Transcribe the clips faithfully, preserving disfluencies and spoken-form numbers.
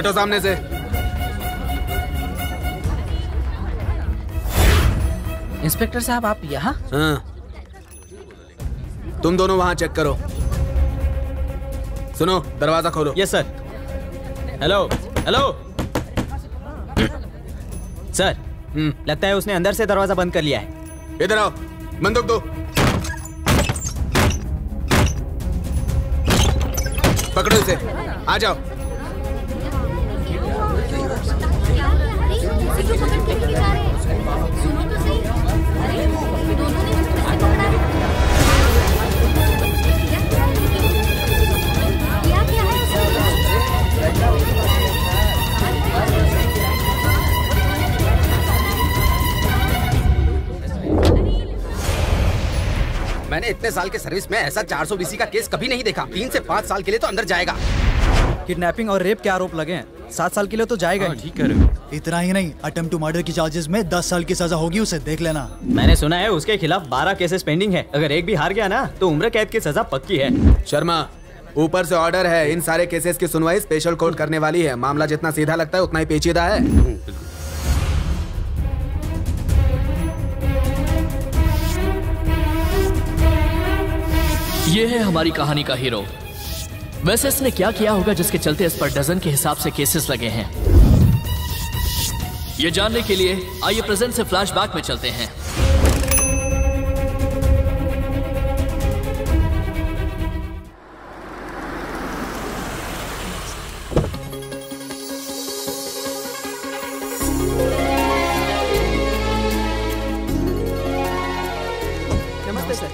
हटो सामने से। इंस्पेक्टर साहब आप यहाँ? हाँ। तुम दोनों वहां चेक करो। सुनो, दरवाजा खोलो। Yes sir. Hello hello sir, लगता है उसने अंदर से दरवाजा बंद कर लिया है। इधर आओ, बंदूक दो। पकड़ो इसे, आ जाओ। मैंने इतने साल के सर्विस में ऐसा चार सौ बीस का केस कभी नहीं देखा। तीन से पाँच साल के लिए तो अंदर जाएगा। किडनैपिंग और रेप के आरोप लगे हैं, सात साल के लिए तो जाएगा। हाँ, ठीक है। इतना ही नहीं, अटेम्प्ट टू मर्डर की चार्जेस में दस साल की सजा होगी, उसे देख लेना। मैंने सुना है उसके खिलाफ बारह केसेस पेंडिंग है। अगर एक भी हार गया ना तो उम्र कैद की सजा पक्की है। शर्मा, ऊपर से ऑर्डर है, इन सारे केसेस की सुनवाई स्पेशल कोर्ट करने वाली है। मामला जितना सीधा लगता है उतना ही पेचीदा है। ये है हमारी कहानी का हीरो। वैसे इसने क्या किया होगा जिसके चलते इस पर डजन के हिसाब से केसेस लगे हैं? ये जानने के लिए आइए प्रेजेंट से फ्लैशबैक में चलते हैं। नमस्ते सर।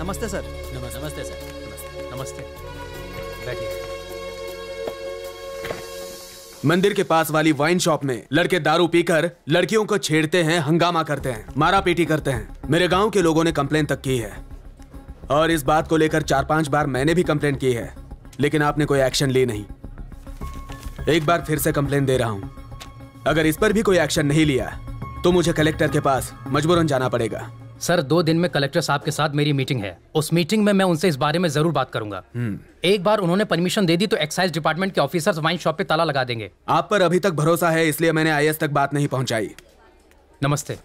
नमस्ते सर। नमस्ते सर। नमस्ते नमस्ते बैठिए। मंदिर के पास वाली वाइन शॉप में लड़के दारू पीकर लड़कियों को छेड़ते हैं, हंगामा करते हैं, मारापीटी करते हैं। मेरे गांव के लोगों ने कंप्लेंट तक की है और इस बात को लेकर चार पांच बार मैंने भी कंप्लेंट की है, लेकिन आपने कोई एक्शन ली नहीं। एक बार फिर से कंप्लेंट दे रहा हूं, अगर इस पर भी कोई एक्शन नहीं लिया तो मुझे कलेक्टर के पास मजबूरन जाना पड़ेगा। सर, दो दिन में कलेक्टर साहब के साथ मेरी मीटिंग है। उस मीटिंग में मैं उनसे इस बारे में जरूर बात करूंगा। एक बार उन्होंने परमिशन दे दी तो एक्साइज डिपार्टमेंट के ऑफिसर्स वाइन शॉप पे ताला लगा देंगे। आप पर अभी तक भरोसा है, इसलिए मैंने आईएएस तक बात नहीं पहुंचाई। नमस्ते,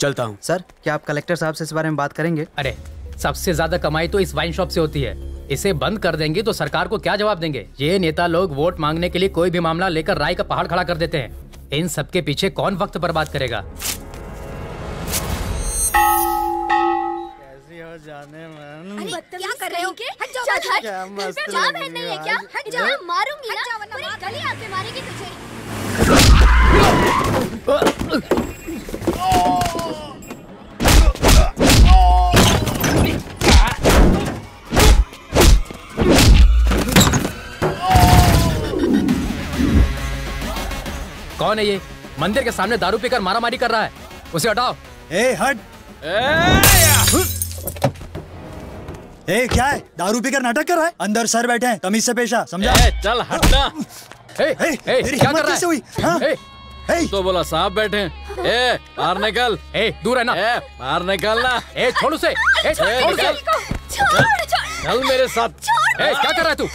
चलता हूं। सर, क्या आप कलेक्टर साहब से इस बारे में बात करेंगे? अरे, सबसे ज्यादा कमाई तो इस वाइन शॉप से होती है। इसे बंद कर देंगे तो सरकार को क्या जवाब देंगे? ये नेता लोग वोट मांगने के लिए कोई भी मामला लेकर राय का पहाड़ खड़ा कर देते हैं। इन सबके पीछे कौन वक्त बर्बाद करेगा? जाने मन, क्या कर रहे हो? हट जाओ, हट हट। क्या बहन नहीं है क्या? हट जा, मारूंगी ना, पूरी गली आके मारेगी तुझे। कौन है ये? मंदिर के सामने दारू पीकर मारामारी कर रहा है, उसे हटाओ। ए हट। ए ए, क्या है? दारू पीकर नाटक कर रहा है? अंदर सर बैठे हैं, तमीज से पेशा, समझा? ए, चल हट ना। ए, ए, ए, ए, क्या कर रहा है? हाँ? ए, ए, तो बोला साहब बैठे हैं। ए, बाहर निकल। ए, दूर है ना। ए, बाहर निकल ना। ए, छोड़ उसे। ए, छोड़ उसे। चल मेरे साथ। ए, क्या कर रहा है तू?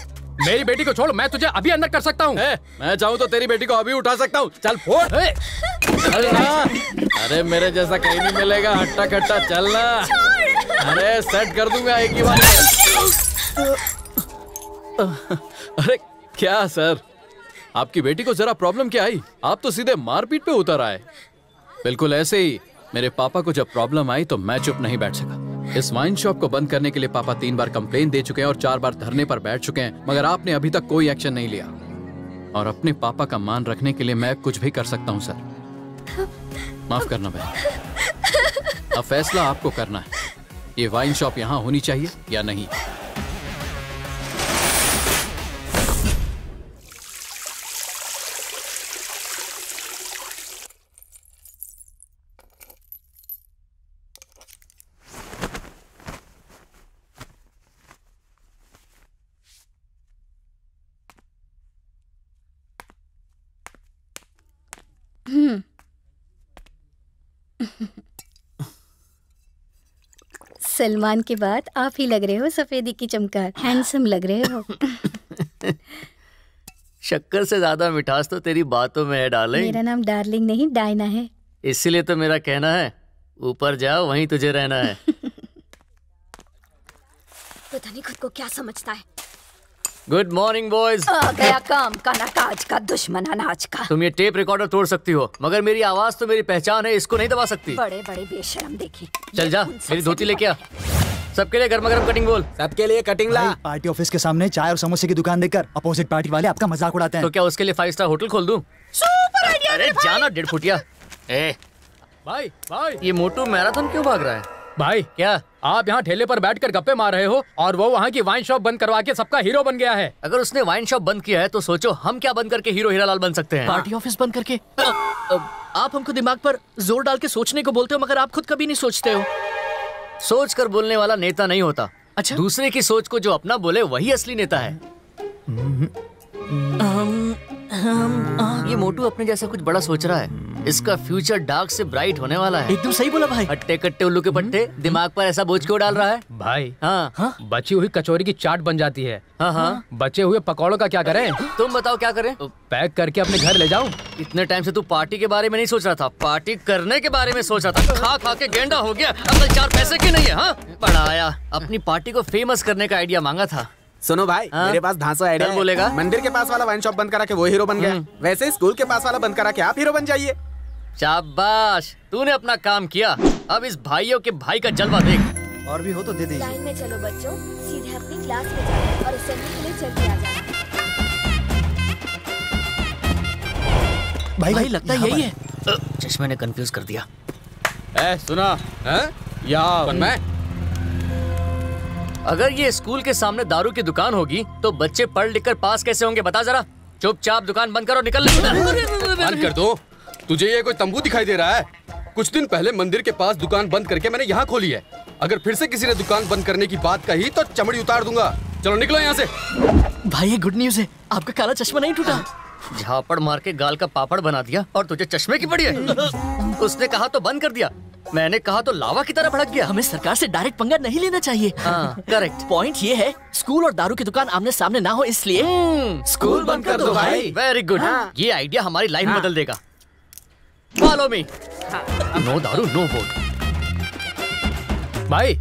मेरी बेटी को छोड़, मैं तुझे अभी अंदर कर सकता हूँ। मैं चाहूँ तो तेरी बेटी को अभी उठा सकता हूँ। चल फोड़। चल ना। अरे मेरे जैसा कहीं नहीं मिलेगा, हट्टा कट्टा। चल ना। अरे सेट कर दूंगा एक ही बार। अरे क्या सर, आपकी बेटी को जरा प्रॉब्लम क्या आई? आप तो सीधे मारपीट पे उतर आए। बिल्कुल ऐसे ही मेरे पापा को जब प्रॉब्लम आई तो मैं चुप नहीं बैठ सका। इस वाइन शॉप को बंद करने के लिए पापा तीन बार कंप्लेंट दे चुके हैं और चार बार धरने पर बैठ चुके हैं, मगर आपने अभी तक कोई एक्शन नहीं लिया। और अपने पापा का मान रखने के लिए मैं कुछ भी कर सकता हूँ सर। माफ करना बहन, अब फैसला आपको करना है, ये वाइन शॉप यहाँ होनी चाहिए या नहीं। सलमान के बाद आप ही लग रहे हो सफेदी की चमकार। हैंडसम लग रहे हो। शक्कर से ज्यादा मिठास तो तेरी बातों में है डार्लिंग। मेरा नाम डार्लिंग नहीं डायना है, इसलिए तो मेरा कहना है ऊपर जाओ, वहीं तुझे रहना है। पता नहीं खुद को क्या समझता है। Good morning boys. आ गया काम का नाकाज का दुश्मन अनाज का। तुम ये टेप रिकॉर्डर तोड़ सकती हो, मगर मेरी आवाज तो मेरी पहचान है, इसको नहीं दबा सकती। बड़े बड़े बेशरम देखी। चल जा, मेरी धोती लेके आ। सबके लिए गर्मा गर्म कटिंग बोल। सबके लिए कटिंग ला। पार्टी ऑफिस के सामने चाय और समोसे की दुकान देखकर अपोजिट पार्टी वाले आपका मजाक उड़ाते हैं। तो क्या उसके लिए फाइव स्टार होटल खोल दूं? Super idea. अरे जाना डेढ़ फुटिया। ए भाई भाई, ये मोटू मैराथन क्यों भाग रहा है? भाई क्या आप यहाँ ठेले पर बैठकर गप्पे मार रहे हो, और वो वहाँ की वाइन शॉप बंद करवा के सबका हीरो बन गया है। अगर उसने वाइन शॉप बंद किया है तो सोचो हम क्या बंद करके हीरो हीरालाल बन सकते हैं। पार्टी ऑफिस बंद करके। आप हमको दिमाग पर जोर डाल के सोचने को बोलते हो, मगर आप खुद कभी नहीं सोचते हो। सोच कर बोलने वाला नेता नहीं होता। अच्छा, दूसरे की सोच को जो अपना बोले वही असली नेता है। हम, हम, ये मोटू अपने जैसा कुछ बड़ा सोच रहा है। इसका फ्यूचर डार्क से ब्राइट होने वाला है। एकदम सही बोला भाई। हट्टे कट्टे उल्लू के पट्टे, दिमाग पर ऐसा बोझ क्यों डाल रहा है भाई? हाँ हा? बची हुई कचौरी की चाट बन जाती है। हाँ हाँ, बचे हुए पकौड़ों का क्या करें? तुम बताओ क्या करें? पैक करके अपने घर ले जाऊं। इतने टाइम से तू पार्टी के बारे में नहीं सोच रहा था, पार्टी करने के बारे में सोच रहा था। खा खा के गेंडा हो गया, असल चार पैसे की नहीं है। हाँ पढ़ाया, अपनी पार्टी को फेमस करने का आइडिया मांगा था। सुनो भाई, आ? मेरे पास धांसा आइडिया बोलेगा। मंदिर के पास वाला वाइन शॉप बंद करा के वो हीरो बन गया, वैसे स्कूल के पास वाला बंद करा के आप हीरो बन जाइए। शाबाश, तूने अपना काम किया। अब इस भाइयों के भाई का जलवा देख। और भी हो तो दे दीजिए। लाइन में चलो बच्चों, सीधे अपनी क्लास में जाओ और असेंबली के लिए जल्दी आ जाओ। भाई भाई, लगता यही है। चश्मे ने कंफ्यूज कर दिया। ए सुना है यार, मैं अगर ये स्कूल के सामने दारू की दुकान होगी तो बच्चे पढ़ लिख कर पास कैसे होंगे बता जरा। चुपचाप दुकान बंद करो, निकल बंद कर दो। तुझे ये कोई तंबू दिखाई दे रहा है? कुछ दिन पहले मंदिर के पास दुकान बंद करके मैंने यहाँ खोली है। अगर फिर से किसी ने दुकान बंद करने की बात कही तो चमड़ी उतार दूंगा। चलो निकलो यहाँ से। भाई ये गुड न्यूज है, आपका काला चश्मा नहीं टूटा। झापड़ मार के गाल का पापड़ बना दिया और तुझे चश्मे की पड़ी है। उसने कहा तो बंद कर दिया, मैंने कहा तो लावा की तरह भड़क गया। हमें सरकार से डायरेक्ट पंगा नहीं लेना चाहिए। करेक्ट। पॉइंट ये है, स्कूल और दारू की दुकान आमने सामने ना हो, इसलिए स्कूल बंद कर दो भाई। वेरी गुड, ये आइडिया हमारी लाइफ बदल देगा। Follow me. नो दारू नो वोट। भाई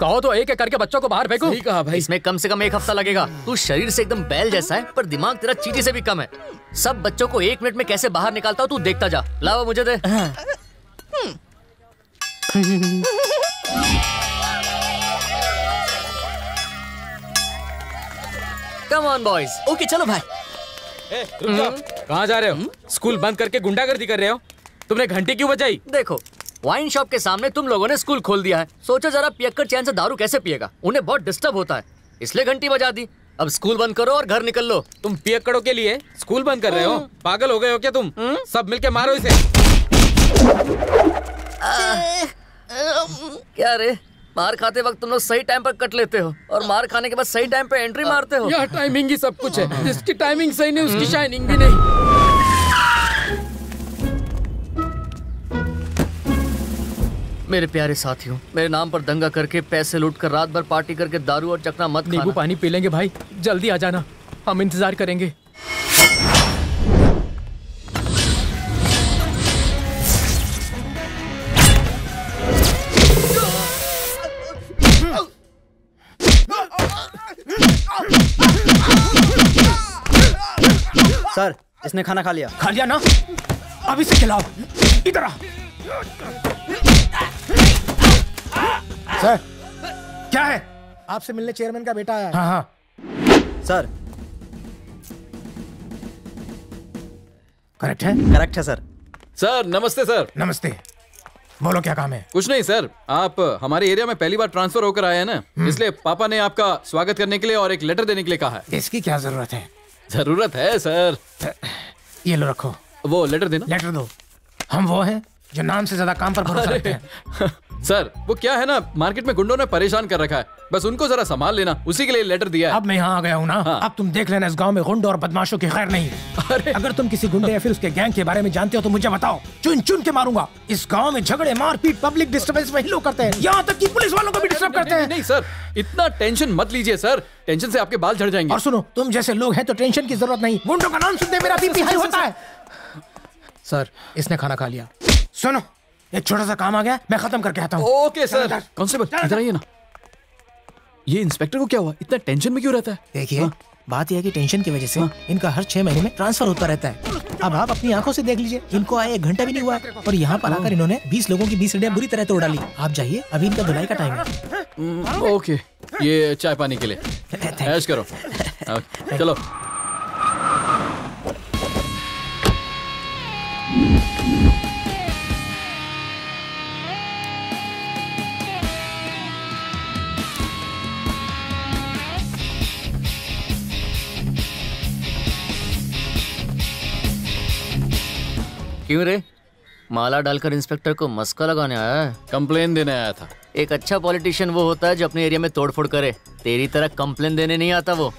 कहो तो एक एक करके बच्चों को बाहर फेंको। ठीक कहा भाई, इसमें कम से कम एक हफ्ता लगेगा। तू शरीर से एकदम बैल जैसा है, पर दिमाग तेरा चीटी से भी कम है। सब बच्चों को एक मिनट में कैसे बाहर निकालता हो तू देखता जा। लावा मुझे दे। Come on boys. ओके चलो भाई। ए, कहाँ जा रहे हो? स्कूल बंद करके गुंडागर्दी कर रहे हो? तुमने घंटी क्यों बजाई? देखो, वाइन शॉप के सामने तुम लोगों ने स्कूल खोल दिया है। सोचो जरा, पियक्कर चैन से दारू कैसे पिएगा? उन्हें बहुत डिस्टर्ब होता है, इसलिए घंटी बजा दी। अब स्कूल बंद करो और घर निकल लो। तुम पियक्कड़ों के लिए स्कूल बंद कर रहे हो? पागल हो गए हो क्या तुम? सब मिलके मारो इसे। क्या रे, मार खाते वक्त तुम लोग सही टाइम पर कट लेते हो और मार खाने के बाद सही टाइम पे एंट्री मारते हो। यार टाइमिंग ही सब कुछ है। जिसकी टाइमिंग सही नहीं उसकी शाइनिंग भी नहीं। मेरे प्यारे साथियों, मेरे नाम पर दंगा करके पैसे लूट कर रात भर पार्टी करके दारू और चकना मत खाना। नींबू पानी पी लेंगे भाई, जल्दी आ जाना, हम इंतजार करेंगे। सर, इसने खाना खा लिया। खा लिया ना, अब इसे खिलाओ। इधर आ। सर क्या है? आपसे मिलने चेयरमैन का बेटा आया है। हाँ हाँ सर, करेक्ट है। करेक्ट है सर। सर नमस्ते। सर नमस्ते, बोलो क्या काम है? कुछ नहीं सर, आप हमारे एरिया में पहली बार ट्रांसफर होकर आए हैं ना, इसलिए पापा ने आपका स्वागत करने के लिए और एक लेटर देने के लिए कहा है। इसकी क्या जरूरत है? जरूरत है सर। ये लो रखो। वो लेटर देना। लेटर दो। हम वो हैं जो नाम से ज्यादा काम पर भरोसा रखते हैं। सर वो क्या है ना, मार्केट में गुंडों ने परेशान कर रखा है, बस उनको जरा संभाल लेना, उसी के लिए लेटर दिया है। अब मैं यहाँ आ गया हूँ ना। हाँ। अब तुम देख लेना, इस गांव में गुंडों और बदमाशों की खैर नहीं। अरे अगर तुम किसी गुंडे या फिर उसके गैंग के बारे में जानते हो तो मुझे बताओ, चुन चुन के मारूंगा। इस गांव में झगड़े, मारपीट, पब्लिक डिस्टर्बेंस वही लोग करते हैं, यहाँ तक की पुलिस वालों को भी डिस्टर्ब करते हैं। नहीं सर, इतना टेंशन मत लीजिए सर, टेंशन से आपके बाल झड़ जाएंगे। और सुनो, तुम जैसे लोग हैं तो टेंशन की जरूरत नहीं। गुंडों का नाम सुनते मेरा बीपी हाई होता है। सर इसने खाना खा लिया। सुनो, एक छोटा सा काम आ गया, मैं खत्म करके आता हूँ। Okay sir. कांस्टेबल इधर आइए ना। ये इंस्पेक्टर को क्या हुआ, इतना टेंशन में क्यों रहता है? देखिए हाँ। बात यह है कि टेंशन की वजह से हाँ। इनका हर छह महीने में ट्रांसफर होता रहता है। अब आप अपनी आंखों से देख लीजिए, इनको आए एक घंटा भी नहीं हुआ है और यहाँ पर आकर इन्होंने बीस लोगों की बीस हड्डियाँ बुरी तरह तोड़ डाली। आप जाइए, अभी इनका धुलाई का टाइम है। ओके, ये चाय पानी के लिए ऐश करो, चलो। क्यों रे, माला डालकर इंस्पेक्टर को मस्का लगाने आया है? कंप्लेन देने आया था। एक अच्छा पॉलिटिशियन वो होता है जो अपने एरिया में तोड़फोड़ करे, तेरी तरह कंप्लेन देने नहीं आता वो।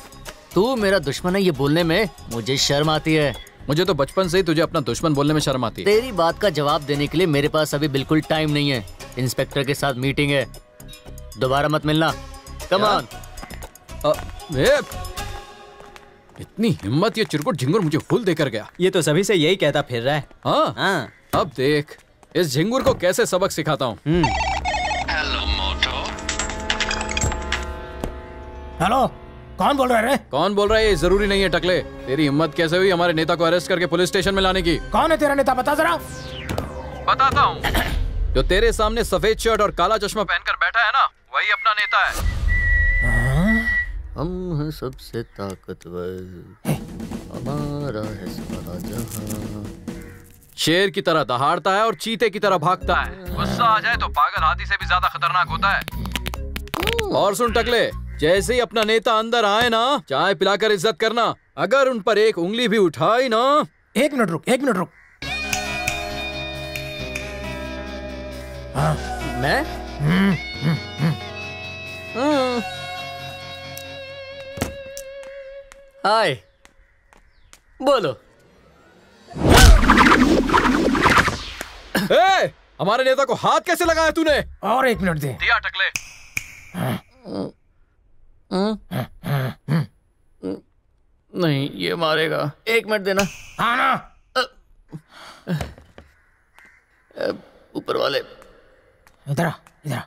तू मेरा दुश्मन है ये बोलने में मुझे शर्म आती है। मुझे तो बचपन से ही तुझे अपना दुश्मन बोलने में शर्म आती है। तेरी बात का जवाब देने के लिए मेरे पास अभी बिल्कुल टाइम नहीं है, इंस्पेक्टर के साथ मीटिंग है, दोबारा मत मिलना। Come on. इतनी हिम्मत, ये चिरकुट झिंगुर मुझे फूल देकर गया। ये तो सभी से यही कहता फिर रहा है। हाँ हाँ, अब देख इस झिंगुर को कैसे सबक सिखाता हूँ। हेलो, कौन बोल रहा है रे? कौन बोल रहा है ये जरूरी नहीं है टकले। तेरी हिम्मत कैसे हुई हमारे नेता को अरेस्ट करके पुलिस स्टेशन में लाने की? कौन है तेरा नेता, बता जरा। बताता हूँ, जो तेरे सामने सफेद शर्ट और काला चश्मा पहनकर बैठा है ना, वही अपना नेता है। हम हैं सबसे ताकतवर, हमारा है सारा जहां। शेर की तरह दहाड़ता है और चीते की तरह भागता है, गुस्सा आ जाए तो पागल हाथी से भी ज्यादा खतरनाक होता है। और सुन टकले, जैसे ही अपना नेता अंदर आए ना, चाय पिलाकर इज्जत करना। अगर उन पर एक उंगली भी उठाई ना। एक मिनट रुक, एक मिनट रुक। हाँ। मैं हुँ, हुँ, हुँ। हुँ। हाय, बोलो। ए, हमारे नेता को हाथ कैसे लगाया तूने? और एक मिनट दे दिया टकले। नहीं, ये मारेगा। एक मिनट देना। हाँ ना, ऊपर वाले इधर आ, इधर आ।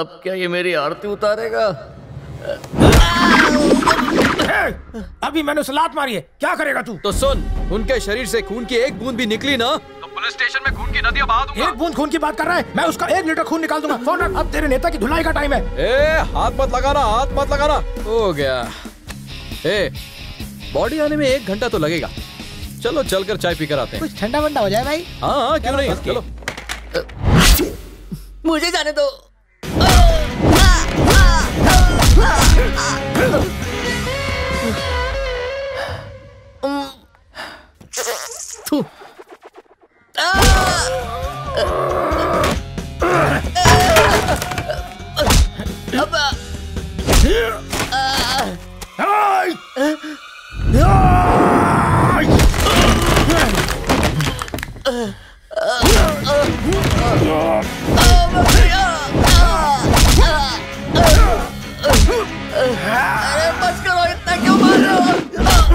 अब क्या ये मेरी आरती उतारेगा? अभी मैंने उसे लात मारी है, क्या करेगा तू? तो सुन, उनके शरीर से खून की एक बूंद भी निकली ना तो पुलिस स्टेशन में खून की नदियां बहा दूंगा। एक बूंद खून की बात कर रहा है, मैं उसका एक लीटर खून निकाल दूंगा। फोन रख, अब तेरे नेता की धुलाई का टाइम है। ए, हाथ मत लगाना, हाथ मत लगाना। हो गया। ए, बॉडी आने में एक घंटा तो लगेगा, चलो चल कर चाय पी कर आते हैं। कुछ ठंडा वंडा हो जाए भाई। हाँ हाँ, क्यों नहीं, चलो। मुझे जाने दो। अरे बस करो, इतना क्यों मार रहे हो?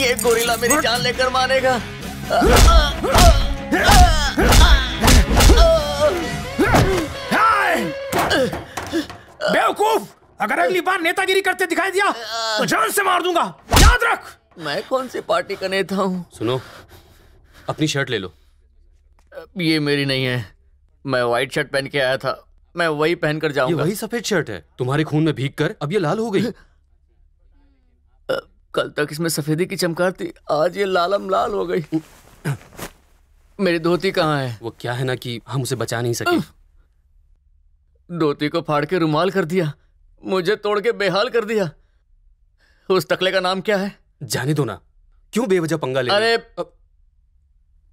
ये गोरिल्ला मेरी जान लेकर मारेगा। बेवकूफ, अगर अगली बार नेतागिरी करते दिखाई दिया तो जान से मार दूंगा, याद रख। मैं कौन सी पार्टी का नेता हूँ? सुनो, अपनी शर्ट ले लो। ये मेरी नहीं है, मैं व्हाइट शर्ट पहन के आया था, मैं वही पहनकर जाऊंगा। ये वही सफेद शर्ट है, तुम्हारे खून में भीगकर अब ये लाल हो गई। कल तक इसमें सफेदी की चमकार थी, आज ये लालम लाल हो गई। मेरी धोती कहाँ है? वो क्या है ना कि हम उसे बचा नहीं सके, धोती को फाड़ के रुमाल कर दिया। मुझे तोड़ के बेहाल कर दिया। उस टकले का नाम क्या है? जाने दो ना, क्यों बेवजह पंगा ले? अरे अब...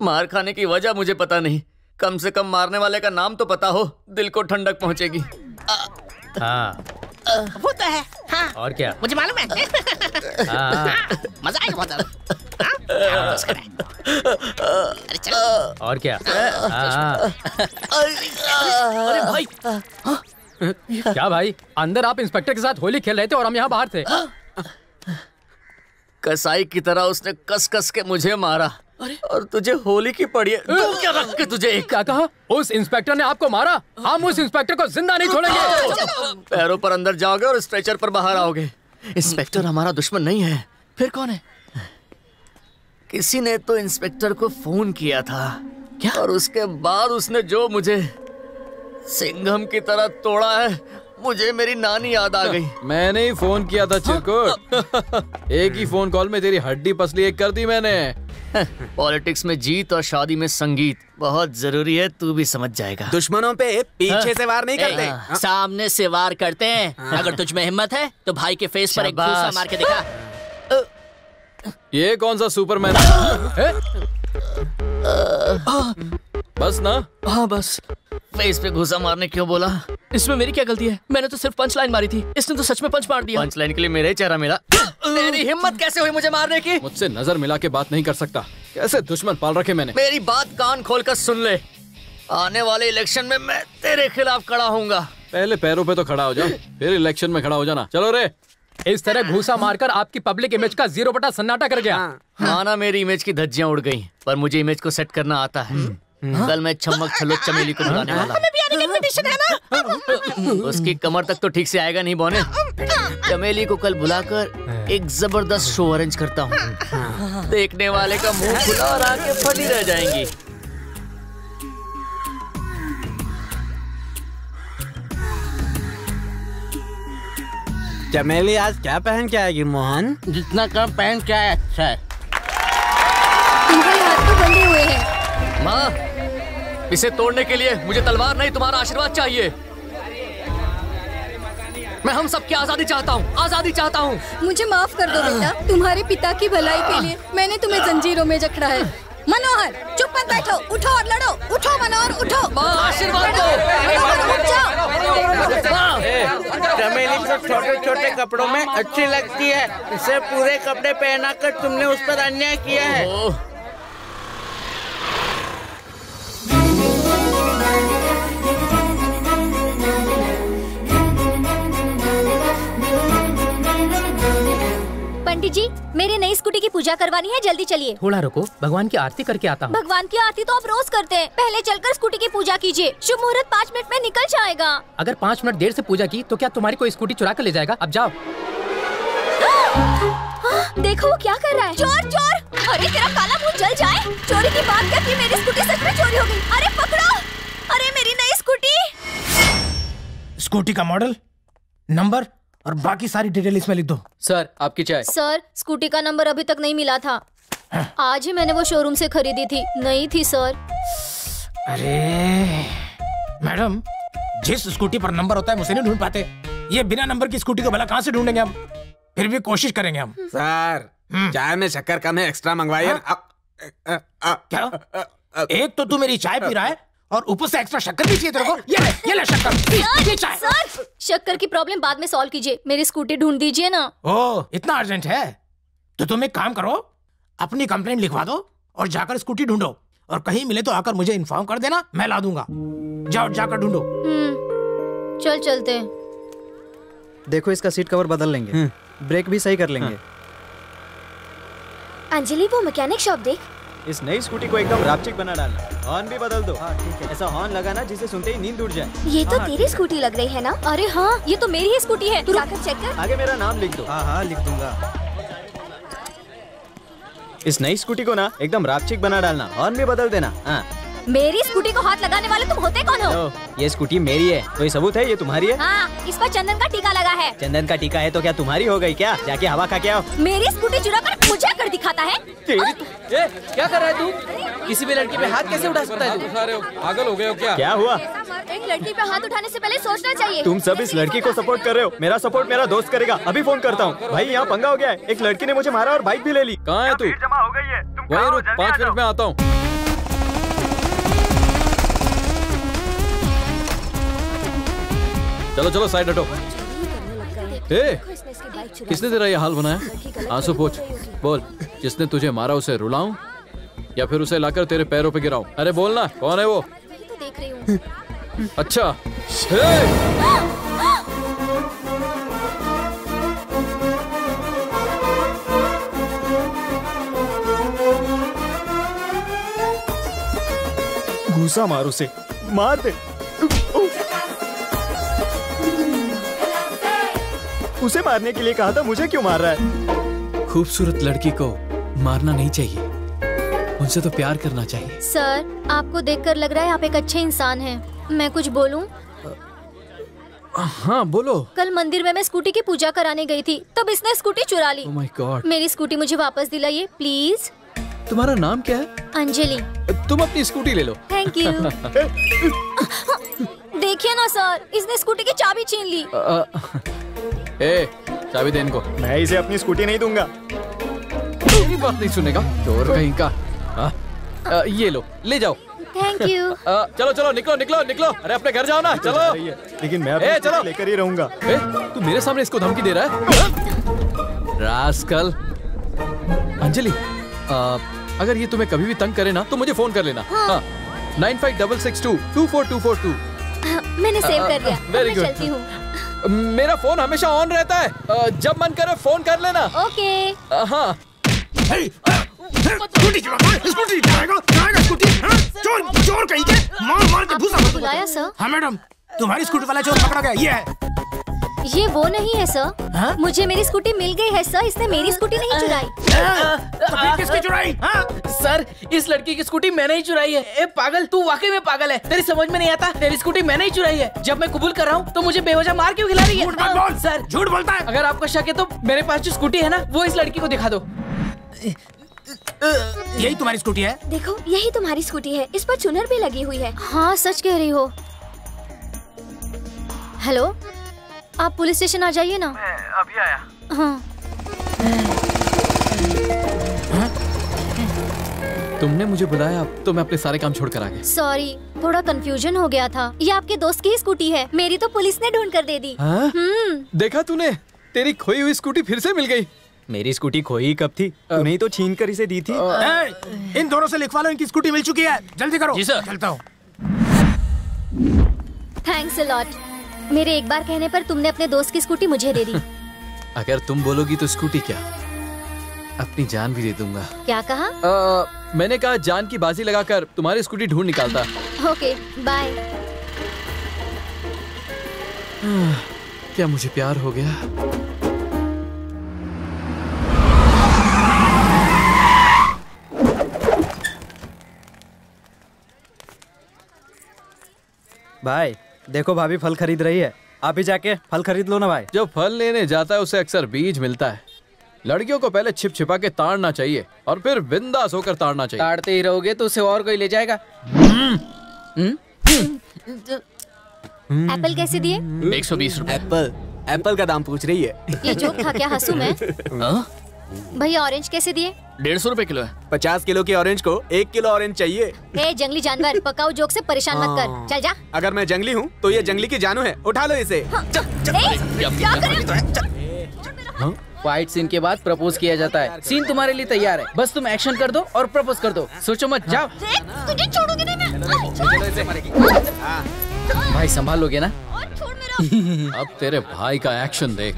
मार खाने की वजह मुझे पता नहीं, कम से कम मारने वाले का नाम तो पता हो, दिल को ठंडक पहुंचेगी। हाँ वो तो है। हाँ। और क्या? मुझे मालूम है। हाँ। हाँ। मजा आएगा बहुत। अरे चलो। और क्या? हाँ। अरे भाई। हाँ। क्या भाई, अंदर आप इंस्पेक्टर के साथ होली खेल रहे थे और हम यहाँ बाहर थे। कसाई की तरह उसने कस कस के मुझे मारा और तुझे होली की पड़ी है। क्या रख के तुझे? क्या कहा? उस इंस्पेक्टर ने आपको मारा? हम उस इंस्पेक्टर को जिंदा नहीं छोड़ेंगे। पैरों पर अंदर जाओगे और स्ट्रेचर पर बाहर आओगे। इंस्पेक्टर हमारा दुश्मन नहीं है। फिर कौन है? किसी ने तो इंस्पेक्टर को फोन किया था। क्या? और उसके बाद उसने जो मुझे सिंघम की तरह तोड़ा है, मुझे मेरी नानी याद आ गई। मैंने ही फोन किया था चिरकुट। एक ही फोन कॉल में तेरी हड्डी पसली एक कर दी मैंने। पॉलिटिक्स में जीत और शादी में संगीत बहुत जरूरी है, तू भी समझ जाएगा। दुश्मनों पे पीछे से वार नहीं करते, आ, सामने से वार करते हैं। आ, अगर तुझमें हिम्मत है तो भाई के फेस पर एक घूंसा मार के दिखा। ये कौन सा सुपरमैन है? बस ना। हाँ बस। फेस पे घूंसा मारने क्यों बोला? इसमें मेरी क्या गलती है? मैंने तो सिर्फ पंच लाइन मारी थी, इसने तो सच में पंच मार दिया। पंच लाइन के लिए मेरा ही चेहरा मिला। तेरी हिम्मत कैसे हुई मुझे मारने की? मुझसे नजर मिला के बात नहीं कर सकता। कैसे दुश्मन पाल रखे मैंने। मेरी बात कान खोलकर सुन ले, आने वाले इलेक्शन में मैं तेरे खिलाफ खड़ा होऊंगा। पहले पैरों पे तो खड़ा हो जा, फिर इलेक्शन में खड़ा हो जाना। चलो रे। इस तरह घूसा मारकर आपकी पब्लिक इमेज का जीरो बटा सन्नाटा कर गया। हाँ, हाँ ना, मेरी इमेज की धज्जियां उड़ गई, पर मुझे इमेज को सेट करना आता है। कल मैं चमक छलक चमेली को बुलाने वाला। हमें भी आने का इनविटेशन है ना? उसकी कमर तक तो ठीक से आएगा नहीं बोने। चमेली को कल बुलाकर एक जबरदस्त शो अरेंज करता हूँ। देखने वाले का मुंह खुला और आंखें फटी रह जाएंगी। चमेली आज क्या पहन के आएगी मोहन? जितना कम पहन के आए अच्छा है। तुम्हारे हाथ तो बंधे हुए हैं। माँ, इसे तोड़ने के लिए मुझे तलवार नहीं तुम्हारा आशीर्वाद चाहिए। मैं हम सबकी आजादी चाहता हूँ, आजादी चाहता हूँ। मुझे माफ कर दो बेटा, तुम्हारे पिता की भलाई के लिए मैंने तुम्हें जंजीरों में जकड़ा है। मनोहर चुप मत बैठो, उठो और लड़ो। उठो मनोहर, उठो। आशीर्वाद दो। चमेली को छोटे छोटे कपड़ों में अच्छी लगती है, इसे पूरे कपड़े पहनाकर तुमने उस पर अन्याय किया है। पंडित जी, मेरे नई स्कूटी की पूजा करवानी है, जल्दी चलिए। थोड़ा रुको, भगवान की आरती करके आता हूँ। भगवान की आरती तो आप रोज करते हैं, पहले चलकर स्कूटी की पूजा कीजिए। शुभ मुहूर्त पाँच मिनट में निकल जाएगा। अगर पाँच मिनट देर से पूजा की तो क्या तुम्हारी कोई स्कूटी चुरा कर ले जाएगा? अब जाओ। देखो वो क्या कर रहा है। चोर चोर, अरे तेरा काला मुँह जल जाए। चोरी की बात करके मेरी स्कूटी सच में चोरी हो गयी। अरे पकड़ो, अरे मेरी नई स्कूटी। स्कूटी का मॉडल, नंबर और बाकी सारी डिटेल इसमें लिख दो। सर आपकी चाय। सर स्कूटी का नंबर अभी तक नहीं मिला था। हाँ। आज ही मैंने वो शोरूम से खरीदी थी, नहीं थी सर। अरे मैडम, जिस स्कूटी पर नंबर होता है उसे नहीं ढूंढ पाते। ये बिना नंबर की स्कूटी को भला कहाँ से ढूंढेंगे हम? फिर भी कोशिश करेंगे हम। सर चाय में शक्कर कम है, एक्स्ट्रा मंगवाइए। क्या? एक तो तू मेरी चाय पी रहा है और ऊपर से एक्स्ट्रा शक्कर भी चाहिए तेरे को। ये ले, ये ले शक्कर। सर, ये चाय। सर शक्कर की प्रॉब्लम बाद में सॉल्व कीजिए, मेरी स्कूटी ढूंढ दीजिए ना। ओ, इतना अर्जेंट है तो तुम एक काम करो, अपनी कंप्लेंट लिखवा दो और जाकर स्कूटी ढूंढो, और कहीं मिले तो आकर मुझे इन्फॉर्म कर देना, मैं ला दूंगा। जाओ जाकर ढूंढो। चल चलते। देखो इसका सीट कवर बदल लेंगे, ब्रेक भी सही कर लेंगे। अंजलि वो मैकेनिक शॉप देख। इस नई स्कूटी को एकदम रापचिक बना डालना, हॉर्न भी बदल दो। हाँ, ठीक है। ऐसा हॉर्न लगाना जिसे सुनते ही नींद उड़ जाए। ये तो हाँ, तेरी स्कूटी लग रही है ना? अरे हाँ, ये तो मेरी ही स्कूटी है। तू जाकर चेक कर। आगे मेरा नाम लिख दो। हाँ हाँ लिख दूंगा। इस नई स्कूटी को ना एकदम रापचिक बना डालना, हॉर्न भी बदल देना। हाँ। मेरी स्कूटी को हाथ लगाने वाले तुम होते कौन हो? ये स्कूटी मेरी है, कोई सबूत है ये तुम्हारी है? हाँ, इस पर चंदन का टीका लगा है। चंदन का टीका है तो क्या तुम्हारी हो गई क्या? जाके हवा खा के आओ। मेरी स्कूटी चुरा कर मुझे कर दिखाता है। ए, क्या कर रहा है तू? किसी भी लड़की पे हाथ कैसे उठा सकता है? पागल हो गए हो क्या? क्या हुआ? एक लड़की पे हाथ उठाने से पहले सोचना चाहिए। तुम सब इस लड़की को सपोर्ट कर रहे हो, मेरा सपोर्ट मेरा दोस्त करेगा। अभी फोन करता हूँ। भाई यहाँ पंगा हो गया है, एक लड़की ने मुझे मारा और बाइक भी ले ली। कहाँ है तू? जमा हो गई है, वही रुक, पाँच मिनट में आता हूँ। चलो चलो साइड हटो। किसने तेरा ये हाल बनाया? आंसू पोंछ, बोल जिसने तुझे मारा उसे रुलाऊं या फिर उसे लाकर तेरे पैरों पे गिराऊं? अरे बोल ना, कौन है वो? देख रही हूँ। अच्छा घूसा मार उसे, मार दे उसे। मारने के लिए कहा था, मुझे क्यों मार रहा है? खूबसूरत लड़की को मारना नहीं चाहिए, उनसे तो प्यार करना चाहिए। सर आपको देखकर लग रहा है आप एक अच्छे इंसान हैं। मैं कुछ बोलूं? हाँ बोलो। कल मंदिर में मैं स्कूटी की पूजा कराने गई थी, तब इसने स्कूटी चुरा ली। oh my God. मेरी स्कूटी मुझे वापस दिलाइए प्लीज। तुम्हारा नाम क्या है? अंजलि। तुम अपनी स्कूटी ले लो। Thank you. देखिए ना सर, इसने स्कूटी की चाबी छीन ली। ए, चाबी दे इनको। मैं इसे अपनी स्कूटी नहीं दूंगा। मेरी बात नहीं सुनेगा चोर कहीं का। आ, आ, ये लो, ले जाओ। Thank you. चलो चलो निकलो निकलो निकलो। अरे अपने घर जाओ ना। चलो लेकिन मैं ए, चलो लेकर ही रहूंगा। ए, तू मेरे सामने इसको धमकी दे रहा है? रास्कल। अंजलि आ, अगर ये तुम्हें कभी भी तंग करे ना तो मुझे फोन कर लेना। Nine five double six two two four two four two. मैंने सेव कर दिया। Very good. मेरा फोन हमेशा ऑन रहता है, जब मन करे फोन कर लेना। ओके। हाँ स्कूटी स्कूटी स्कूटी चोर चोर कहीं के मार मार के भूसा बुलाया सर। हाँ मैडम, तुम्हारी स्कूटी वाला चोर पकड़ा गया। ये है, ये वो नहीं है सर। हा? मुझे मेरी स्कूटी मिल गई है सर, इसने मेरी स्कूटी नहीं चुराई। तो किसकी चुराई? हाँ? सर इस लड़की की स्कूटी मैंने ही चुराई है। ए पागल, तू वाकई में पागल है, तेरी समझ में नहीं आता। तेरी स्कूटी मैंने ही चुराई है, जब मैं कबूल कर रहा हूँ तो मुझे बेवजह मार क्यों खिला रही है? झूठ मत बोल सर, झूठ बोलता है। अगर आपको शक है तो मेरे पास जो स्कूटी है ना वो इस लड़की को दिखा दो। यही तुम्हारी स्कूटी है? देखो यही तुम्हारी स्कूटी है, इस पर चुनर भी लगी हुई है। हाँ सच कह रही हो। हेलो, आप पुलिस स्टेशन आ जाइए ना। मैं अभी आया। हाँ। तुमने मुझे बुलाया तो मैं अपने सारे काम छोड़कर आ गया। सॉरी थोड़ा कंफ्यूजन हो गया था। ये आपके दोस्त की स्कूटी है, मेरी तो पुलिस ने ढूंढ कर दे दी। देखा तूने, तेरी खोई हुई स्कूटी फिर से मिल गई। मेरी स्कूटी खोई कब थी? तूने ही तो छीन कर इसे दी थी। ए, इन दोनों से लिखवा लो, इनकी स्कूटी मिल चुकी है। जल्दी करो। जी सर। चलता हूँ। Thanks a lot. मेरे एक बार कहने पर तुमने अपने दोस्त की स्कूटी मुझे दे दी। अगर तुम बोलोगी तो स्कूटी क्या, अपनी जान भी दे दूंगा। क्या कहा? आ, मैंने कहा जान की बाजी लगाकर तुम्हारी स्कूटी ढूंढ निकालता। Okay bye. क्या मुझे प्यार हो गया? भाई देखो भाभी फल खरीद रही है, आप ही जाके फल खरीद लो ना भाई। जो फल लेने जाता है उसे अक्सर बीज मिलता है। लड़कियों को पहले छिप छिपा के ताड़ना चाहिए और फिर बिंदास होकर ताड़ना चाहिए। ताड़ते ही रहोगे तो उसे और कोई ले जाएगा। एप्पल कैसे दिए? एक सौ बीस रूपए। एप्पल एप्पल का दाम पूछ रही है। ये जोक था क्या? हंसू मैं। भैया ऑरेंज कैसे दिए? डेढ़ सौ रूपए किलो है। पचास किलो के ऑरेंज को एक किलो ऑरेंज चाहिए। ए जंगली जानवर, पकाऊ जोक से परेशान मत कर, चल जा। अगर मैं जंगली हूँ तो ये जंगली की जानू है, उठा लो इसे। फाइट सीन के बाद प्रपोज किया जाता है। सीन तुम्हारे लिए तैयार है, बस तुम एक्शन कर दो और प्रपोज कर दो। सोचो मत, जाओ। भाई संभालोगे ना? अब तेरे भाई का एक्शन देख।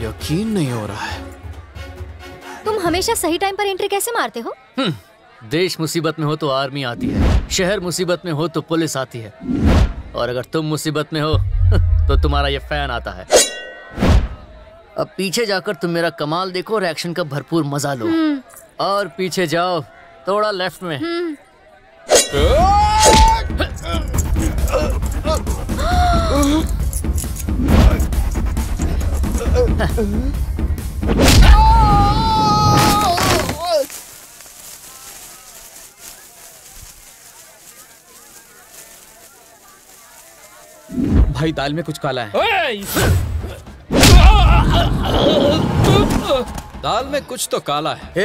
यकीन नहीं हो रहा है। तुम हमेशा सही टाइम पर एंट्री कैसे मारते हो? देश मुसीबत में हो तो आर्मी आती है, शहर मुसीबत में हो तो पुलिस आती है, और अगर तुम मुसीबत में हो तो तुम्हारा ये फैन आता है। अब पीछे जाकर तुम मेरा कमाल देखो और एक्शन का भरपूर मजा लो। और पीछे जाओ थोड़ा लेफ्ट में। भाई दाल में कुछ काला है। दाल में कुछ तो काला है।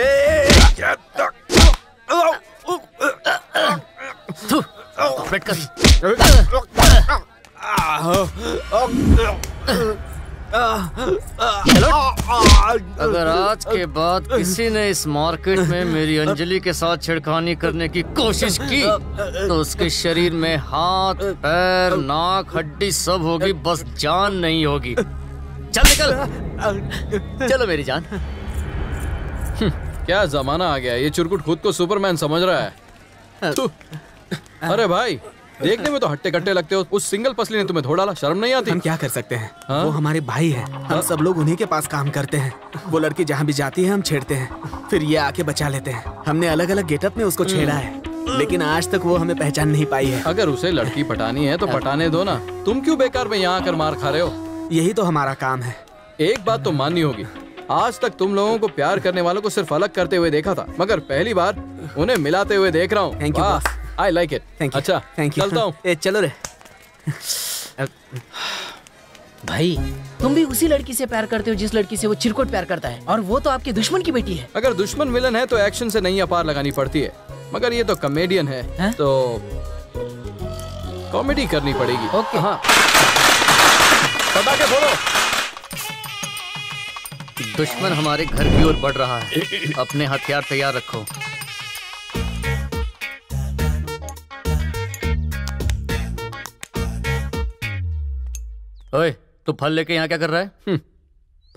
अगर आज के बाद किसी ने इस मार्केट में मेरी अंजलि के साथ छेड़खानी करने की कोशिश की तो उसके शरीर में हाथ पैर नाक हड्डी सब होगी, बस जान नहीं होगी। चल निकल। चलो मेरी जान। क्या जमाना आ गया, ये चुरकुट खुद को सुपरमैन समझ रहा है। अरे भाई देखने में तो हट्टे कट्टे लगते हो, उस सिंगल पसली ने तुम्हें धो डाला, शर्म नहीं आती? हम क्या कर सकते हैं, हा? वो हमारे भाई हैं, हम सब लोग उन्हीं के पास काम करते हैं। वो लड़की जहाँ भी जाती है हम छेड़ते हैं, फिर ये आके बचा लेते हैं। हमने अलग अलग गेटअप में उसको छेड़ा है लेकिन आज तक वो हमें पहचान नहीं पाई है। अगर उसे लड़की पटानी है तो पटाने दो ना, तुम क्यों बेकार में यहाँ आकर मार खा रहे हो? यही तो हमारा काम है। एक बात तो माननी होगी, आज तक तुम लोगों को प्यार करने वालों को सिर्फ अलग करते हुए देखा था, मगर पहली बार उन्हें मिलाते हुए देख रहा हूँ। I like it. अच्छा थैंक यू, चलता हूं। चलो रे भाई, तुम भी उसी लड़की से प्यार करते हो जिस लड़की से वो चिरकुट प्यार करता है, और वो तो आपके दुश्मन की बेटी है। अगर दुश्मन विलन है तो एक्शन से नहीं अपार लगानी पड़ती है, मगर ये तो कॉमेडियन है, है तो कॉमेडी करनी पड़ेगी। ओके हाँ, सदा के बोलो। दुश्मन हमारे घर की ओर बढ़ रहा है, अपने हथियार तैयार रखो। ओए, तू फल लेके यहाँ क्या कर रहा है?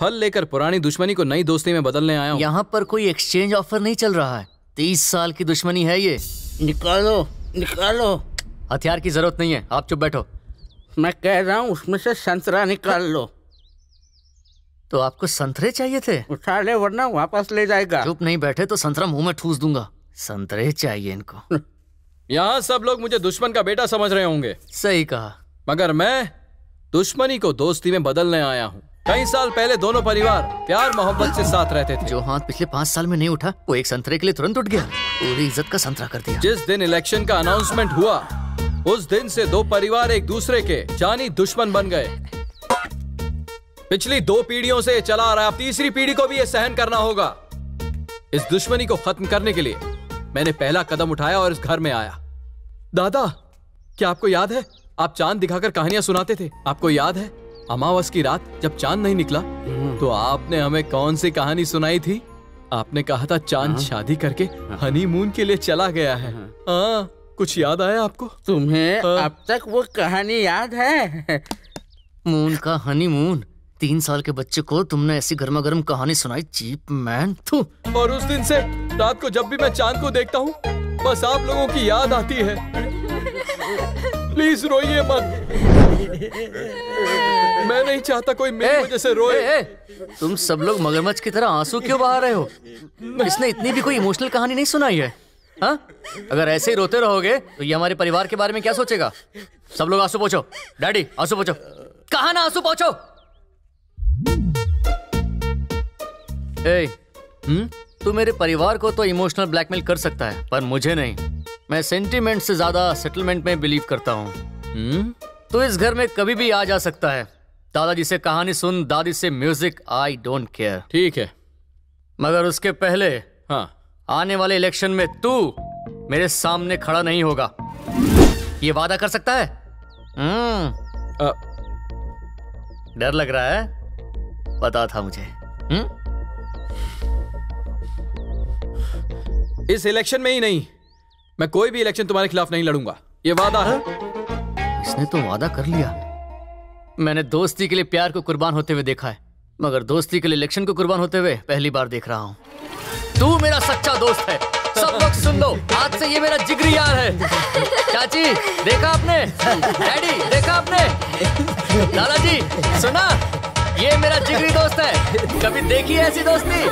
फल लेकर पुरानी दुश्मनी को नई दोस्ती में बदलने आया हूँ। यहाँ पर कोई एक्सचेंज ऑफर नहीं चल रहा है, तीस साल की दुश्मनी है ये। निकालो निकालो। हथियार की जरूरत नहीं है, आप चुप बैठो। मैं कह रहा हूँ उसमें से संतरा निकाल लो। तो आपको संतरे चाहिए थे? उठा ले वरना वापस ले जाएगा। चुप नहीं बैठे तो संतरा मुंह में ठूस दूंगा। संतरे चाहिए इनको। यहाँ सब लोग मुझे दुश्मन का बेटा समझ रहे होंगे। सही कहा, मगर मैं दुश्मनी को दोस्ती में बदलने आया हूँ। कई साल पहले दोनों परिवार प्यार मोहब्बत से साथ रहते थे। जो हाथ पिछले पाँच साल में नहीं उठा वो एक संतरे के लिए तुरंत उठ गया, पूरी इज्जत का संतरा कर दिया। जिस दिन इलेक्शन का अनाउंसमेंट हुआ उस दिन से दो परिवार एक दूसरे के जानी दुश्मन बन गए। पिछली दो पीढ़ियों से चला आ रहा है, तीसरी पीढ़ी को भी यह सहन करना होगा। इस दुश्मनी को खत्म करने के लिए मैंने पहला कदम उठाया और इस घर में आया। दादा, क्या आपको याद है आप चांद दिखाकर कहानियां सुनाते थे? आपको याद है अमावस की रात जब चांद नहीं निकला तो आपने हमें कौन सी कहानी सुनाई थी? आपने कहा था चांद शादी करके हनीमून के लिए चला गया है। हाँ, कुछ याद आया आपको? तुम्हें अब तक वो कहानी याद है? मून का हनीमून। तीन साल के बच्चे को तुमने ऐसी गर्मा गर्म कहानी सुनाई, चीप मैन। और उस दिन से रात को जब भी मैं चांद को देखता हूँ बस आप लोगों की याद आती है। प्लीज रोइए मत, मैं नहीं चाहता कोई मेरी वजह से रोए। ए, ए, तुम सब लोग मगरमच्छ की तरह आंसू क्यों बहा रहे हो? इसने इतनी भी कोई इमोशनल कहानी नहीं सुनाई है। हा? अगर ऐसे ही रोते रहोगे तो ये हमारे परिवार के बारे में क्या सोचेगा? सब लोग आंसू पोंछो। डैडी आंसू पोंछो। कहा ना आंसू पोंछो। ए, तू मेरे परिवार को तो इमोशनल ब्लैकमेल कर सकता है पर मुझे नहीं। मैं सेंटीमेंट से ज्यादा सेटलमेंट में बिलीव करता हूँ। तो इस घर में कभी भी आ जा सकता है। दादाजी से कहानी सुन, दादी से म्यूजिक, आई डोंट केयर। ठीक है, मगर उसके पहले हाँ, आने वाले इलेक्शन में तू मेरे सामने खड़ा नहीं होगा, ये वादा कर सकता है? आ... डर लग रहा है? पता था मुझे। हुँ? इस इलेक्शन में ही नहीं, मैं कोई भी इलेक्शन तुम्हारे खिलाफ नहीं लड़ूंगा, ये वादा है। इसने तो वादा कर लिया। मैंने दोस्ती के लिए प्यार को कुर्बान होते हुए देखा है, मगर दोस्ती के लिए इलेक्शन को कुर्बान होते हुए पहली बार देख रहा हूँ। तू मेरा सच्चा दोस्त है। सब लोग सुन लो, आज से ये मेरा जिगरी यार है। चाची देखा आपने, डैडी देखा आपने, दादाजी सुना, ये मेरा जिगरी दोस्त है। कभी देखी ऐसी दोस्ती?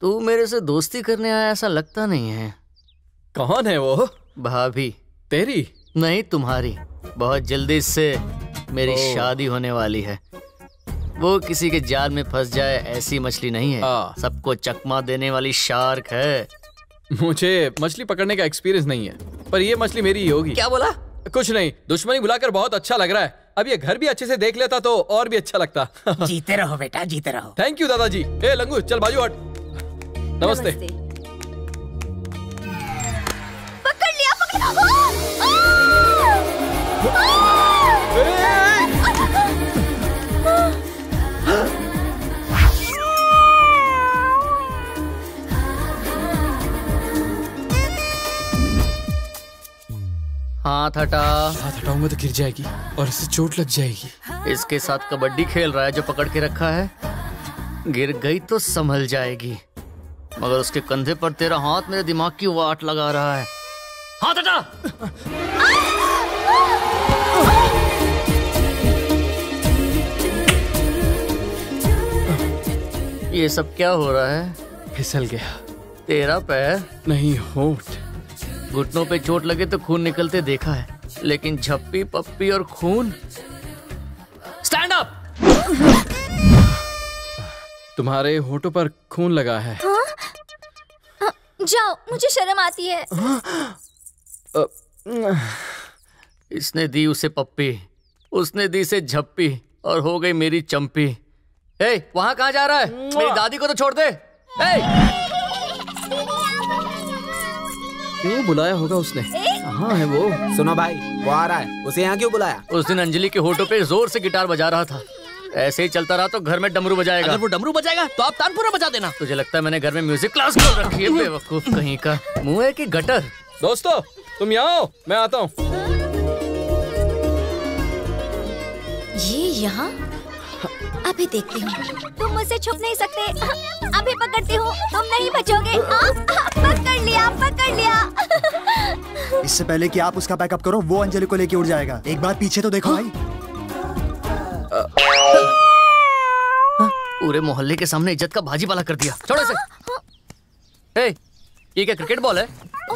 तू मेरे से दोस्ती करने आया ऐसा लगता नहीं है। कौन है वो? भाभी। तेरी? नहीं, तुम्हारी। बहुत जल्दी इससे मेरी शादी होने वाली है। वो किसी के जाल में फंस जाए ऐसी मछली नहीं है, सबको चकमा देने वाली शार्क है। मुझे मछली पकड़ने का एक्सपीरियंस नहीं है, पर ये मछली मेरी ही होगी। क्या बोला? कुछ नहीं, दुश्मनी भुलाकर बहुत अच्छा लग रहा है। अब ये घर भी अच्छे से देख लेता तो और भी अच्छा लगता। जीते रहो बेटा, जीते रहो। थैंक यू दादाजी। ए लंगू, चल बाजू हट। नमस्ते, नमस्ते। पकड़ लिया, पकड़ा। आ! आ! आ! हाथ हटा। हाथ हटाऊंगा तो गिर जाएगी और इससे चोट लग जाएगी। इसके साथ कबड्डी खेल रहा है जो पकड़ के रखा है। गिर गई तो संभल जाएगी, मगर उसके कंधे पर तेरा हाथ मेरे दिमाग की वाट लगा रहा है। हाथ हटा। ये सब क्या हो रहा है? फिसल गया। तेरा पैर नहीं, होठ। घुटनों पे चोट लगे तो खून निकलते देखा है, लेकिन झप्पी पप्पी और खून। Stand up. तुम्हारे होठों पर खून लगा है। हाँ? जाओ, मुझे शर्म आती है। हाँ? इसने दी उसे पप्पी, उसने दी से झप्पी, और हो गई मेरी चंपी। ए, वहां कहाँ जा रहा है? मेरी दादी को तो छोड़ दे। ए! क्यों बुलाया होगा उसने? कहाँ है वो? सुनो भाई, वो आ रहा है, उसे यहाँ क्यों बुलाया? उस दिन अंजलि के होठों पे जोर से गिटार बजा रहा था। ऐसे ही चलता रहा तो घर में डमरू बजाएगा। अगर वो डमरू बजाएगा तो आप तानपुरा बजा देना। तुझे लगता है मैंने घर में म्यूजिक क्लास खोल रखी है? बेवकूफ कहीं का। मुँह है कि गटर। दोस्तों तुम यहाँ आओ, मैं आता हूँ। ये यहाँ? अभी देखती हूँ। तुम मुझसे छुप नहीं सकते। अभी पकड़ती हूँ, तुम नहीं बचोगे। आ, आ, पकड़ लिया, पकड़ लिया। इससे पहले कि आप उसका बैकअप करो, वो अंजलि को लेके उड़ जाएगा। एक बार पीछे तो देखो। हाँ? भाई, पूरे मोहल्ले के सामने इज्जत का भाजीपाला कर दिया। छोड़ो इसे। ए, ये क्या क्रिकेट बॉल है?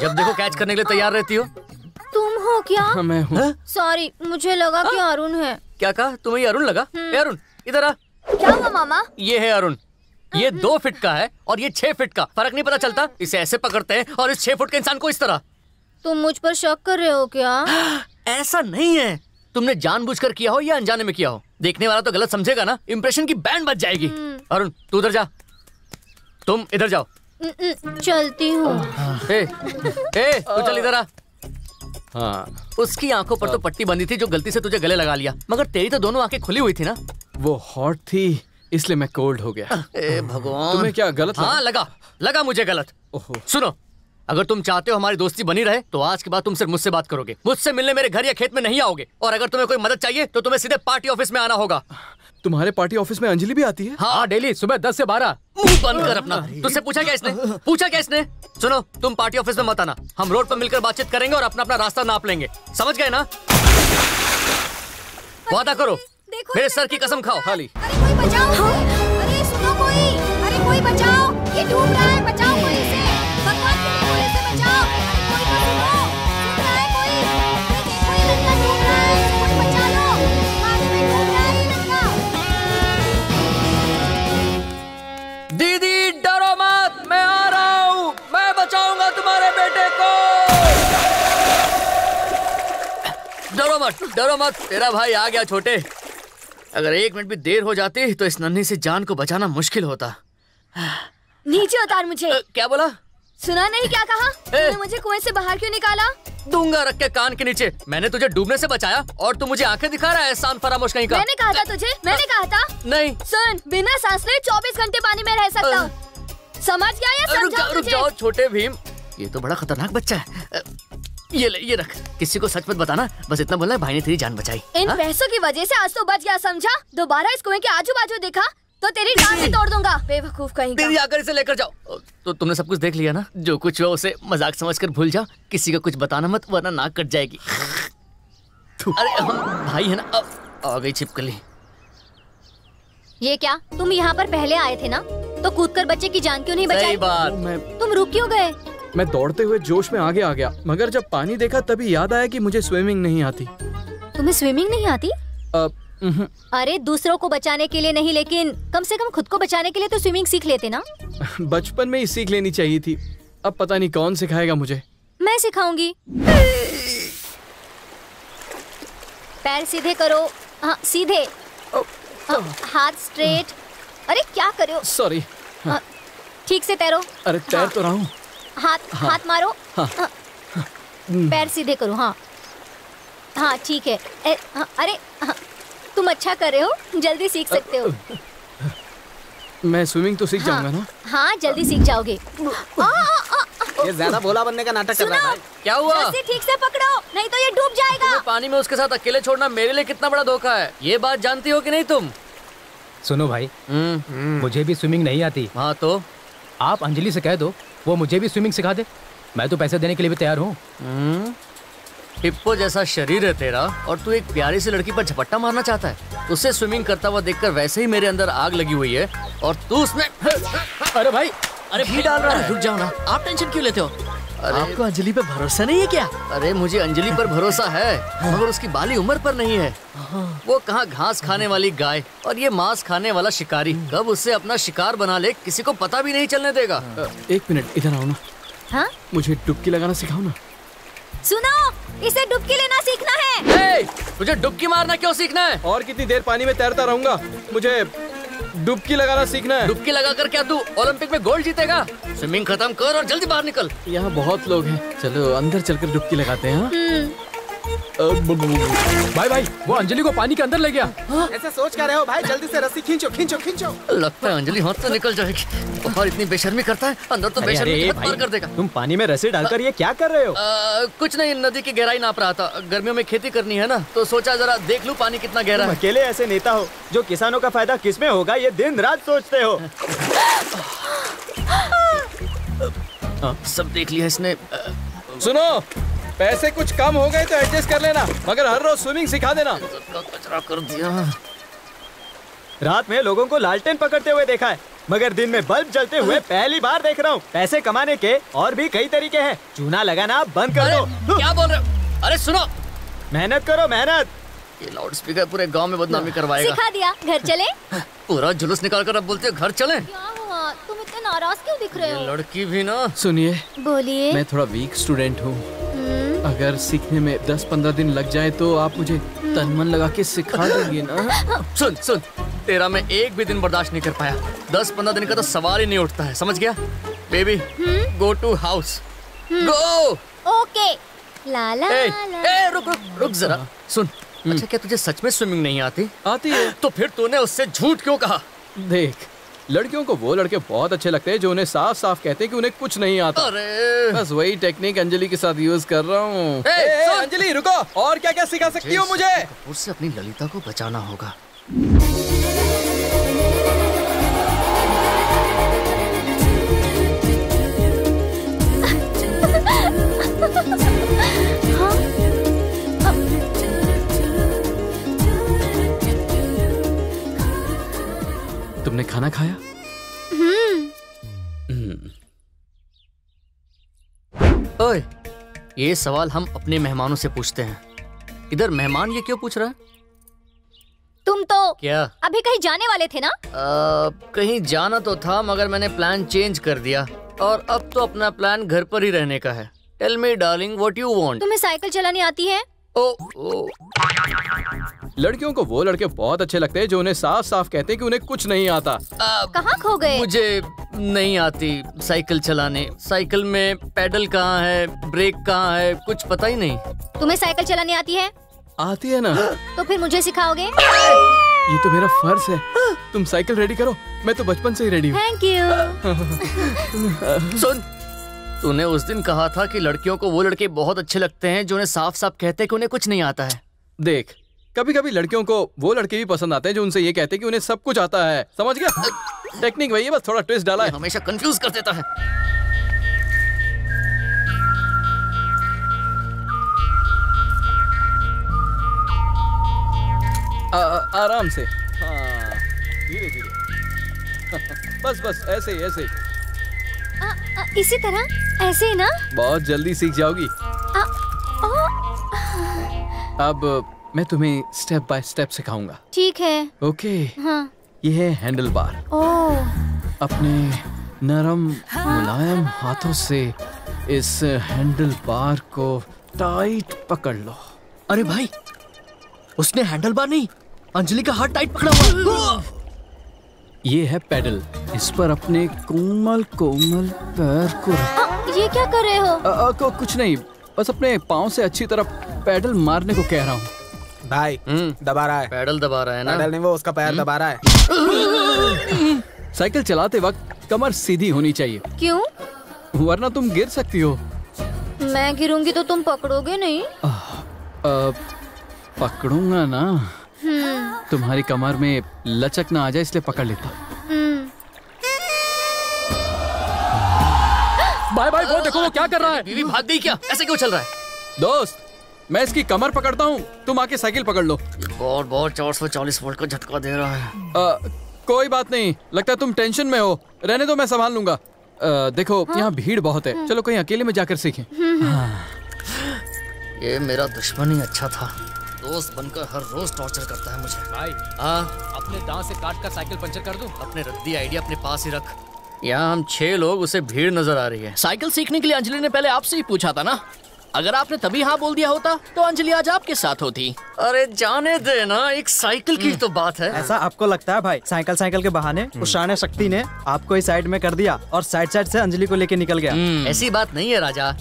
जब देखो कैच करने के लिए तैयार रहती हो। तुम हो क्या? मैं हूँ। सॉरी, मुझे लगा कि अरुण है। क्या कहा? तुम्हें अरुण लगा? अरुण इधर आ। क्या हुआ मामा? ये है अरुण। ये दो फिट का है और ये छह फिट का। फर्क नहीं पता चलता। इसे ऐसे पकड़ते हैं और इस छह फुट के इंसान को इस तरह। तुम मुझ पर शक कर रहे हो क्या? ऐसा नहीं है। तुमने जानबूझकर किया हो या अनजाने में किया हो, देखने वाला तो गलत समझेगा ना। इंप्रेशन की बैंड बच जाएगी। अरुण तू उधर जा, तुम इधर जाओ। चलती हूँ। तू चल इधर आ। हाँ। उसकी आंखों पर तो पट्टी बंधी थी जो गलती से तुझे गले लगा लिया, मगर तेरी तो दोनों आंखें खुली हुई थी ना। वो हॉट थी इसलिए मैं कोल्ड हो गया। ए भगवान। तुम्हें क्या गलत लगा? हाँ, लगा लगा मुझे गलत। सुनो, अगर तुम चाहते हो हमारी दोस्ती बनी रहे तो आज के बाद तुम सिर्फ मुझसे बात करोगे, मुझसे मिलने मेरे घर या खेत में नहीं आओगे। और अगर तुम्हें कोई मदद चाहिए तो तुम्हें सीधे पार्टी ऑफिस में आना होगा। तुम्हारे पार्टी ऑफिस में अंजलि भी आती है? हाँ, डेली सुबह दस से बारह। मुंह बंद कर अपना। तुझसे पूछा क्या इसने? पूछा क्या इसने? सुनो, तुम पार्टी ऑफिस में मत आना, हम रोड पर मिलकर बातचीत करेंगे और अपना अपना रास्ता नाप लेंगे। समझ गए ना? वादा करो, मेरे सर की कसम खाओ। खाली। अरे कोई बचाओ। हाँ? अरे सुनो कोई। अरे कोई बचाओ, ये डूब रहा है, बचाओ कोई इसे। भगवान के लिए कोई इसे बचाओ। अरे कोई बचाओ, डूब रहा है कोई। अरे कोई लड़का डूब रहा है, कोई बचा लो। पानी में डूब रहा है लड़का। दीदी डरो मत, मैं आ रहा हूँ, मैं बचाऊंगा तुम्हारे बेटे को। डरो मत, डरो मत, तेरा भाई आ गया छोटे। अगर एक मिनट भी देर हो जाती तो इस नन्ही सी जान को बचाना मुश्किल होता। नीचे उतार मुझे। आ, क्या बोला? सुना नहीं क्या कहा? तूने मुझे कुएं से बाहर क्यों निकाला? दूंगा रख के कान के नीचे। मैंने तुझे डूबने से बचाया और तू मुझे आंखें दिखा रहा है। एहसान फरामोश कहीं का। मैंने कहा था तुझे, मैंने कहा था। नहीं सुन, बिना सांस लिए चौबीस घंटे पानी में रह सकता हूँ, समझ गया? रुक जाओ छोटे भीम, ये तो बड़ा खतरनाक बच्चा है। ये ले, ये रख, किसी को सच मत बताना, बस इतना बोलना है भाई ने तेरी जान बचाई। इन हा? पैसों की वजह से आज तो बच गया, समझा? दोबारा इस कुएं के आजू बाजू देखा तो तेरी टांग तोड़ दूंगा। बेवकूफ कहीं का। तेरी आकर इसे लेकर जाओ। तो तुमने सब कुछ देख लिया ना? जो कुछ हुआ उसे मजाक समझकर भूल जाओ, किसी को कुछ बताना मत वरना नाक कट जाएगी। अरे हम भाई है ना। आ गई छिपकली। ये क्या, तुम यहाँ पर पहले आए थे ना? तो कूद कर बच्चे की जान क्यों नहीं बचाई? तुम रुक क्यों गए? मैं दौड़ते हुए जोश में आगे आ गया, मगर जब पानी देखा तभी याद आया कि मुझे स्विमिंग नहीं आती। तुम्हें स्विमिंग नहीं आती? आ, अरे दूसरों को बचाने के लिए नहीं, लेकिन कम से कम खुद को बचाने के लिए तो स्विमिंग सीख लेते ना। बचपन में ही सीख लेनी चाहिए थी, अब पता नहीं कौन सिखाएगा मुझे। मैं सिखाऊंगी। पैर सीधे करो, हाँ सीधे, हाथ स्ट्रेट। अरे क्या कर रहे हो? सॉरी। ठीक से तैरो। अरे तैर तो रहा हूँ। हाथ हाथ मारो, पैर सीधे करो। हाँ हाँ ठीक है। अरे तुम अच्छा कर रहे हो, जल्दी सीख सकते हो। मैं स्विमिंग तो सीख जाऊंगा ना? हाँ जल्दी सीख जाओगे। ये ज़्यादा भोला बनने का नाटक कर रहा है। क्या हुआ? उसे ठीक से पकड़ो नहीं तो ये डूब जाएगा। तुम्हें पानी में उसके साथ अकेले छोड़ना मेरे लिए कितना बड़ा धोखा है, ये बात जानती हो कि नहीं तुम? सुनो भाई, मुझे भी स्विमिंग नहीं आती। हाँ तो आप अंजलि से कह दो वो मुझे भी स्विमिंग सिखा दे, मैं तो पैसे देने के लिए भी तैयार हूँ। पिप्पो जैसा शरीर है तेरा और तू एक प्यारी सी लड़की पर झपट्टा मारना चाहता है। उसे स्विमिंग करता हुआ देखकर वैसे ही मेरे अंदर आग लगी हुई है और तू उसमें अरे भाई, अरे घी डाल रहा है। रुक जाओ ना, आप टेंशन क्यों लेते हो? अरे आपको अंजलि पर भरोसा नहीं है क्या? अरे मुझे अंजलि पर भरोसा है मगर उसकी बाली उम्र पर नहीं है। वो कहाँ घास खाने वाली गाय और ये मांस खाने वाला शिकारी कब उससे अपना शिकार बना ले किसी को पता भी नहीं चलने देगा। एक मिनट इधर आओ ना, मुझे डुबकी लगाना सिखाओ ना। सुनो, इसे डुबकी लेना सीखना है। ए, मुझे डुबकी मारना क्यों सीखना है? और कितनी देर पानी में तैरता रहूंगा? मुझे डुबकी लगाना सीखना है। डुबकी लगाकर क्या तू ओलंपिक में गोल्ड जीतेगा? स्विमिंग खत्म कर और जल्दी बाहर निकल। यहाँ बहुत लोग हैं, चलो अंदर चलकर डुबकी लगाते हैं। भाई भाई वो अंजलि को पानी के अंदर ले गया। हाँ? ऐसा सोच क्या रहे हो भाई, जल्दी से रस्सी खींचो खींचो खींचो। लगता है अंजलि हाथ से निकल जाएगी। और इतनी बेशर्मी करता है, अंदर तो बेशर्मी पार कर देगा। तुम पानी में रस्सी डालकर ये क्या कर रहे हो? आ, कुछ नहीं, नदी की गहराई नाप रहा था। गर्मियों में खेती करनी है ना, तो सोचा जरा देख लूँ पानी कितना गहरा है। अकेले ऐसे नेता हो जो किसानों का फायदा किसमें होगा ये दिन रात सोचते हो। सब देख लिया इसने। सुनो, पैसे कुछ कम हो गए तो एडजस्ट कर लेना, मगर हर रोज स्विमिंग सिखा देना। कचरा कर दिया। रात में लोगों को लालटेन पकड़ते हुए देखा है, मगर दिन में बल्ब जलते हुए पहली बार देख रहा हूँ। पैसे कमाने के और भी कई तरीके हैं, चूना लगाना बंद कर दो। क्या बोल रहे हो? अरे सुनो, मेहनत करो मेहनत। ये लाउड स्पीकर पूरे गाँव में बदनामी करवाएगा। सिखा दिया, घर चले। पूरा जुलूस निकाल कर अब बोलते हो घर चले। तुम इतने नाराज क्यों दिख रहे हो? लड़की भी ना। सुनिए बोलिए। मैं थोड़ा वीक स्टूडेंट हूँ, अगर सीखने में दस पंद्रह दिन लग जाए तो आप मुझे तन मन लगा के सिखा देंगे ना? सुन सुन, तेरा मैं एक भी दिन बर्दाश्त नहीं कर पाया। दस पंद्रह दिन का तो सवाल ही नहीं उठता है, समझ गया baby? Go to house, go. Okay ला ला ला। ए रुक रुक रुक जरा सुन। अच्छा क्या तुझे सच में स्विमिंग नहीं आती? आती है। तो फिर तूने उससे झूठ क्यों कहा? देख, लड़कियों को वो लड़के बहुत अच्छे लगते हैं जो उन्हें साफ साफ कहते हैं कि उन्हें कुछ नहीं आता। अरे बस वही टेक्निक अंजलि के साथ यूज कर रहा हूँ। अंजलि रुको, और क्या क्या सिखा सकती हो मुझे? कपूर से अपनी ललिता को बचाना होगा। तुमने खाना खाया? हम्म। ओए, ये सवाल हम अपने मेहमानों से पूछते हैं, इधर मेहमान ये क्यों पूछ रहा है? तुम तो क्या अभी कहीं जाने वाले थे ना? आ, कहीं जाना तो था मगर मैंने प्लान चेंज कर दिया और अब तो अपना प्लान घर पर ही रहने का है। Tell me darling what you want. तुम्हें साइकिल चलानी आती है? ओ, ओ। लड़कियों को वो लड़के बहुत अच्छे लगते हैं जो उन्हें साफ साफ कहते हैं कि उन्हें कुछ नहीं आता। कहाँ खो गए? मुझे नहीं आती साइकिल चलाने। साइकिल में पैडल कहाँ है, ब्रेक कहाँ है, कुछ पता ही नहीं। तुम्हें साइकिल चलाने आती है? आती है ना। तो फिर मुझे सिखाओगे? ये तो मेरा फर्ज है। तुम साइकिल रेडी करो, मैं तो बचपन से ही रेडी हूँ। Thank you. सुन, तूने उस दिन कहा था कि लड़कियों को वो लड़के बहुत अच्छे लगते हैं जो उन्हें साफ साफ कहते हैं कि उन्हें कुछ नहीं आता है। देख, कभी कभी लड़कियों को वो लड़के भी पसंद आते हैं जो उनसे ये कहते हैं कि उन्हें सब कुछ आता है, समझ गया? टेक्निक वही है, बस थोड़ा ट्विस्ट डाला है। हमेशा कंफ्यूज कर देता है। आ, आ, आराम से, धीरे धीरे। बस बस ऐसे ही ऐसे ही। आ, आ, इसी तरह ऐसे ही ना? बहुत जल्दी सीख जाओगी। आ, ओ, आ, अब मैं तुम्हें स्टेप बाय स्टेप सिखाऊंगा। ठीक है। ओके। हाँ। ये है हैंडल बार। ओ। अपने नरम मुलायम हाथों से इस हैंडल बार को टाइट पकड़ लो। अरे भाई, उसने हैंडल बार नहीं, अंजलि का हाथ टाइट पकड़ा हुआ। ये है पैडल। इस पर अपने कोमल कोमल पैर को आ, ये क्या कर रहे हो? आ, आ, कुछ नहीं, बस अपने पाँव से अच्छी तरह पैडल मारने को कह रहा हूँ। भाई दबा रहा है, पैडल दबा रहा है ना? पैडल नहीं, वो उसका पैर दबा रहा है। साइकिल चलाते वक्त कमर सीधी होनी चाहिए। क्यों? वरना तुम गिर सकती हो। मैं गिरूंगी तो तुम पकड़ोगे नहीं? आ, आ, पकड़ूंगा ना। तुम्हारी कमर में लचक ना आ जाए इसलिए पकड़ लेता। भाई भाई वो देखो वो क्या कर रहा है। बीवी भाग गई क्या? ऐसे क्यों चल रहा है? दोस्त मैं इसकी कमर पकड़ता हूँ, तुम आके साइकिल पकड़ लो। बहुत बहुत चार सौ चालीस वोल्ट का झटका दे रहा है। आ, कोई बात नहीं, लगता है तुम टेंशन में हो। रहने दो, मैं संभाल लूंगा। Uh, देखो हाँ? यहाँ भीड़ बहुत है, चलो कहीं अकेले में जाकर सीखें। हाँ। ये मेरा दुश्मन ही अच्छा था, दोस्त बनकर हर रोज टॉर्चर करता है मुझे। भाई हाँ, अपने दांत से काट कर साइकिल पंचर कर दूं? अपने रद्दी आइडिया अपने पास ही रख। यहाँ हम छह लोग, उसे भीड़ नजर आ रही है। साइकिल सीखने के लिए अंजलि ने पहले आपसे ही पूछा था ना, अगर आपने तभी हाँ बोल दिया होता तो अंजलि आज आपके साथ होती। अरे जाने दे ना, एक साइकिल की तो बात है। ऐसा आपको लगता है भाई? साइकिल साइकिल के बहाने उस शाने शक्ति ने आपको ही साइड में कर दिया और साइड साइड से अंजलि को लेके निकल गया। ऐसी बात नहीं है राजा,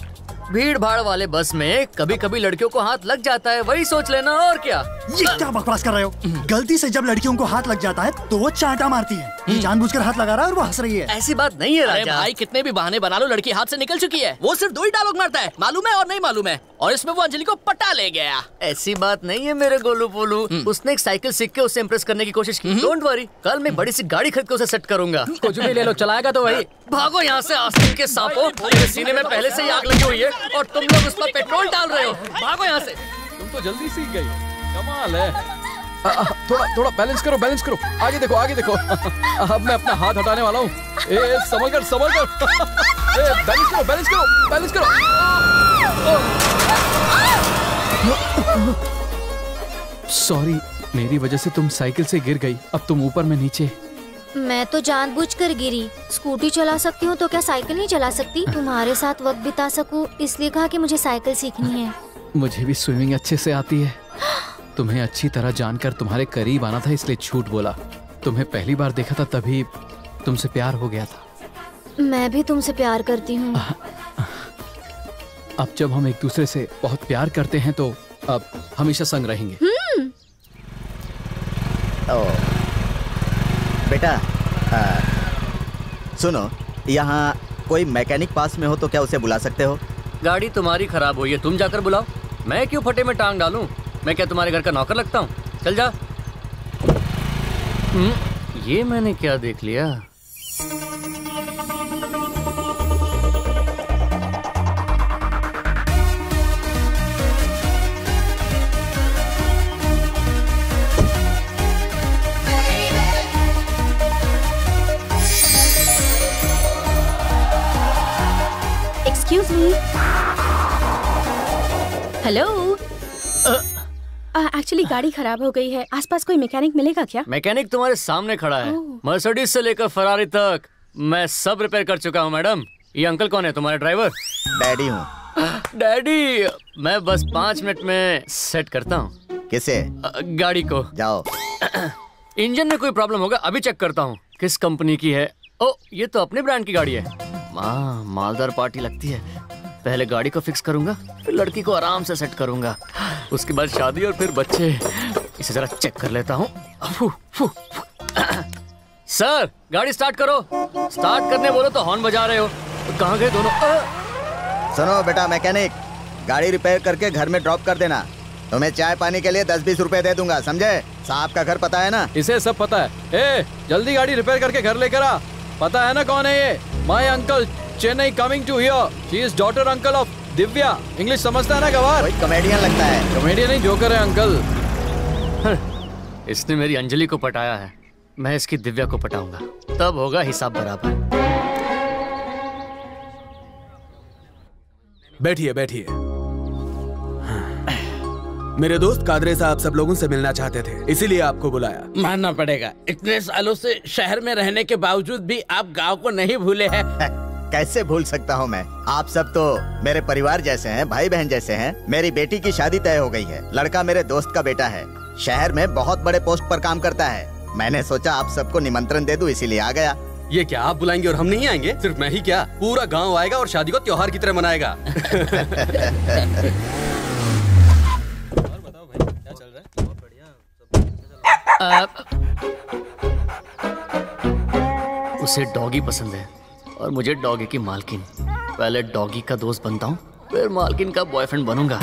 भीड़ भाड़ वाले बस में कभी कभी लड़कियों को हाथ लग जाता है, वही सोच लेना। और क्या, ये क्या बकवास कर रहे हो? गलती से जब लड़कियों को हाथ लग जाता है तो वो चांटा मारती है। ये जानबूझकर हाथ लगा रहा है और वो हंस रही है। ऐसी बात नहीं है राजा। भाई कितने भी बहाने बना लो, लड़की हाथ से निकल चुकी है। वो सिर्फ दो ही डायलॉग मारता है, मालूम है और नहीं मालूम है, और इसमें वो अंजलि को पटा ले गया। ऐसी बात नहीं है मेरे गोलू पोलू, उसने एक साइकिल सीख के उससे इम्प्रेस करने की कोशिश की। डोंट वरी, कल मैं बड़ी सी गाड़ी खरीद के उसे सेट करूंगा। कुछ भी ले लो, चलाएगा तो वही। भागो यहाँ से आस्तीन के सांपों, मेरे सीने में पहले से ही आग लगी हुई है और तुम लोग उस पर पेट्रोल डाल रहे हो। भागो यहाँ से। तुम तो जल्दी सीख गई, कमाल है। आ, आ, थोड़ा थोड़ा बैलेंस करो, बैलेंस करो, आगे देखो, आगे देखो। अब मैं अपना हाथ हटाने वाला हूँ। संभल कर, संभल कर। बैलेंस करो, बैलेंस करो, बैलेंस करो। सॉरी, मेरी वजह से तुम साइकिल से गिर गई। अब तुम ऊपर में नीचे। मैं तो जानबूझकर गिरी। स्कूटी चला सकती हूँ तो क्या साइकिल नहीं चला सकती? तुम्हारे साथ वक्त बिता सकूँ इसलिए कहा कि मुझे साइकिल सीखनी है। मुझे भी स्विमिंग अच्छे से आती है। तुम्हें अच्छी तरह जानकर तुम्हारे करीब आना था इसलिए झूठ बोला। तुम्हें पहली बार देखा था तभी तुमसे प्यार हो गया था। मैं भी तुमसे प्यार करती हूँ। अब जब हम एक दूसरे से बहुत प्यार करते हैं तो अब हमेशा संग रहेंगे। ओ, बेटा आ, सुनो, यहाँ कोई मैकेनिक पास में हो तो क्या उसे बुला सकते हो? गाड़ी तुम्हारी खराब हुई है, तुम जाकर बुलाओ। मैं क्यों फटे में टांग डालूं? मैं क्या तुम्हारे घर का नौकर लगता हूँ? चल जा। ये मैंने क्या देख लिया? Excuse me. हेलो, एक्चुअली गाड़ी खराब हो गई है, आसपास कोई मैकेनिक मिलेगा क्या? मैकेनिक तुम्हारे सामने खड़ा है। मर्सिडीज से लेकर फरारी तक मैं सब रिपेयर कर चुका हूँ मैडम। ये अंकल कौन है तुम्हारे ड्राइवर? डैडी हूँ। डैडी, मैं बस पाँच मिनट में सेट करता हूँ। किसे? गाड़ी को। जाओ। इंजन में कोई प्रॉब्लम होगा, अभी चेक करता हूँ। किस कंपनी की है? ओ, ये तो अपने ब्रांड की गाड़ी है। माँ, मालदार पार्टी लगती है। पहले गाड़ी को फिक्स करूंगा, फिर लड़की को आराम से सेट करूंगा, उसके बाद शादी और फिर बच्चे। इसे जरा चेक कर लेता हूँ। सर, गाड़ी स्टार्ट करो। स्टार्ट करने बोलो तो हॉर्न बजा रहे हो। कहाँ गए दोनों? सुनो बेटा मैकेनिक, गाड़ी रिपेयर करके घर में ड्रॉप कर देना। तुम्हें चाय पानी के लिए दस बीस रुपए दे दूंगा, समझे? साहब का घर पता है ना? इसे सब पता है। ए, जल्दी गाड़ी रिपेयर करके घर लेकर आ। पता है ना कौन है ये? My uncle Chennai coming to here. She is daughter uncle of Divya. English समझता है ना गवार? कोई कॉमेडियन लगता है। कॉमेडियन नहीं, जोकर है अंकल। इसने मेरी अंजलि को पटाया है, मैं इसकी दिव्या को पटाऊंगा, तब होगा हिसाब बराबर। बैठिए बैठिए। मेरे दोस्त कादरे साहब सब लोगों से मिलना चाहते थे, इसीलिए आपको बुलाया। मानना पड़ेगा, इतने सालों से शहर में रहने के बावजूद भी आप गांव को नहीं भूले हैं। कैसे भूल सकता हूँ मैं? आप सब तो मेरे परिवार जैसे हैं, भाई बहन जैसे हैं। मेरी बेटी की शादी तय हो गई है, लड़का मेरे दोस्त का बेटा है, शहर में बहुत बड़े पोस्ट पर काम करता है। मैंने सोचा आप सबको निमंत्रण दे दूं, इसीलिए आ गया। ये क्या आप बुलाएंगे और हम नहीं आएंगे? सिर्फ मैं ही क्या, पूरा गांव आएगा और शादी को त्योहार की तरह मनाएगा। और बताओ भाई, क्या चल रहा है? बहुत बढ़िया। उसे डॉगी पसंद है और मुझे डॉगी की मालकिन। पहले डॉगी का दोस्त बनता हूँ, फिर मालकिन का बॉयफ्रेंड बनूंगा।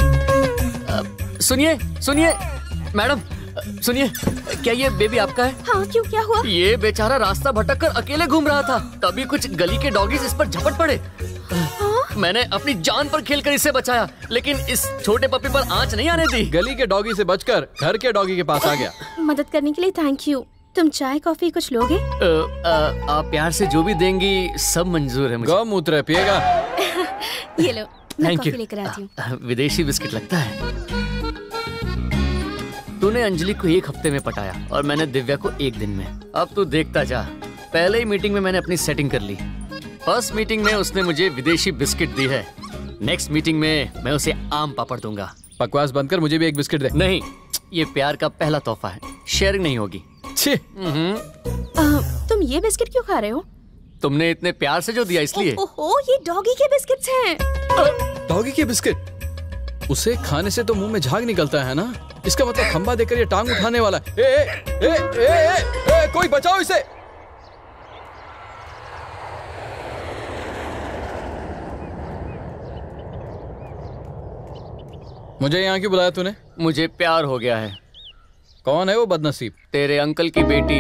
सुनिए सुनिए मैडम, सुनिए, क्या ये बेबी आपका है? हाँ, क्यों, क्या हुआ? ये बेचारा रास्ता भटक कर अकेले घूम रहा था, तभी कुछ गली के डॉगीज इस पर झपट पड़े। हाँ? मैंने अपनी जान पर खेलकर इसे बचाया, लेकिन इस छोटे पप्पी पर आंच नहीं आने दी। गली के डॉगी से बचकर घर के डॉगी के पास आ गया। मदद करने के लिए थैंक यू। तुम चाय कॉफी कुछ लोगे? आ, आ, आप प्यार से जो भी देंगी सब मंजूर है मुझे। गौमूत्र पिएगा? ये लो, मैं कॉफी लेकर आती हूँ। विदेशी बिस्किट लगता है। तूने अंजलि को एक हफ्ते में पटाया और मैंने दिव्या को एक दिन में। अब तू देखता जा, पहले ही मीटिंग में मैंने अपनी सेटिंग कर ली। फर्स्ट मीटिंग में उसने मुझे विदेशी बिस्किट दी है, नेक्स्ट मीटिंग में मैं उसे आम पापड़ दूंगा। बकवास बंद कर, मुझे भी एक बिस्किट दे। नहीं, ये प्यार का पहला तोहफा है, शेयरिंग नहीं होगी। छी, तुम ये बिस्किट क्यों खा रहे हो? तुमने इतने प्यार से जो दिया इसलिए। ओहो, ये डॉगी के बिस्किट्स हैं। डॉगी के बिस्किट? उसे खाने से तो मुँह में झाग निकलता है ना, इसका मतलब खंबा देकर ये टांग उठाने वाला है। ए, ए, ए, ए, ए, ए, कोई बचाओ इसे। मुझे यहाँ क्यों बुलाया तूने? मुझे प्यार हो गया है। कौन है वो बदनसीब? तेरे अंकल की बेटी।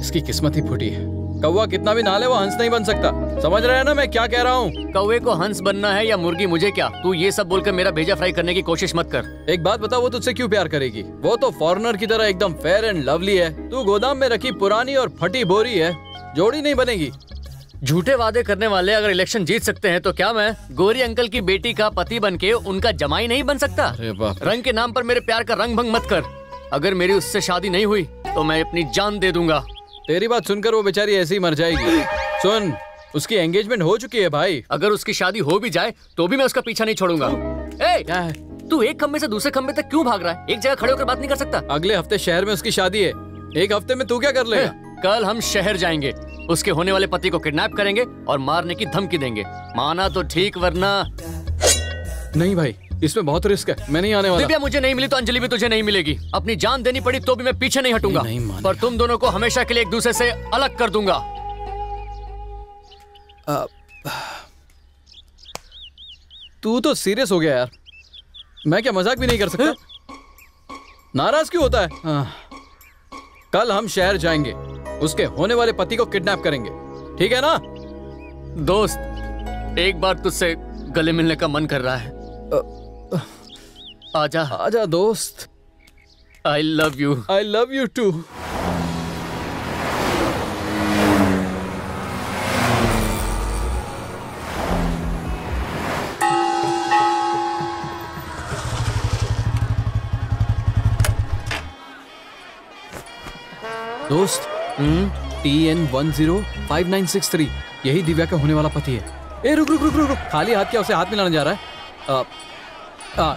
इसकी किस्मत ही फूटी है। कौवा कितना भी नाले वो हंस नहीं बन सकता, समझ रहे हैं ना मैं क्या कह रहा हूँ? कौवे को हंस बनना है या मुर्गी, मुझे क्या। तू ये सब बोलकर मेरा भेजा फ्राई करने की कोशिश मत कर। एक बात बता, वो तुझसे क्यों प्यार करेगी? वो तो फॉरेनर की तरह एकदम फेयर एंड लवली है, तू गोदाम में रखी पुरानी और फटी बोरी है, जोड़ी नहीं बनेगी। झूठे वादे करने वाले अगर इलेक्शन जीत सकते हैं तो क्या मैं गोरी अंकल की बेटी का पति बन के उनका जमाई नहीं बन सकता? रंग के नाम पर मेरे प्यार का रंग भंग मत कर। अगर मेरी उससे शादी नहीं हुई तो मैं अपनी जान दे दूंगा। तेरी बात सुनकर वो बेचारी ऐसे ही मर जाएगी। सुन, उसकी एंगेजमेंट हो चुकी है भाई, अगर उसकी शादी हो भी जाए तो भी मैं उसका पीछा नहीं छोड़ूंगा। ए, तू एक खंबे से दूसरे खंबे तक क्यों भाग रहा है? एक जगह खड़े होकर बात नहीं कर सकता? अगले हफ्ते शहर में उसकी शादी है, एक हफ्ते में तू क्या कर लेगा? कल हम शहर जाएंगे, उसके होने वाले पति को किडनैप करेंगे और मारने की धमकी देंगे। माना तो ठीक, वरना नहीं। भाई इसमें बहुत रिस्क है, मैं नहीं आने वाला। दिव्या मुझे नहीं मिली तो अंजलि भी तुझे नहीं मिलेगी। अपनी जान देनी पड़ी तो भी मैं पीछे नहीं हटूंगा। नहीं, पर तुम दोनों को हमेशा के लिए एक दूसरे से अलग कर दूंगा। आ, तू तो सीरियस हो गया यार। मैं क्या मजाक भी नहीं कर सकता? है? नाराज क्यों होता है? आ, कल हम शहर जाएंगे, उसके होने वाले पति को किडनैप करेंगे, ठीक है ना? दोस्त, एक बार तुझसे गले मिलने का मन कर रहा है। आ, आजा आजा दोस्त। I love you. I love you too. दोस्त, T N one zero five nine six three, यही दिव्या का होने वाला पति है। ए, रुक रुक रुक रुक, खाली हाथ क्या उसे हाथ मिलाना जा रहा है? आ, आ,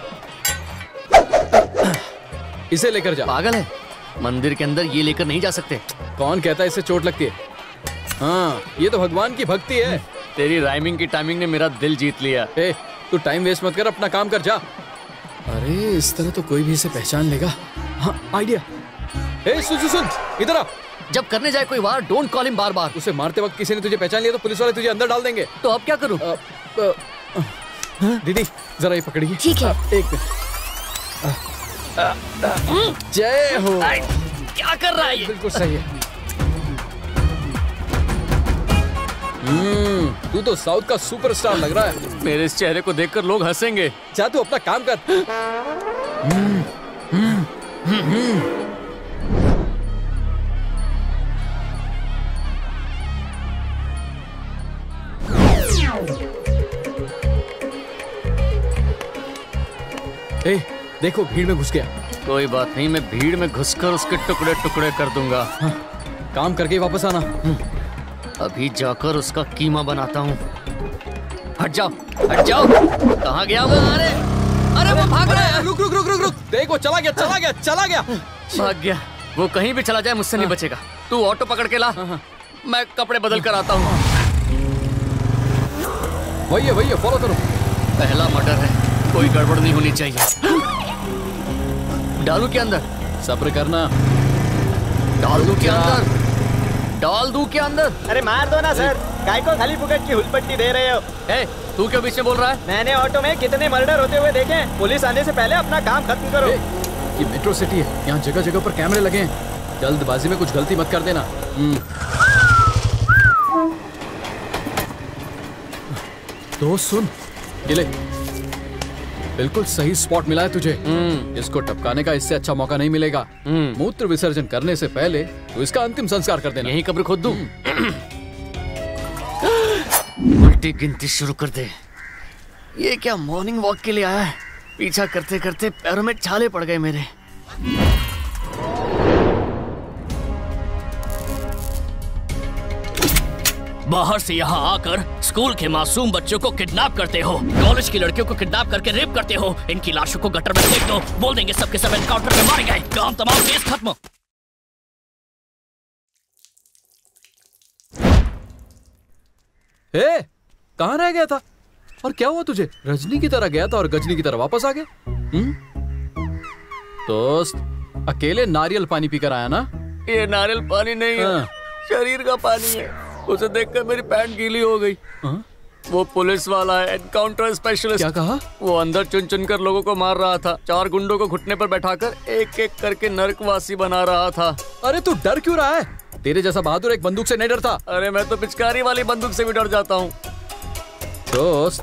इसे लेकर जा। पागल है, मंदिर के अंदर ये लेकर नहीं जा सकते। कौन कहता है इससे चोट लगती है? हाँ, ये तो भगवान की भक्ति है। तेरी राइमिंग की टाइमिंग ने मेरा दिल जीत लिया। ए, तू टाइम वेस्ट मत कर, अपना काम कर जा। अरे इस तरह तो कोई भी इसे पहचान लेगा। हाँ, आइडिया। ए, सुन सुन सुन, इधर आ। जब करने जाए कोई वार, डोंट कॉल हिम बार बार। उसे मारते वक्त किसी ने तुझे पहचान लिया तो पुलिस वाले तुझे अंदर डाल देंगे। तो अब क्या करूँ? दीदी जरा ये पकड़िए। ठीक है। एक मिनट। जय हो। क्या कर रहा है ये? बिल्कुल सही है। हम्म, तू तो साउथ का सुपरस्टार लग रहा है। मेरे इस चेहरे को देखकर लोग हंसेंगे। जा, तू अपना काम कर। हम्म हम्म हम्म देखो भीड़ में घुस गया। कोई बात नहीं, मैं भीड़ में घुसकर उसके टुकड़े टुकड़े कर दूंगा। हाँ। काम करके वापस आना। अभी जाकर उसका कीमा बनाता हूँ। हट जाओ, हट जाओ। कहाँ गया वो? अरे अरे वो भाग रहा है। रुक रुक रुक रुक रुक। देखो चला गया, चला गया, चला गया, भाग गया। वो कहीं भी चला जाए मुझसे नहीं बचेगा। तू ऑटो पकड़ के ला, मैं कपड़े बदल कर आता हूँ। वही है, वही है, फॉलो करो। पहला मर्डर है, कोई गड़बड़ नहीं होनी चाहिए। डालू के अंदर सब्र करना। डाल दूं के अंदर, डाल दूं के अंदर। अरे मार दो ना सर, गाय को खाली फुकट की हुलपट्टी दे रहे हो। ए, तू क्यों बीच में बोल रहा है? मैंने ऑटो में कितने मर्डर होते हुए देखे। पुलिस आने से पहले अपना काम खत्म करो। ए, ये मेट्रो सिटी है, यहाँ जगह जगह पर कैमरे लगे हैं। जल्दबाजी में कुछ गलती मत कर देना। तो सुन, ये ले, बिल्कुल सही स्पॉट मिला है तुझे। इसको टपकाने का इससे अच्छा मौका नहीं मिलेगा। मूत्र विसर्जन करने से पहले तो इसका अंतिम संस्कार कर देना। यही कब्र खोद दूं? उल्टी गिनती शुरू कर दे। ये क्या मॉर्निंग वॉक के लिए आया है? पीछा करते करते पैरों में छाले पड़ गए मेरे। बाहर से यहाँ आकर स्कूल के मासूम बच्चों को किडनैप करते हो, कॉलेज की लड़कियों को किडनैप करके रेप करते हो। इनकी लाशों को गटर में फेंक दो, बोल देंगे सबके सब एनकाउंटर में मारे गए। काम तमाम, केस खत्म। ए, कहाँ रह गया था और क्या हुआ तुझे? रजनी की तरह गया था और गजनी की तरह वापस आ गया। दोस्त, अकेले नारियल पानी पीकर आया ना? ये नारियल पानी नहीं है, शरीर का पानी है। उसे देखकर मेरी पैंट गीली हो गई। आ? वो पुलिस वाला है, एनकाउंटर स्पेशलिस्ट। क्या कहा? वो अंदर चुन चुन कर लोगों को मार रहा था। चार गुंडों को घुटने पर बैठाकर एक एक करके नरकवासी बना रहा था। अरे तू डर क्यों रहा है? तेरे जैसा बहादुर एक बंदूक से नहीं डरता। अरे मैं तो पिचकारी वाली बंदूक से भी डर जाता हूँ। दोस्त,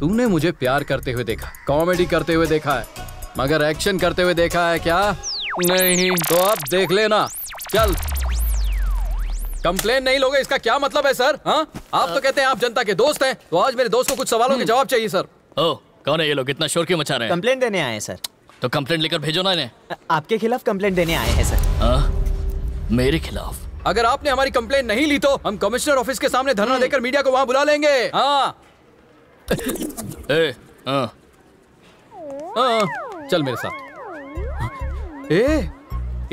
तूने मुझे प्यार करते हुए देखा, कॉमेडी करते हुए देखा है, मगर एक्शन करते हुए देखा है क्या? नहीं। तो अब देख लेना। चल, कंप्लेन नहीं लोगे इसका क्या मतलब है सर? हाँ, आप आ, तो कहते हैं आप जनता के दोस्त हैं, तो आज मेरे दोस्त को कुछ सवालों के जवाब चाहिए सर। ओ, कौन है ये लोग? इतना शोर क्यों मचा रहे हैं? कंप्लेन देने आए हैं सर। तो कंप्लेन लेकर भेजो ना इन्हें। आपके खिलाफ कंप्लेन देने आए हैं सर। आ, मेरे खिलाफ? अगर आपने हमारी कंप्लेन नहीं ली तो हम कमिश्नर ऑफिस के सामने धरना देकर मीडिया को वहाँ बुला लेंगे। हाँ, चल मेरे साथ।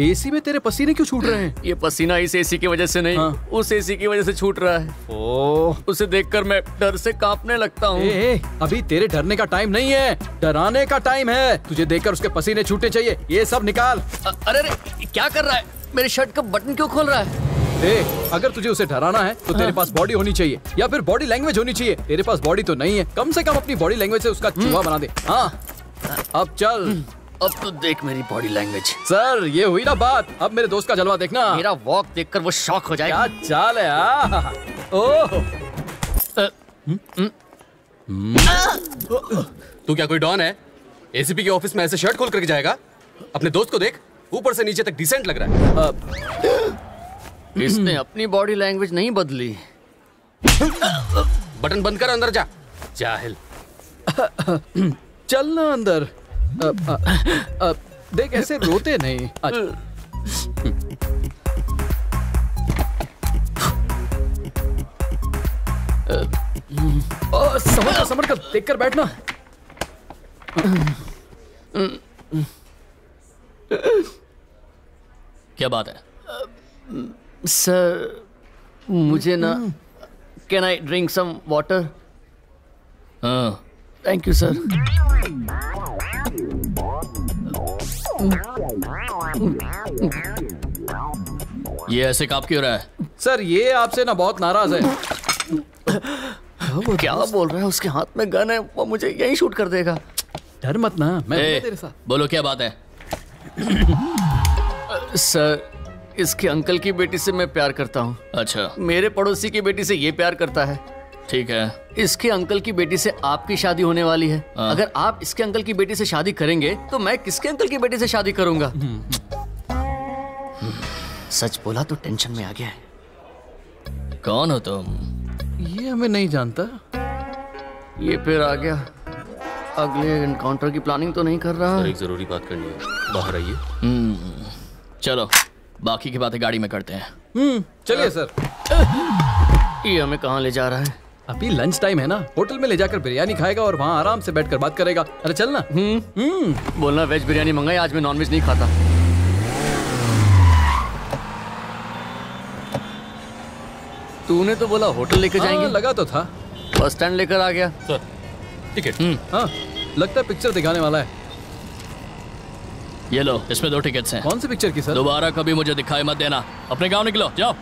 एसी में तेरे पसीने क्यों छूट रहे हैं? ये पसीना इस एसी की वजह से नहीं, हाँ। उस एसी की वजह से छूट रहा है। ओ, उसे देखकर मैं डर से कांपने लगता हूँ। अभी तेरे डरने का टाइम नहीं है, डराने का टाइम है। तुझे देखकर उसके पसीने छूटने चाहिए। ये सब निकाल। अ, अरे अरे क्या कर रहा है? मेरे शर्ट का बटन क्यों खोल रहा है? ए, अगर तुझे उसे डराना है तो तेरे हाँ। पास बॉडी होनी चाहिए या फिर बॉडी लैंग्वेज होनी चाहिए। तेरे पास बॉडी तो नहीं है, कम से कम अपनी बॉडी लैंग्वेज से उसका चूहा बना दे। हाँ, अब चल। अब तो देख मेरी बॉडी लैंग्वेज। सर, ये हुई ना बात। अब मेरे दोस्त का जलवा देखना। मेरा वॉक देखकर वो शॉक हो जाएगा। क्या चाल है? आ, ओह। तू क्या कोई डॉन है? एसीपी के ऑफिस में ऐसे शर्ट खोल करके जाएगा? अपने दोस्त को देख, ऊपर से नीचे तक डिसेंट लग रहा है। इसने अपनी बॉडी लैंग्वेज नहीं बदली। बटन बंद कर, अंदर जा, जाहिल। चल ना अंदर। आ, आ, आ, देख ऐसे रोते नहीं। समझ कर, समझ कर, देख कर बैठना। क्या बात है सर? मुझे ना, can I drink some water? Thank you sir. ये ऐसे कांप क्यों रहा है? सर, ये आपसे ना बहुत नाराज है। वो क्या बोल रहा है? उसके हाथ में गन है, वो मुझे यहीं शूट कर देगा। डर मत ना, मैं ए, तेरे साथ। बोलो क्या बात है? सर, इसके अंकल की बेटी से मैं प्यार करता हूँ। अच्छा। मेरे पड़ोसी की बेटी से ये प्यार करता है। ठीक है। इसके अंकल की बेटी से आपकी शादी होने वाली है। आ, अगर आप इसके अंकल की बेटी से शादी करेंगे तो मैं किसके अंकल की बेटी से शादी करूंगा? सच बोला तो टेंशन में आ गया है। कौन हो तुम? ये हमें नहीं जानता। ये फिर आ गया। अगले एनकाउंटर की प्लानिंग तो नहीं कर रहा है? एक जरूरी बात करनी है, बाहर आइए। चलो बाकी की बातें गाड़ी में करते हैं। चलिए सर। ये हमें कहाँ ले जा रहा है? अभी लंच टाइम है ना, होटल में ले जाकर बिरयानी खाएगा और वहाँ आराम से बैठकर बात करेगा। अरे चल ना। हम्म बोलना वेज बिरयानी मंगाई, आज मैं नॉनवेज नहीं खाता। तूने तो बोला होटल लेकर जाएंगे। लगा तो था, बस स्टैंड लेकर आ गया। Sir ticket. हाँ लगता है पिक्चर दिखाने वाला है। ये लो, इसमें दो टिकट्स हैं। कौन सी पिक्चर की सर? दोबारा कभी मुझे दिखाई मत देना, अपने गांव निकलो, जाओ।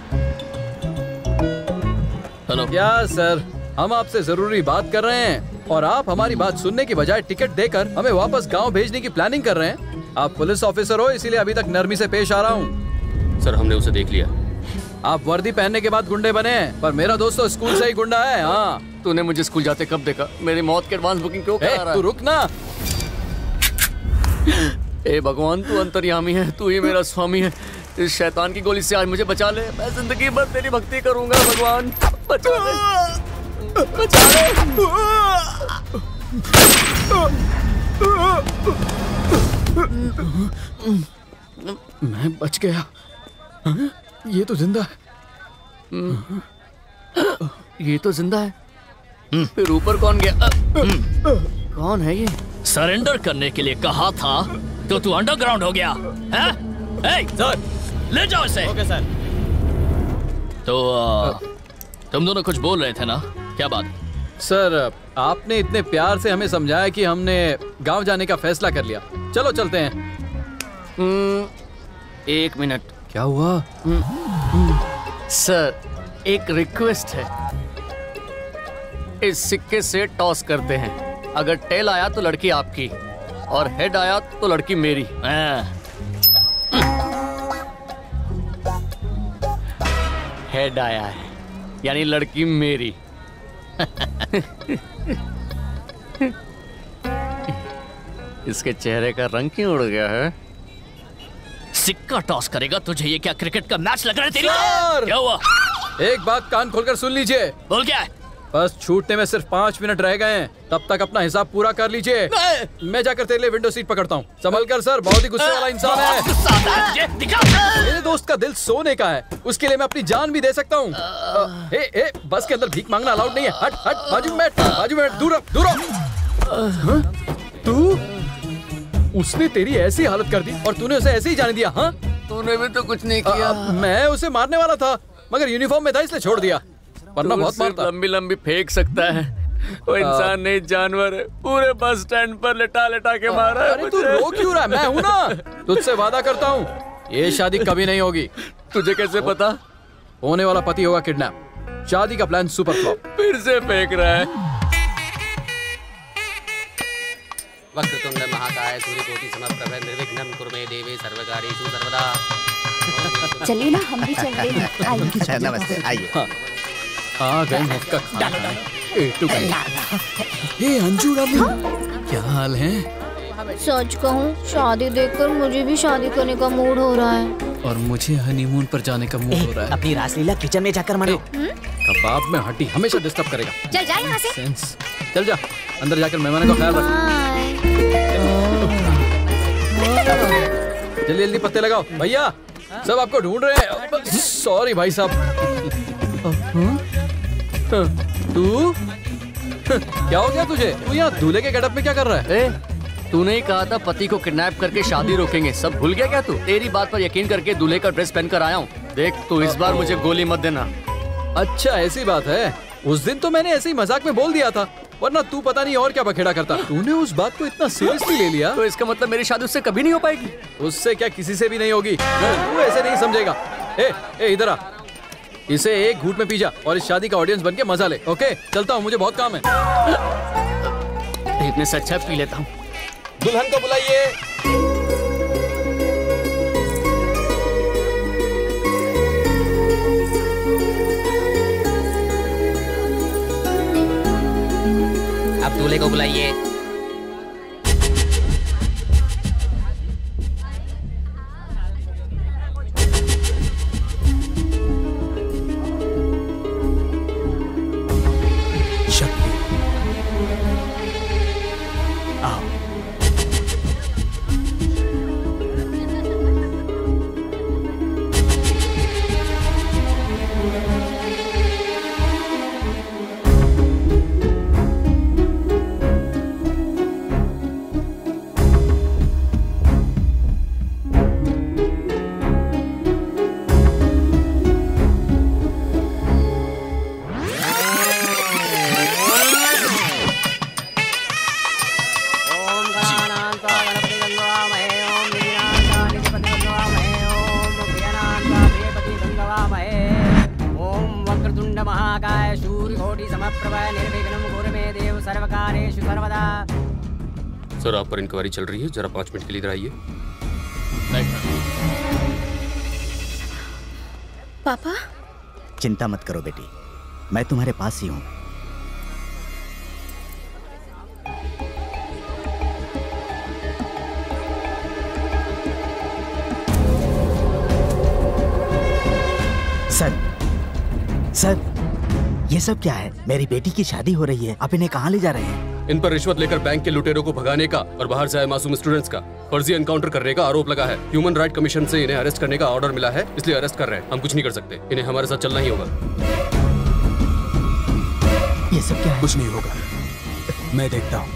हेलो क्या सर, हम आपसे जरूरी बात कर रहे हैं और आप हमारी बात सुनने की बजाय टिकट देकर हमें वापस गांव भेजने की प्लानिंग कर रहे हैं। आप पुलिस ऑफिसर हो इसीलिए अभी तक नरमी से पेश आ रहा हूँ। सर हमने उसे देख लिया। आप वर्दी पहनने के बाद गुंडे बने, पर मेरा दोस्त तो स्कूल से ही गुंडा है। हाँ तूने मुझे स्कूल जाते कब देखा? मेरी मौत की एडवांस बुकिंग क्यों कर रहा है? तू रुक ना। ए भगवान तू अंतर्यामी है, तू ही मेरा स्वामी है। इस शैतान की गोली से आज मुझे बचा ले, मैं जिंदगी भर तेरी भक्ति करूंगा। भगवान बचा ले, बचा ले। मैं बच गया। ये तो जिंदा है, ये तो जिंदा है। फिर ऊपर कौन गया? कौन है ये? सरेंडर करने के लिए कहा था तो तू अंडरग्राउंड हो गया है? ए, सर ले जाओ इसे। Okay sir. तो आ, तुम दोनों कुछ बोल रहे थे ना, क्या बात? सर आपने इतने प्यार से हमें समझाया कि हमने गांव जाने का फैसला कर लिया। चलो चलते हैं। एक मिनट, क्या हुआ? सर एक रिक्वेस्ट है, इस सिक्के से टॉस करते हैं। अगर टेल आया तो लड़की आपकी और हेड आया तो लड़की मेरी। हेड आया है यानी लड़की मेरी। इसके चेहरे का रंग क्यों उड़ गया है? सिक्का टॉस करेगा तुझे? ये क्या क्रिकेट का मैच लग रहा है तेरी? क्या हुआ? एक बात कान खोलकर सुन लीजिए। बोल क्या है? बस छूटने में सिर्फ पाँच मिनट रह गए हैं, तब तक अपना हिसाब पूरा कर लीजिए। मैं जाकर तेरे लिए विंडो सीट पकड़ता हूँ। संभल कर सर, बहुत ही गुस्से वाला इंसान है। मेरे दोस्त का दिल सोने का है, उसके लिए मैं अपनी जान भी दे सकता हूँ। बस के अंदर भीख मांगना अलाउड नहीं है। हट हट, बाजू में बैठ, बाजू में बैठ, दूर हो, दूर हो। तू, उसने तेरी ऐसी हालत कर दी और तूने उसे ऐसे ही जाने दिया। हाँ तूने भी तो कुछ नहीं किया। मैं उसे मारने वाला था मगर यूनिफॉर्म में था इसलिए छोड़ दिया, वरना बहुत मारता। लंबी लंबी फेंक सकता है वो इंसान, नहीं जानवर है। पूरे बस स्टैंड पर लेटा लेटा के मारा है। अरे तू रो क्यों रहा है? मैं हूं ना, तुझसे वादा करता हूं ये शादी कभी नहीं होगी। तुझे कैसे पता? होने वाला पति होगा किडनैप। शादी का प्लान सुपर फ्लॉप। फिर से फेंक रहा है। वक्रतुंड महाकाय सूर्यकोटि समप्रभ निर्विघ्नं कुरु मे देवी सर्वकार्येषु सर्वदा। चलिए ना, हम भी चल रहे हैं। आइए नमस्ते, आइए। आ गए मक्का खाना। ए अंजू रानी, क्या हाल है? सच कहूँ शादी देखकर मुझे भी शादी करने का मूड हो रहा है और मुझे हनीमून पर जाने का मूड हो रहा है। अपनी रासलीला किचन में जाकर मनाओ। कबाब में हड्डी हमेशा डिस्टर्ब करेगा। चल जा यहाँ से। सेंस। चल जा अंदर जाकर मेहमानों का ख्याल रख। जल्दी जल्दी पत्ते लगाओ भैया, सब आपको ढूंढ रहे हैं। सॉरी भाई साहब। तू क्या हो गया तुझे? तू यहाँ दूल्हे के गेटअप में क्या कर रहा है? तूने ही कहा था पति को किडनैप करके शादी रोकेंगे, सब भूल गया क्या तू? तेरी बात पर यकीन करके दूल्हे का ड्रेस पहनकर आया हूँ। देख तू इस बार मुझे गोली मत देना। अच्छा ऐसी बात है, उस दिन तो मैंने ऐसे ही मजाक में बोल दिया था, वरना तू पता नहीं और क्या बखेड़ा करता। तूने उस बात को इतना सीरियसली ले लिया तो इसका मतलब मेरी शादी उससे कभी नहीं हो पाएगी। उससे क्या किसी से भी नहीं होगी, तू ऐसे नहीं समझेगा। इधर आ, इसे एक घूट में पी जा और इस शादी का ऑडियंस बन के मजा ले। ओके चलता हूँ, मुझे बहुत काम है। इतने से अच्छा पी लेता हूँ। दुल्हन को बुलाइए। आप दूल्हे को बुलाइए। कोटि समप्रभ निर्विघ्नं कुरु मे देव सर्वकारेषु सर्वदा। सर, आप पर इंक्वायरी चल रही है, जरा पाँच मिनट के लिए इधर आइए। पापा, चिंता मत करो बेटी, मैं तुम्हारे पास ही हूँ। सर, सर, ये सब क्या है? मेरी बेटी की शादी हो रही है, आप इन्हें कहाँ ले जा रहे हैं? इन पर रिश्वत लेकर बैंक के लुटेरों को भगाने का और बाहर से आए मासूम स्टूडेंट्स का फर्जी एनकाउंटर करने का आरोप लगा है। ह्यूमन राइट कमीशन से इन्हें अरेस्ट करने का ऑर्डर मिला है, इसलिए अरेस्ट कर रहे हैं। हम कुछ नहीं कर सकते, इन्हें हमारे साथ चलना ही होगा। ये सब क्या है? कुछ नहीं होगा, मैं देखता हूँ।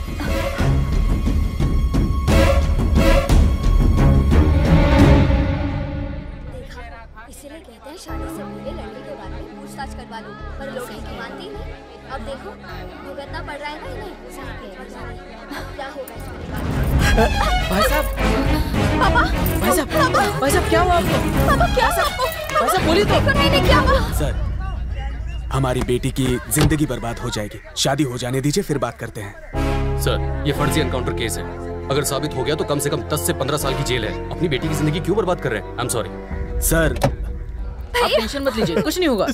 इसीलिए कहते हैं शादी से पहले लड़की के बारे में पूछताछ करवा लो, पर लोग इनकी मानते ही नहीं। अब देखो, भुगतना पड़ रहा है ना इन्हें। क्या होगा इसके बाद? भाई साहब, पापा, भाई साहब, पापा, भाई साहब क्या हुआ आपको? पापा क्या हुआ? भाई साहब बोलिए तो। नहीं नहीं, क्या हुआ? सर, हमारी बेटी की जिंदगी बर्बाद हो जाएगी, शादी हो जाने दीजिए फिर बात करते हैं। सर, ये फर्जी एनकाउंटर केस है, अगर साबित हो गया तो कम से कम दस से पंद्रह साल की जेल है। अपनी बेटी की जिंदगी क्यों बर्बाद कर रहे हैं? I am sorry sir. आप टेंशन मत लीजिए, कुछ नहीं होगा।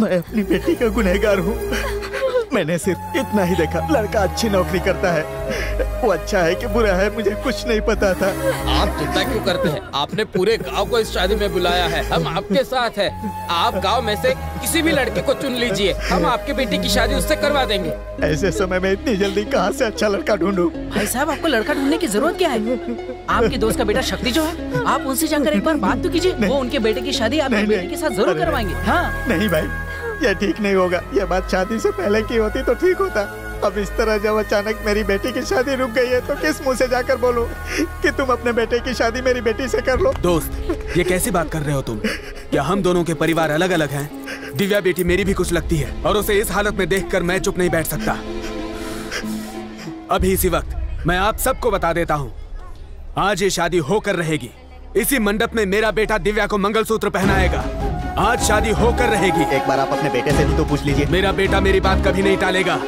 मैं अपनी बेटी का गुनहगार हूँ। मैंने सिर्फ इतना ही देखा, लड़का अच्छी नौकरी करता है। वो अच्छा है कि बुरा है मुझे कुछ नहीं पता था। आप चिंता क्यों करते हैं? आपने पूरे गांव को इस शादी में बुलाया है, हम आपके साथ हैं। आप गांव में से किसी भी लड़के को चुन लीजिए, हम आपकी बेटी की शादी उससे करवा देंगे। ऐसे समय में इतनी जल्दी कहाँ से अच्छा लड़का ढूंढूं? भाई साहब, आपको लड़का ढूंढने की जरूरत क्या है? आपके दोस्त का बेटा शक्ति जो है, आप उनसे जाकर एक बार बात तो कीजिए, वो उनके बेटे की शादी आपके बेटे के साथ जरूर करवाएंगे। हाँ नहीं भाई, ये ठीक नहीं होगा। ये बात शादी से पहले की होती तो ठीक होता। अब इस तरह जब अचानक मेरी बेटी की शादी रुक गई है तो किस मुंह से जाकर बोलूं कि तुम अपने बेटे की शादी मेरी बेटी से कर लो। दोस्त, ये कैसी बात कर रहे हो तुम? क्या हम दोनों के परिवार अलग अलग हैं? दिव्या बेटी मेरी भी कुछ लगती है, और उसे इस हालत में देखकर मैं चुप नहीं बैठ सकता। अभी इसी वक्त मैं आप सबको बता देता हूँ, आज ये शादी होकर रहेगी। इसी मंडप में मेरा बेटा दिव्या को मंगलसूत्र पहनाएगा। आज शादी होकर रहेगी। एक बार आप अपने बेटे से भी तो पूछ लीजिए। मेरा बेटा मेरी बात कभी नहीं टालेगा।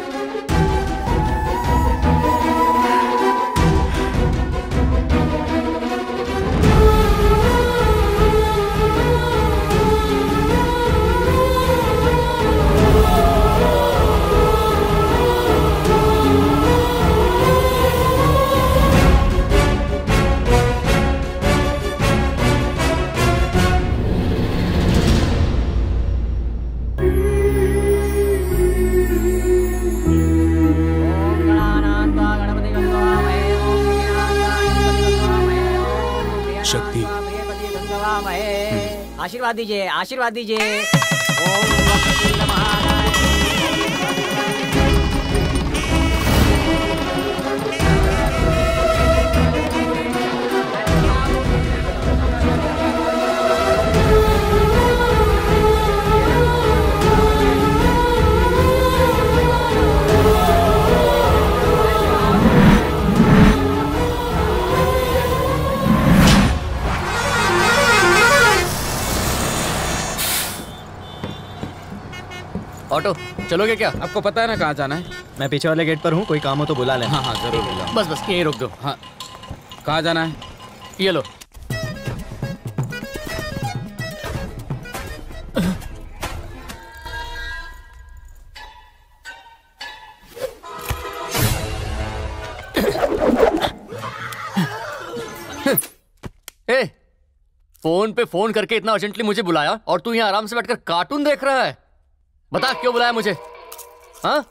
आशीर्वाद दीजिए, आशीर्वाद दीजिए। ऑटो चलोगे क्या? आपको पता है ना कहाँ जाना है। मैं पीछे वाले गेट पर हूँ, कोई काम हो तो बुला लेना। हाँ हाँ जरूर बुला। बस बस यहीं रुक दो। हाँ, कहाँ जाना है? ये लो। ए, फोन पे फोन करके इतना अर्जेंटली मुझे बुलाया और तू यहाँ आराम से बैठकर कार्टून देख रहा है। बता क्यों बुलाया मुझे? हाँ,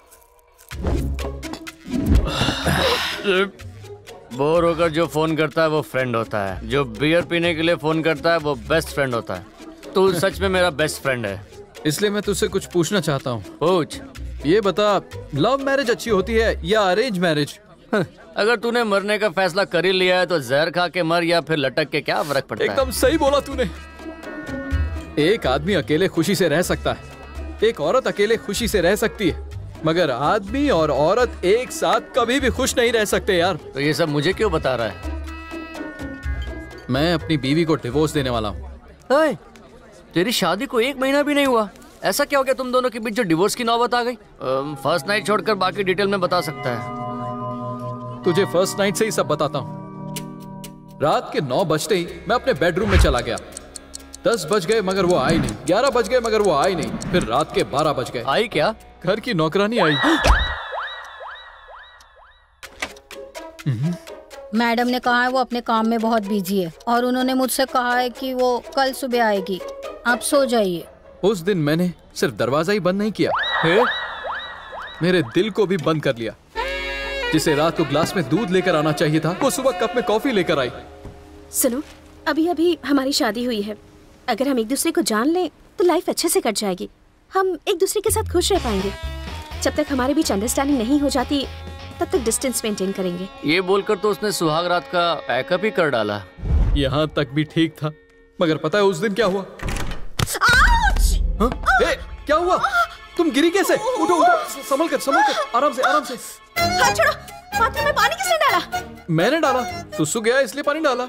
बोर होकर जो फोन करता है वो फ्रेंड होता है, जो बियर पीने के लिए फोन करता है वो बेस्ट फ्रेंड होता है। तू सच में मेरा बेस्ट फ्रेंड है। इसलिए मैं तुझसे कुछ पूछना चाहता हूँ। पूछ। ये बता, लव मैरिज अच्छी होती है या अरेंज मैरिज? अगर तूने मरने का फैसला कर ही लिया है तो जहर खा के मर या फिर लटक के, क्या फर्क पड़ता है। एकदम सही बोला तूने। एक आदमी अकेले खुशी से रह सकता है, एक औरत अकेले खुशी से रह सकती है, मगर आदमी और औरत एक साथ कभी भी खुश नहीं रह सकते। यार तो ये सब मुझे क्यों बता रहा है? मैं अपनी बीवी को डिवोर्स देने वाला हूँ। तेरी शादी को एक महीना भी नहीं हुआ ऐसा क्या हो गया तुम दोनों के बीच जो डिवोर्स की नौबत आ गई? फर्स्ट नाइट छोड़कर बाकी डिटेल में बता सकता है। तुझे फर्स्ट नाइट से ही सब बताता हूँ। रात के नौ बजते ही मैं अपने बेडरूम में चला गया। दस बज गए मगर वो आई नहीं, ग्यारह बज गए मगर वो आई नहीं, फिर रात के बारह बज गए। आई क्या? घर की नौकरानी आई। मैडम ने कहा है वो अपने काम में बहुत बिजी है और उन्होंने मुझसे कहा है कि वो कल सुबह आएगी, आप सो जाइए। उस दिन मैंने सिर्फ दरवाजा ही बंद नहीं किया, फिर मेरे दिल को भी बंद कर लिया। जिसे रात को ग्लास में दूध लेकर आना चाहिए था वो सुबह कप में कॉफी लेकर आई। सुनो, अभी अभी हमारी शादी हुई है, अगर हम एक दूसरे को जान लें तो लाइफ अच्छे से कट जाएगी, हम एक दूसरे के साथ खुश रह पाएंगे। जब तक हमारे बीच अंडरस्टैंडिंग नहीं हो जाती तब तक डिस्टेंस मेंटेन करेंगे। ये बोलकर तो उसने सुहाग रात का पैकअप ही कर डाला। यहाँ तक भी ठीक था, मगर पता है उस दिन क्या हुआ? ए, क्या हुआ? तुम गिरी कैसे? उठो उठो, संभल कर संभल कर, आराम से आराम से। हाथ छोड़ो, बाथरूम में पानी किसने डाला? मैंने डाला, सुसु गया इसलिए पानी डाला।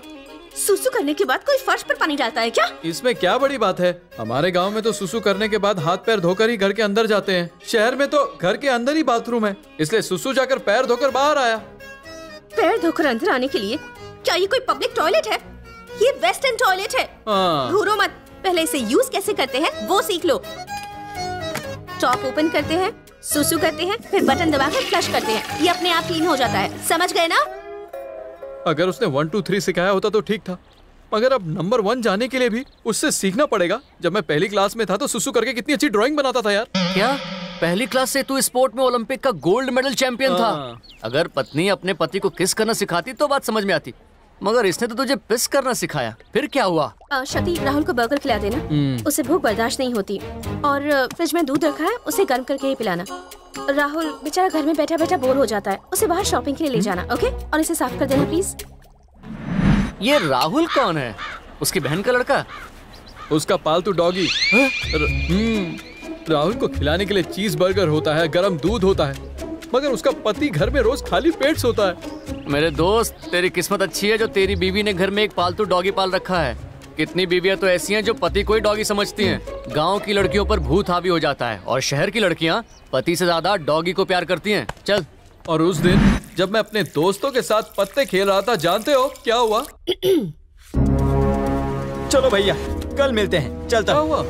सुसु करने के बाद कोई फर्श पर पानी डालता है क्या? इसमें क्या बड़ी बात है? हमारे गांव में तो सुसु करने के बाद हाथ पैर धोकर ही घर के अंदर जाते हैं, शहर में तो घर के अंदर ही बाथरूम है, इसलिए सुसु जाकर पैर धोकर बाहर आया। पैर धोकर अंदर आने के लिए? क्या ये कोई पब्लिक टॉयलेट है? ये वेस्टर्न टॉयलेट है, घूरो मत, पहले इसे यूज कैसे करते हैं वो सीख लो। टॉप ओपन करते हैं, सुसु करते हैं, फिर बटन दबाकर फ्लश करते हैं, ये अपने आप क्लीन हो जाता है, समझ गए ना? अगर उसने वन टू थ्री सिखाया होता तो ठीक था, मगर अब नंबर वन जाने के लिए भी उससे सीखना पड़ेगा। जब मैं पहली क्लास में था तो सुसु करके कितनी अच्छी ड्राइंग बनाता था यार। क्या पहली क्लास से तू स्पोर्ट में ओलंपिक का गोल्ड मेडल चैंपियन था? अगर पत्नी अपने पति को किस करना सिखाती तो बात समझ में आती, मगर इसने तो तुझे पिस करना सिखाया, फिर क्या हुआ? शती, राहुल को बर्गर खिला देना, उसे भूख बर्दाश्त नहीं होती, और फ्रिज में दूध रखा है उसे गर्म करके ही पिलाना। राहुल बेचारा घर में बैठा बैठा बोर हो जाता है, उसे बाहर शॉपिंग के लिए ले जाना, ओके? और इसे साफ कर देना प्लीज। ये राहुल कौन है? उसकी बहन का लड़का, उसका पालतू डॉगी। राहुल को खिलाने के लिए चीज बर्गर होता है, गर्म दूध होता है, मगर उसका पति घर में रोज खाली पेट सोता है। मेरे दोस्त, तेरी किस्मत अच्छी है जो तेरी बीवी ने घर में एक पालतू डॉगी पाल रखा है। कितनी बीवियां तो ऐसी हैं जो पति को ही डॉगी समझती हैं। गांव की लड़कियों पर भूत हावी हो जाता है और शहर की लड़कियां पति से ज्यादा डॉगी को प्यार करती हैं। चल। और उस दिन जब मैं अपने दोस्तों के साथ पत्ते खेल रहा था, जानते हो क्या हुआ? चलो भैया, कल मिलते हैं। चलता हुआ,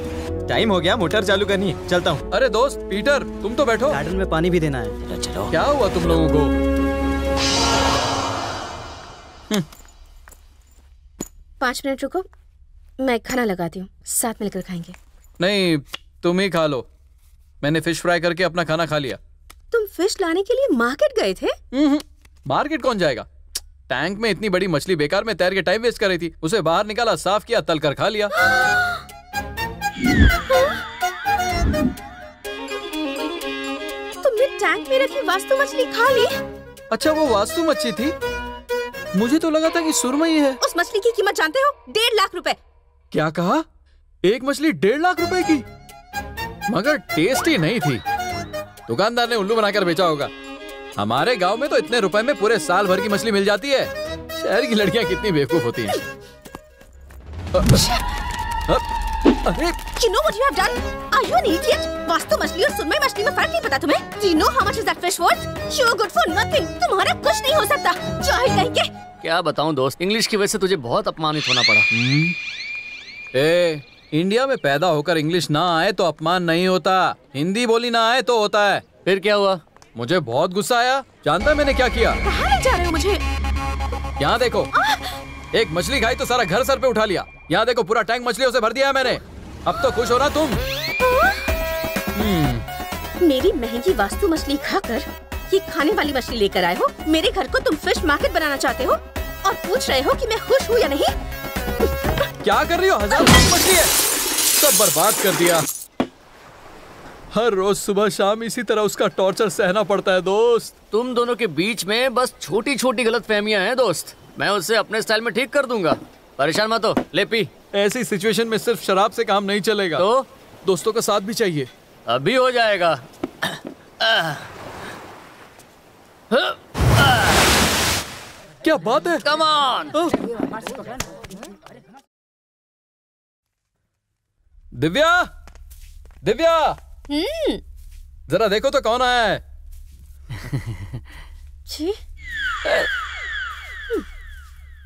टाइम हो गया, मोटर चालू करनी है, चलता हूँ। अरे दोस्त पीटर, तुम तो बैठो, गार्डन में पानी भी देना है। चलो चलो। क्या हुआ तुम लोगों को? पाँच मिनट रुको, मैं खाना लगाती हूँ, साथ मिलकर खाएंगे। नहीं, तुम ही खा लो, मैंने फिश फ्राई करके अपना खाना खा लिया। तुम फिश लाने के लिए मार्केट गए थे? मार्केट कौन जाएगा? टैंक में इतनी बड़ी मछली बेकार में तैर के टाइम वेस्ट कर रही थी, उसे बाहर निकाला, साफ किया, तल कर खा लिया। तुमने टैंक में रखी वास्तु मछली खा ली? अच्छा, वो वास्तु मछली थी? मुझे तो लगा था कि सुरमई है। उस मछली की कीमत जानते हो? डेढ़ लाख रुपए। क्या कहा? एक मछली डेढ़ लाख रुपए की? मगर टेस्टी नहीं थी, दुकानदार ने उल्लू बनाकर बेचा होगा। हमारे गांव में तो इतने रुपए में पूरे साल भर की मछली मिल जाती है, शहर की लड़कियां कितनी बेवकूफ होती हैं। अरे, you know what you have done? Are you an idiot? Vastu मछली और सुरमई मछली में फर्क नहीं पता तुम्हें? Do you know how much is that fish worth? You're good for nothing. तुम्हारा कुछ नहीं हो सकता, जाहिल नहीं के। क्या बताऊं दोस्त, इंग्लिश की वजह से तुझे बहुत अपमानित होना पड़ा। hmm? ए, इंडिया में पैदा होकर इंग्लिश ना आए तो अपमान नहीं होता, हिंदी बोली ना आए तो होता है। फिर क्या हुआ? मुझे बहुत गुस्सा आया, जानता मैंने क्या किया? कहाँ ले जा रहे हो मुझे? यहाँ देखो, एक मछली खाई तो सारा घर सर पे उठा लिया। यहाँ देखो, पूरा टैंक मछलियों से भर दिया है मैंने, अब तो खुश हो ना तुम? हम्म। मेरी महंगी वास्तु मछली खाकर ये खाने वाली मछली लेकर आए हो? मेरे घर को तुम फिश मार्केट बनाना चाहते हो और पूछ रहे हो कि मैं खुश हूँ या नहीं? क्या कर रही हो? हजार मछली है, सब बर्बाद कर दिया। हर रोज सुबह शाम इसी तरह उसका टॉर्चर सहना पड़ता है दोस्त। तुम दोनों के बीच में बस छोटी छोटी गलतफहमियां हैं दोस्त, मैं उसे अपने स्टाइल में ठीक कर दूंगा, परेशान मत हो। ले पी। ऐसी सिचुएशन में सिर्फ शराब से काम नहीं चलेगा, तो दोस्तों का साथ भी चाहिए। अभी हो जाएगा। क्या बात है? Come on. दिव्या, दिव्या हम्म जरा देखो तो कौन आया है। जी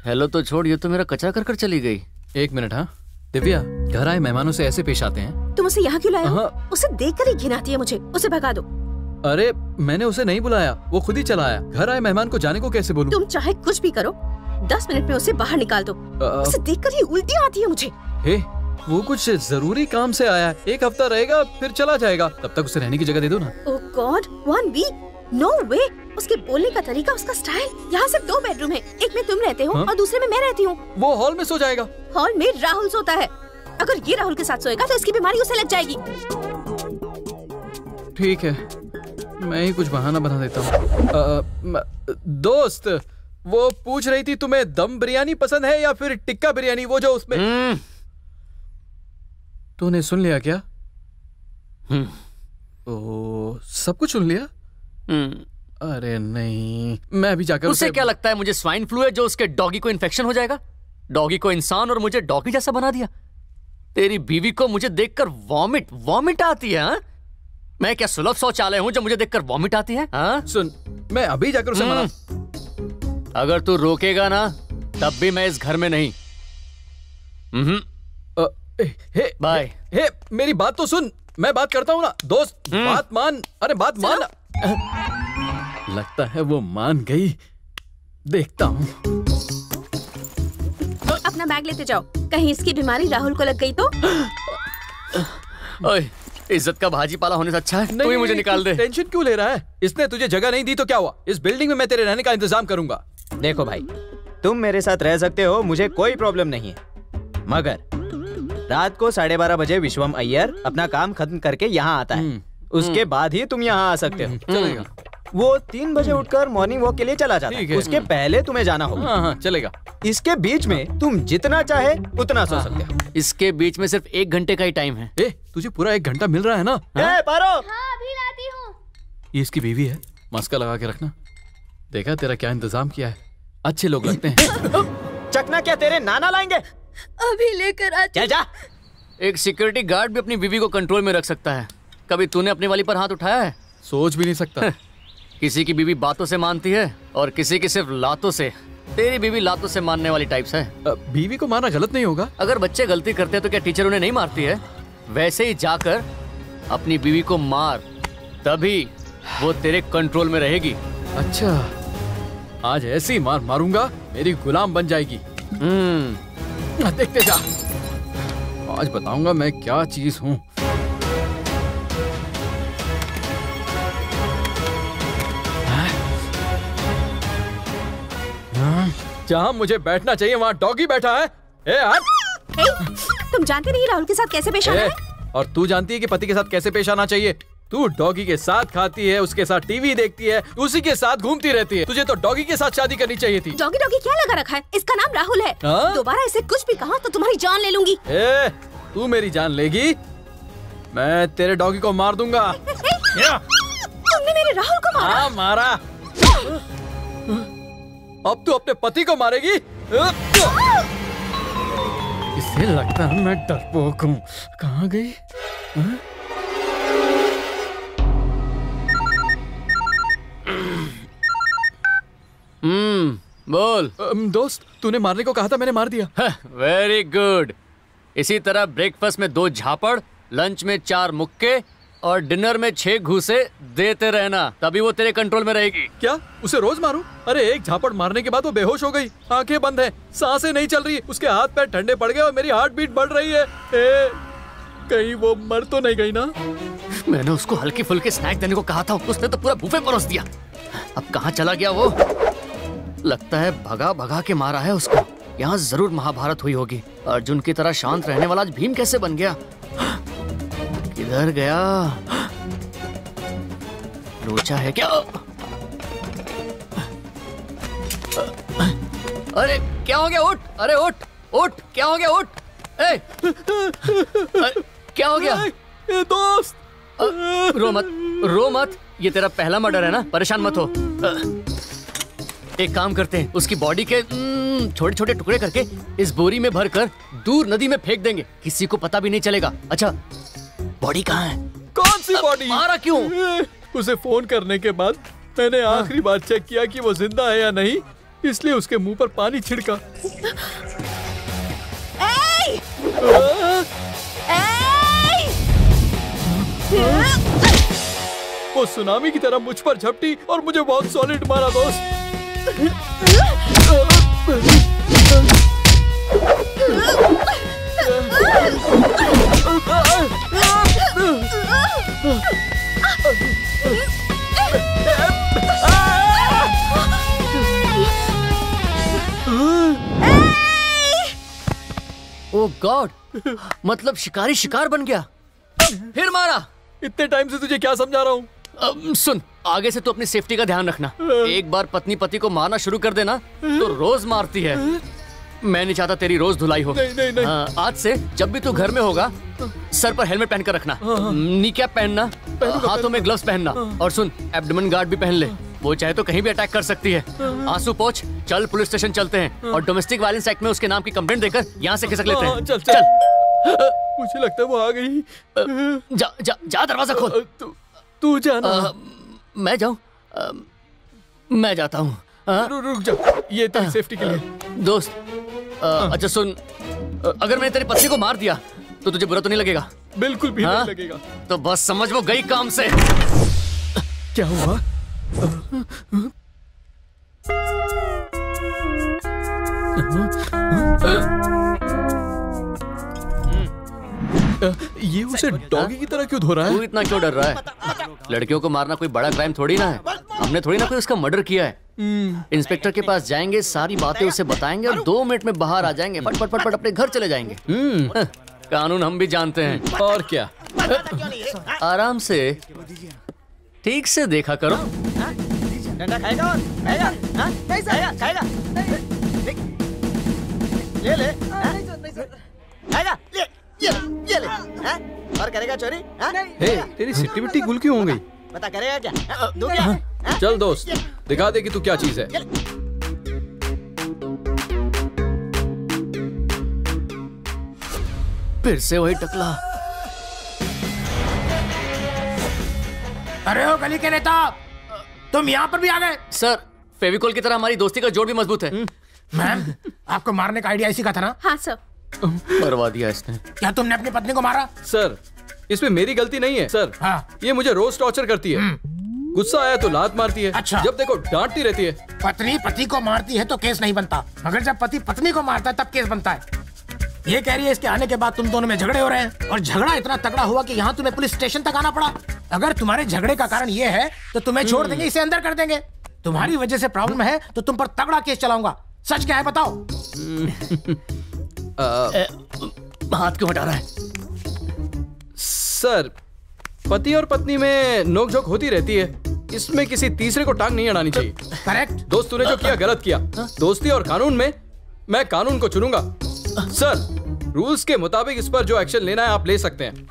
हेलो तो छोड़, ये तो मेरा कचरा कर कर चली गई। एक मिनट। हाँ दिव्या, घर आए मेहमानों से ऐसे पेश आते हैं। तुम उसे यहाँ क्यों लाए हो? उसे देखकर ही घिन आती है मुझे, उसे भगा दो। अरे मैंने उसे नहीं बुलाया, वो खुद ही चला आया। घर आए मेहमान को जाने को कैसे बोलूं? तुम चाहे कुछ भी करो, दस मिनट में उसे बाहर निकाल दो। आ... उसे देखकर ही उल्टी आती है मुझे। हे, वो कुछ जरूरी काम से आया है, एक हफ्ता रहेगा फिर चला जाएगा, तब तक उसे रहने की जगह दे दो ना। Oh God, one week? No way. उसके बोलने का तरीका, उसका स्टाइल। यहाँ सिर्फ दो बेडरूम है, एक में तुम रहते हो हा? और दूसरे में मैं रहती हूँ। वो हॉल में सो जाएगा। हॉल में राहुल सोता है, अगर ये राहुल के साथ सोएगा तो इसकी बीमारी उसे लग जाएगी। ठीक है, मैं ही कुछ बहाना बना देता हूँ। दोस्त, वो पूछ रही थी तुम्हें दम बिरयानी पसंद है या फिर टिक्का बिरयानी, वो जो उसमें। तूने सुन लिया क्या? ओ, सब कुछ सुन लिया? अरे नहीं, मैं अभी जाकर। उसे क्या लगता है मुझे स्वाइन फ्लू है जो उसके डॉगी को इन्फेक्शन हो जाएगा? डॉगी को इंसान और मुझे डॉगी जैसा बना दिया। तेरी बीवी को मुझे देखकर वॉमिट वॉमिट आती है। हा? मैं क्या सुलभ शौचालय हूँ जो मुझे देखकर वॉमिट आती है? हा? सुन, मैं अभी जाकर उसे मना। अगर तू रोकेगा ना तब भी मैं इस घर में नहीं। हे, बाय। हे, हे, मेरी बात तो सुन, मैं बात करता हूँ ना दोस्त, बात मान। अरे बात मान। लगता है वो मान गई, देखता हूँ। अपना बैग लेते जाओ, कहीं इसकी बीमारी राहुल को लग गई तो। ओए, इज्जत का भाजी पाला होने से अच्छा है तू ही मुझे निकाल दे। टेंशन क्यों ले रहा है? इसने तुझे जगह नहीं दी तो क्या हुआ? इस बिल्डिंग में मैं तेरे रहने का इंतजाम करूंगा। देखो भाई, तुम मेरे साथ रह सकते हो, मुझे कोई प्रॉब्लम नहीं है, मगर रात को साढ़े बारह बजे विश्वम अय्यर अपना काम खत्म करके यहाँ आता है, उसके बाद ही तुम यहाँ आ सकते हो। चलेगा। वो तीन बजे उठकर मॉर्निंग वॉक के लिए चला जाता है, उसके पहले तुम्हें जाना होगा। हाँ, चलेगा। इसके बीच में तुम जितना चाहे उतना सो सकते हो। इसके बीच में सिर्फ एक घंटे का ही टाइम है। ए, तुझे पूरा एक घंटा मिल रहा है ना? ए, पारो। हाँ, अभी लाती हूँ। ये इसकी बीवी है, मास्का लगा के रखना। देखा तेरा क्या इंतजाम किया है, अच्छे लोग लगते हैं। चकना क्या तेरे नाना लाएंगे? अभी लेकर आ। चल जा। एक सिक्योरिटी गार्ड भी अपनी बीवी को कंट्रोल में रख सकता है। कभी तूने अपने वाली पर हाथ उठाया है? सोच भी नहीं सकता। किसी की बीवी बातों से मानती है और किसी की सिर्फ लातों से। तेरी बीवी लातों से मानने वाली टाइप्स है। आ, बीवी को मारना गलत नहीं होगा। अगर बच्चे गलती करते हैं तो क्या टीचर उन्हें नहीं मारती है? वैसे ही जाकर अपनी बीवी को मार, तभी वो तेरे कंट्रोल में रहेगी। अच्छा, आज ऐसी मार मारूंगा मेरी गुलाम बन जाएगी। हम्म, देखते जा, आज बताऊंगा मैं क्या चीज हूँ। जहाँ मुझे बैठना चाहिए वहाँ डॉगी बैठा है। ए यार, तुम जानते नहीं राहुल के साथ कैसे पेश आना है? और तू जानती है कि पति के साथ कैसे पेश आना चाहिए? तू डॉगी के साथ खाती है, उसके साथ टीवी देखती है, उसी के साथ घूमती रहती है। तुझे तो डॉगी के साथ शादी करनी चाहिए थी। डॉगी डॉगी क्या लगा रखा है? इसका नाम राहुल है। दोबारा इसे कुछ भी कहा तो तुम्हारी जान ले लूंगी। ए, तू मेरी जान लेगी? मैं तेरे डॉगी को मार दूंगा। तुमने मेरे राहुल को मारा? मारा। अब तू अपने पति को मारेगी? इसे लगता है मैं डरपोक हूँ। कहाँ गई? हम्म, बोल। दोस्त, तूने मारने को कहा था, मैंने मार दिया। Very good. इसी तरह ब्रेकफास्ट में दो झापड़, लंच में चार मुक्के और डिनर में छह घूसे देते रहना, तभी वो तेरे कंट्रोल में रहेगी। क्या उसे रोज मारूं? अरे एक झापड़ मारने के बाद वो बेहोश हो गई, आंखें बंद है, सांसें नहीं चल रही, उसके हाथ पैर ठंडे पड़ गए और मेरी हार्ट बीट बढ़ रही है। ए, कहीं वो मर तो नहीं गई ना? मैंने उसको हल्के फुल्के स्नैक देने को कहा था, उसने तो पूरा बुफे परोस दिया। अब कहाँ चला गया वो? लगता है भगा भगा के मारा है उसको। यहाँ जरूर महाभारत हुई होगी। अर्जुन की तरह शांत रहने वाला आज भीम कैसे बन गया? किधर गया? लोचा है क्या? अरे क्या हो गया? उठ। अरे उठ उठ, क्या हो गया? उठ। ए, क्या हो गया? ए, दोस्त। अ, रो मत, रो मत। ये तेरा पहला मर्डर है ना, परेशान मत हो। एक काम करते हैं, उसकी बॉडी के छोटे छोटे टुकड़े करके इस बोरी में भरकर दूर नदी में फेंक देंगे, किसी को पता भी नहीं चलेगा। अच्छा, बॉडी कहाँ है? कौन सी बॉडी? मारा क्यों? उसे फोन करने के बाद मैंने आखिरी बार चेक किया कि वो जिंदा है या नहीं, इसलिए उसके मुंह पर पानी छिड़का। एए! एए! एए! वो सुनामी की तरह मुझ पर झपटी और मुझे बहुत सॉलिड मारा दोस्त। ओ गॉड, मतलब शिकारी शिकार बन गया। फिर मारा। इतने टाइम से तुझे क्या समझा रहा हूँ। Um, सुन, आगे से तो अपनी सेफ्टी का ध्यान रखना। एक बार पत्नी पति को मारना शुरू कर देना तो रोज मारती है। मैं नहीं चाहता तेरी रोज धुलाई हो। नहीं, नहीं, नहीं। आ, आज से जब भी तू घर में होगा सर पर हेलमेट पहन कर रखना, नी कैप पहनना, हाथों में ग्लव्स पहनना, और सुन एब्डोमेन गार्ड भी पहन ले। वो चाहे तो कहीं भी अटैक कर सकती है। आंसू पोंछ, चल पुलिस स्टेशन चलते हैं और डोमेस्टिक वायलेंस एक्ट में उसके नाम की कंप्लेंट देकर यहाँ से खिसक लेते हैं। चल चल, मुझे लगता है वो आ गई। जा, दरवाजा खोल। तू जाना। आ, मैं जाऊं? आ, मैं जाता हूँ। रु, रुक जा, ये तेरी सेफ्टी के लिए। दोस्त आ, आ, अच्छा सुन, अगर मैंने तेरी पत्नी को मार दिया तो तुझे बुरा तो नहीं लगेगा? बिल्कुल भी नहीं लगेगा। तो बस समझ वो गई काम से। क्या हुआ? ये उसे डॉगी की तरह क्यों धो रहा है? तू इतना क्यों डर रहा है? लड़कियों को मारना कोई बड़ा क्राइम थोड़ी ना है। हमने थोड़ी ना कोई उसका मर्डर किया है। इंस्पेक्टर के पास जाएंगे, सारी बातें उसे बताएंगे और दो मिनट में बाहर आ जाएंगे। पट पट पट पट अपने घर चले जाएंगे। कानून हम भी जानते हैं। और क्या, आराम से ठीक से देखा करो। ये ये ले, हाँ? और करेगा चोरी? हाँ? हे, तेरी सिट्टी बिट्टी गुल क्यों हो गई? पता करेगा क्या? क्या? हाँ? हाँ? चल दोस्त, दिखा दे कि तू क्या चीज है। फिर से वही टकला। अरे ओ गली के नेता, तुम यहाँ पर भी आ गए? सर, फेविकोल की तरह हमारी दोस्ती का जोड़ भी मजबूत है। मैम, आपको मारने का आइडिया इसी का था ना? हाँ सर। मरवा दिया इसने। क्या तुमने अपनी पत्नी को मारा? सर, इसमें मेरी गलती नहीं है सर। हाँ। ये मुझे रोज टॉर्चर करती है। गुस्सा आया तो लात मारती है। अच्छा। जब देखो डांटती रहती है। पत्नी पति को मारती है तो केस नहीं बनता, मगर जब पति पत्नी को मारता है तब केस बनता है। ये कह रही है इसके आने के बाद तुम दोनों में झगड़े हो रहे हैं और झगड़ा इतना तगड़ा हुआ कि यहाँ तुम्हें पुलिस स्टेशन तक आना पड़ा। अगर तुम्हारे झगड़े का कारण ये है तो तुम्हें छोड़ देंगे, इसे अंदर कर देंगे। तुम्हारी वजह से प्रॉब्लम है तो तुम पर तगड़ा केस चलाऊंगा। सच क्या है बताओ। आ, ए, हाथ क्यों हटा रहा है? सर, पति और पत्नी में नोकझोंक होती रहती है, इसमें किसी तीसरे को टांग नहीं अड़ानी चाहिए। करेक्ट। दोस्त, तूने जो किया गलत किया। दोस्ती और कानून में मैं कानून को चुनूंगा। सर, रूल्स के मुताबिक इस पर जो एक्शन लेना है आप ले सकते हैं।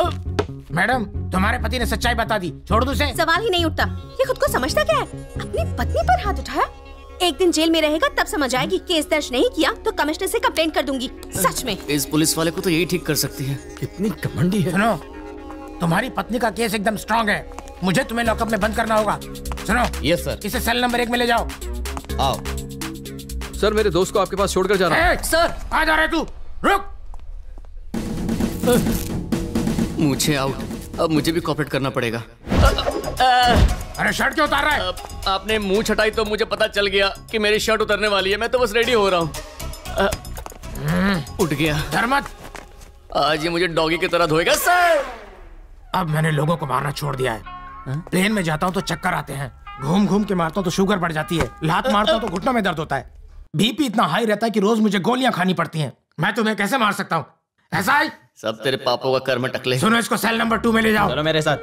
मैडम, तुम्हारे पति ने सच्चाई बता दी, छोड़ दो उसे। सवाल ही नहीं उठता। ये खुद को समझता क्या है? अपनी पत्नी पर हाथ उठाया। एक दिन जेल में रहेगा तब समझ आएगी। केस दर्ज नहीं किया तो कमिश्नर से कंप्लेंट कर दूंगी। सच में इस पुलिस वाले को तो यही ठीक कर सकती है। कितनी घमंडी है। सुनो, तुम्हारी पत्नी का केस एकदम स्ट्रांग है। मुझे तुम्हें लॉकअप में बंद करना होगा। सुनो। Yes sir. इसे सेल नंबर एक में ले जाओ। आओ सर, मेरे दोस्त को आपके पास छोड़कर जा रहा हूं। सर, आ जा रहा है तू। रुक, मुझे आउट। अब मुझे भी कॉपरेट करना पड़ेगा। अरे शर्ट क्यों उतार रहा है? आपने मूंछ हटाई तो मुझे पता चल गया कि मेरी शर्ट उतरने वाली है। मैं तो बस रेडी हो रहा हूँ। उठ गया। डर मत। आज ये मुझे डॉगी की तरह धोएगा सर। अब मैंने लोगों को मारना छोड़ दिया है। हा? प्लेन में जाता हूँ तो चक्कर आते हैं, घूम घूम के मारता हूँ तो शुगर बढ़ जाती है, लात मारता हूँ तो घुटनों में दर्द होता है, बीपी इतना हाई रहता है कि रोज मुझे गोलियां खानी पड़ती है। मैं तुम्हें कैसे मार सकता हूँ? ऐसा ही सब तेरे पापों का कर्म टकले। सुनो, इसको सेल नंबर टू में ले जाओ। मेरे साथ।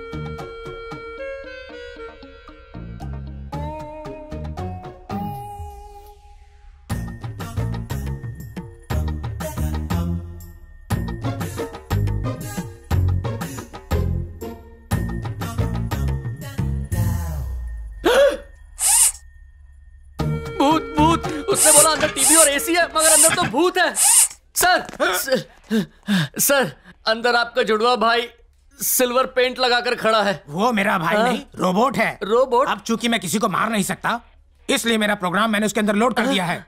उसने बोला अंदर टीवी और एसी है, मगर अंदर तो भूत है। सर, सर, सर, अंदर आपका जुड़वा भाई सिल्वर पेंट लगाकर खड़ा है। वो मेरा भाई आ? नहीं, रोबोट है। रोबोट? अब चूंकि मैं किसी को मार नहीं सकता इसलिए मेरा प्रोग्राम मैंने उसके अंदर लोड कर दिया है,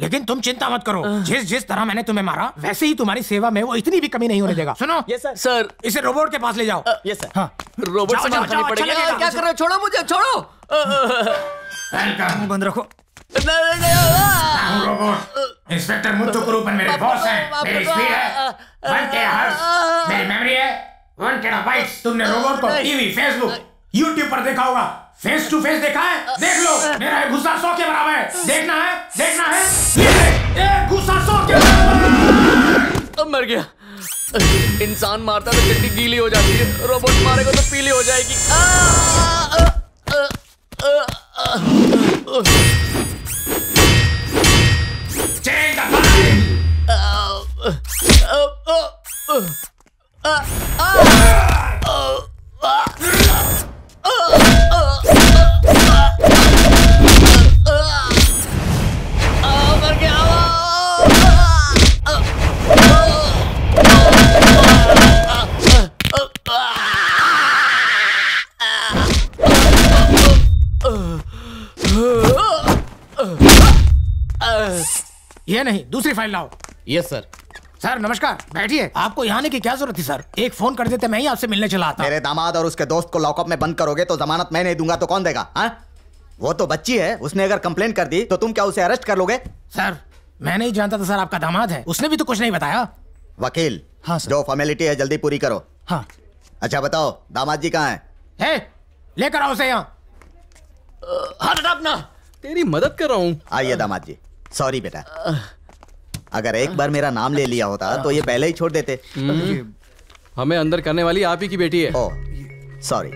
लेकिन तुम चिंता मत करो, जिस जिस तरह मैंने तुम्हें मारा वैसे ही तुम्हारी सेवा में वो इतनी भी कमी नहीं होने देगा। सुनो यस सर, सर इसे रोबोट के पास ले जाओ। यस सर, हाँ रोबोट से मारनी पड़ेगी। क्या कर रहे हो, छोड़ो मुझे, छोड़ो, बंद रखो। रोबोट इंस्पेक्टर मुत्तु कुरूपन मेरे बॉस हैं, मेरी स्पीड है, उनके हर्स, मेरी मेमोरी है, उनके बाइट्स। तुमने रोबोट को टीवी, फेसबुक, यूट्यूब पर देखा होगा, फेस टू फेस देखा है, देख लो मेरा गुस्सा सौ के बराबर है, देखना है देखना है ये गुस्सा सौ के बराबर। मर गया। इंसान मारता तो मिट्टी गीली हो जाती है, रोबोट मारेगा तो पीली हो जाएगी। आ, आ, आ, आ, आ, आ, ये नहीं, दूसरी फाइल लाओ। Yes sir. सर नमस्कार, बैठिए। आपको यहाँ आने की क्या जरूरत थी सर? एक फोन कर देते, मैं ही आपसे मिलने चला आता। मेरे दामाद और उसके दोस्त को लॉकअप में बंद करोगे तो जमानत मैं नहीं दूंगा तो कौन देगा? हा? वो तो बच्ची है, उसने अगर कंप्लेंट कर दी तो तुम क्या उसे अरेस्ट कर लोगे? सर मैं नहीं जानता था सर, आपका दामाद है, उसने भी तो कुछ नहीं बताया। वकील, हाँ सर, जो फॉर्मेलिटी है जल्दी पूरी करो। हाँ अच्छा बताओ, दामाद जी कहाँ है? लेकर आओ उसे यहाँ। हाथ अपना, तेरी मदद कर रहा हूँ। आइए दामाद जी। सॉरी बेटा, अगर एक बार मेरा नाम ले लिया होता तो ये पहले ही छोड़ देते। हमें अंदर करने वाली आप ही की बेटी है। ओह सॉरी,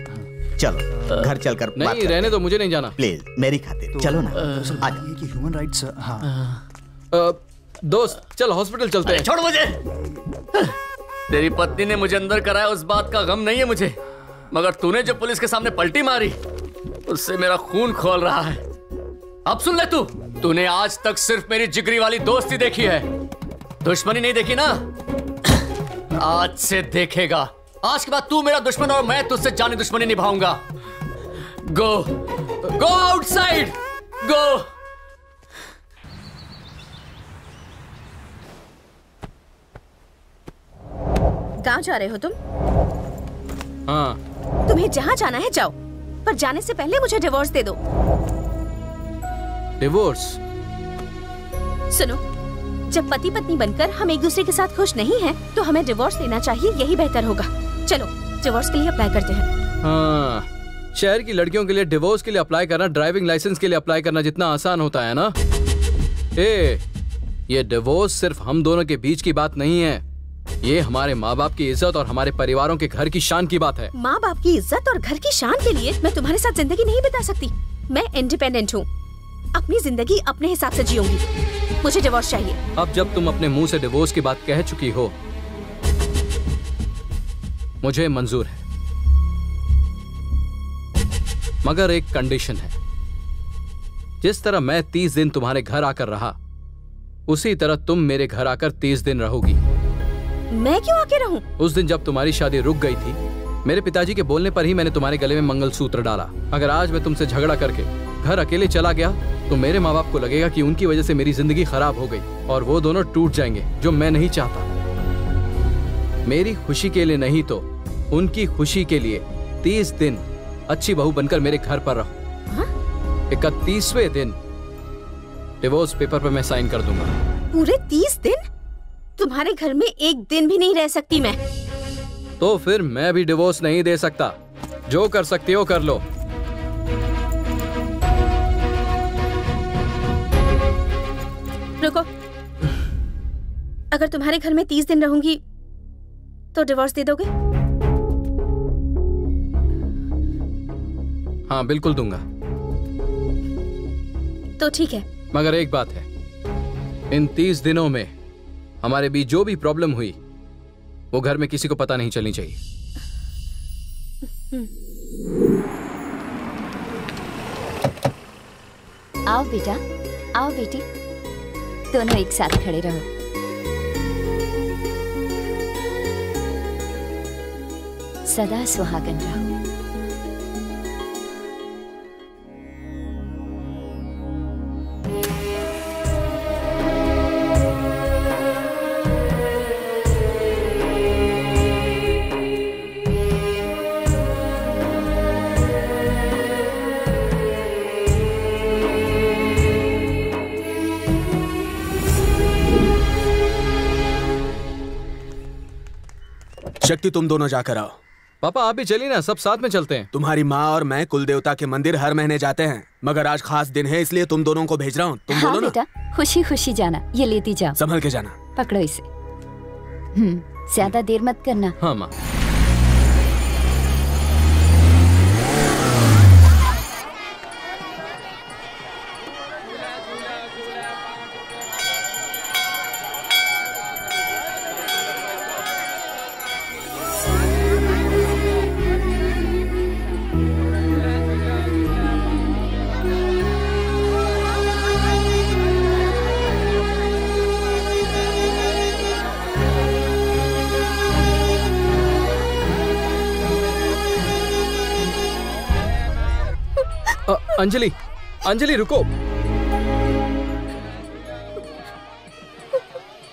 चलो घर चलकर बात करते हैं। रहने दो, मुझे नहीं जाना। प्लीज मेरी खातिर चलो ना। आज ये ह्यूमन राइट्स। हाँ दोस्त चल हॉस्पिटल चलते हैं। छोड़ मुझे, तेरी पत्नी ने मुझे अंदर कराया उस बात का गम नहीं है मुझे, मगर तूने जो पुलिस के सामने पलटी मारी उससे मेरा खून खौल रहा है। अब सुन ले, तू तूने आज तक सिर्फ मेरी जिगरी वाली दोस्ती देखी है, दुश्मनी नहीं देखी ना। आज से देखेगा, आज के बाद तू मेरा दुश्मन और मैं तुझसे जानी दुश्मनी निभाऊंगा। Go go outside, go. गांव जा रहे हो तुम? हाँ। तुम्हें जहाँ जाना है जाओ, पर जाने से पहले मुझे डिवोर्स दे दो। डिवोर्स? सुनो, जब पति पत्नी बनकर हम एक दूसरे के साथ खुश नहीं हैं, तो हमें डिवोर्स लेना चाहिए, यही बेहतर होगा। चलो डिवोर्स के लिए अप्लाई करते हैं। हाँ, शहर की लड़कियों के लिए डिवोर्स के लिए अप्लाई करना ड्राइविंग लाइसेंस के लिए अप्लाई करना जितना आसान होता है ना। ए, ये डिवोर्स सिर्फ हम दोनों के बीच की बात नहीं है, ये हमारे माँ बाप की इज्जत और हमारे परिवारों के घर की शान की बात है। माँ बाप की इज्जत और घर की शान के लिए मैं तुम्हारे साथ जिंदगी नहीं बिता सकती। मैं इंडिपेंडेंट हूँ, अपनी जिंदगी अपने हिसाब से जियूंगी, मुझे डिवोर्स चाहिए। अब जब तुम अपने मुंह से डिवोर्स की बात कह चुकी हो, मुझे मंजूर है, मगर एक कंडीशन है। जिस तरह मैं तीस दिन तुम्हारे घर आकर रहा, उसी तरह तुम मेरे घर आकर तीस दिन रहोगी। मैं क्यों आके रहूं? उस दिन जब तुम्हारी शादी रुक गई थी, मेरे पिताजी के बोलने पर ही मैंने तुम्हारे गले में मंगलसूत्र डाला। अगर आज मैं तुमसे झगड़ा करके घर अकेले चला गया तो मेरे माँ बाप को लगेगा कि उनकी वजह से मेरी जिंदगी खराब हो गई और वो दोनों टूट जाएंगे, जो मैं नहीं चाहता। मेरी खुशी के लिए नहीं तो उनकी खुशी के लिए तीस दिन अच्छी बहू बनकर मेरे घर पर रहो। इकतीसवें दिन डिवोर्स पेपर पर मैं साइन कर दूंगा। पूरे तीस दिन तुम्हारे घर में एक दिन भी नहीं रह सकती मैं। तो फिर मैं भी डिवोर्स नहीं दे सकता, जो कर सकते हो कर लो। रुको, अगर तुम्हारे घर में तीस दिन रहूंगी तो डिवोर्स दे दोगे? हाँ बिल्कुल दूंगा। तो ठीक है, मगर एक बात है, इन तीस दिनों में हमारे बीच जो भी प्रॉब्लम हुई वो घर में किसी को पता नहीं चलनी चाहिए। आओ बेटा, आओ बेटी, दोनों एक साथ खड़े रहो। सदा सुहागन रहो। शक्ति, तुम दोनों जाकर आओ। पापा आप भी चलिए ना, सब साथ में चलते हैं। तुम्हारी माँ और मैं कुल देवता के मंदिर हर महीने जाते हैं, मगर आज खास दिन है इसलिए तुम दोनों को भेज रहा हूँ। तुम हाँ दोनों बेटा, खुशी खुशी जाना, ये लेती जाओ, संभल के जाना। पकड़ो इसे, हम्म, ज्यादा देर मत करना। हाँ माँ। अंजलि, अंजलि रुको,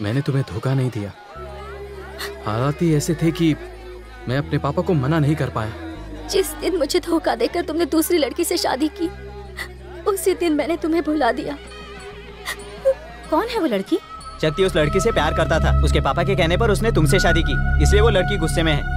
मैंने तुम्हें धोखा नहीं दिया। हालात ही ऐसे थे कि मैं अपने पापा को मना नहीं कर पाया। जिस दिन मुझे धोखा देकर तुमने दूसरी लड़की से शादी की, उसी दिन मैंने तुम्हें भुला दिया। कौन है वो लड़की? शक्ति उस लड़की से प्यार करता था, उसके पापा के कहने पर उसने तुमसे शादी की, इसलिए वो लड़की गुस्से में है।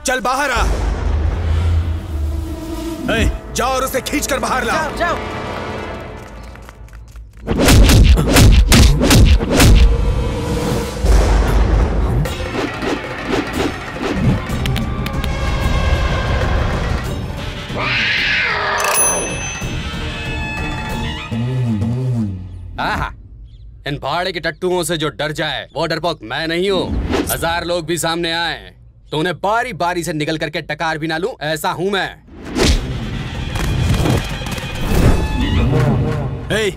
चल बाहर आ, जाओ और उसे खींच कर बाहर लाओ। जाओ, जाओ। आहा, इन पहाड़े के टट्टुओं से जो डर जाए वो डरपोक मैं नहीं हूँ। हजार लोग भी सामने आए तो उन्हें बारी बारी से निकल करके टकार भी ना लूं, ऐसा हूं मैं। ए,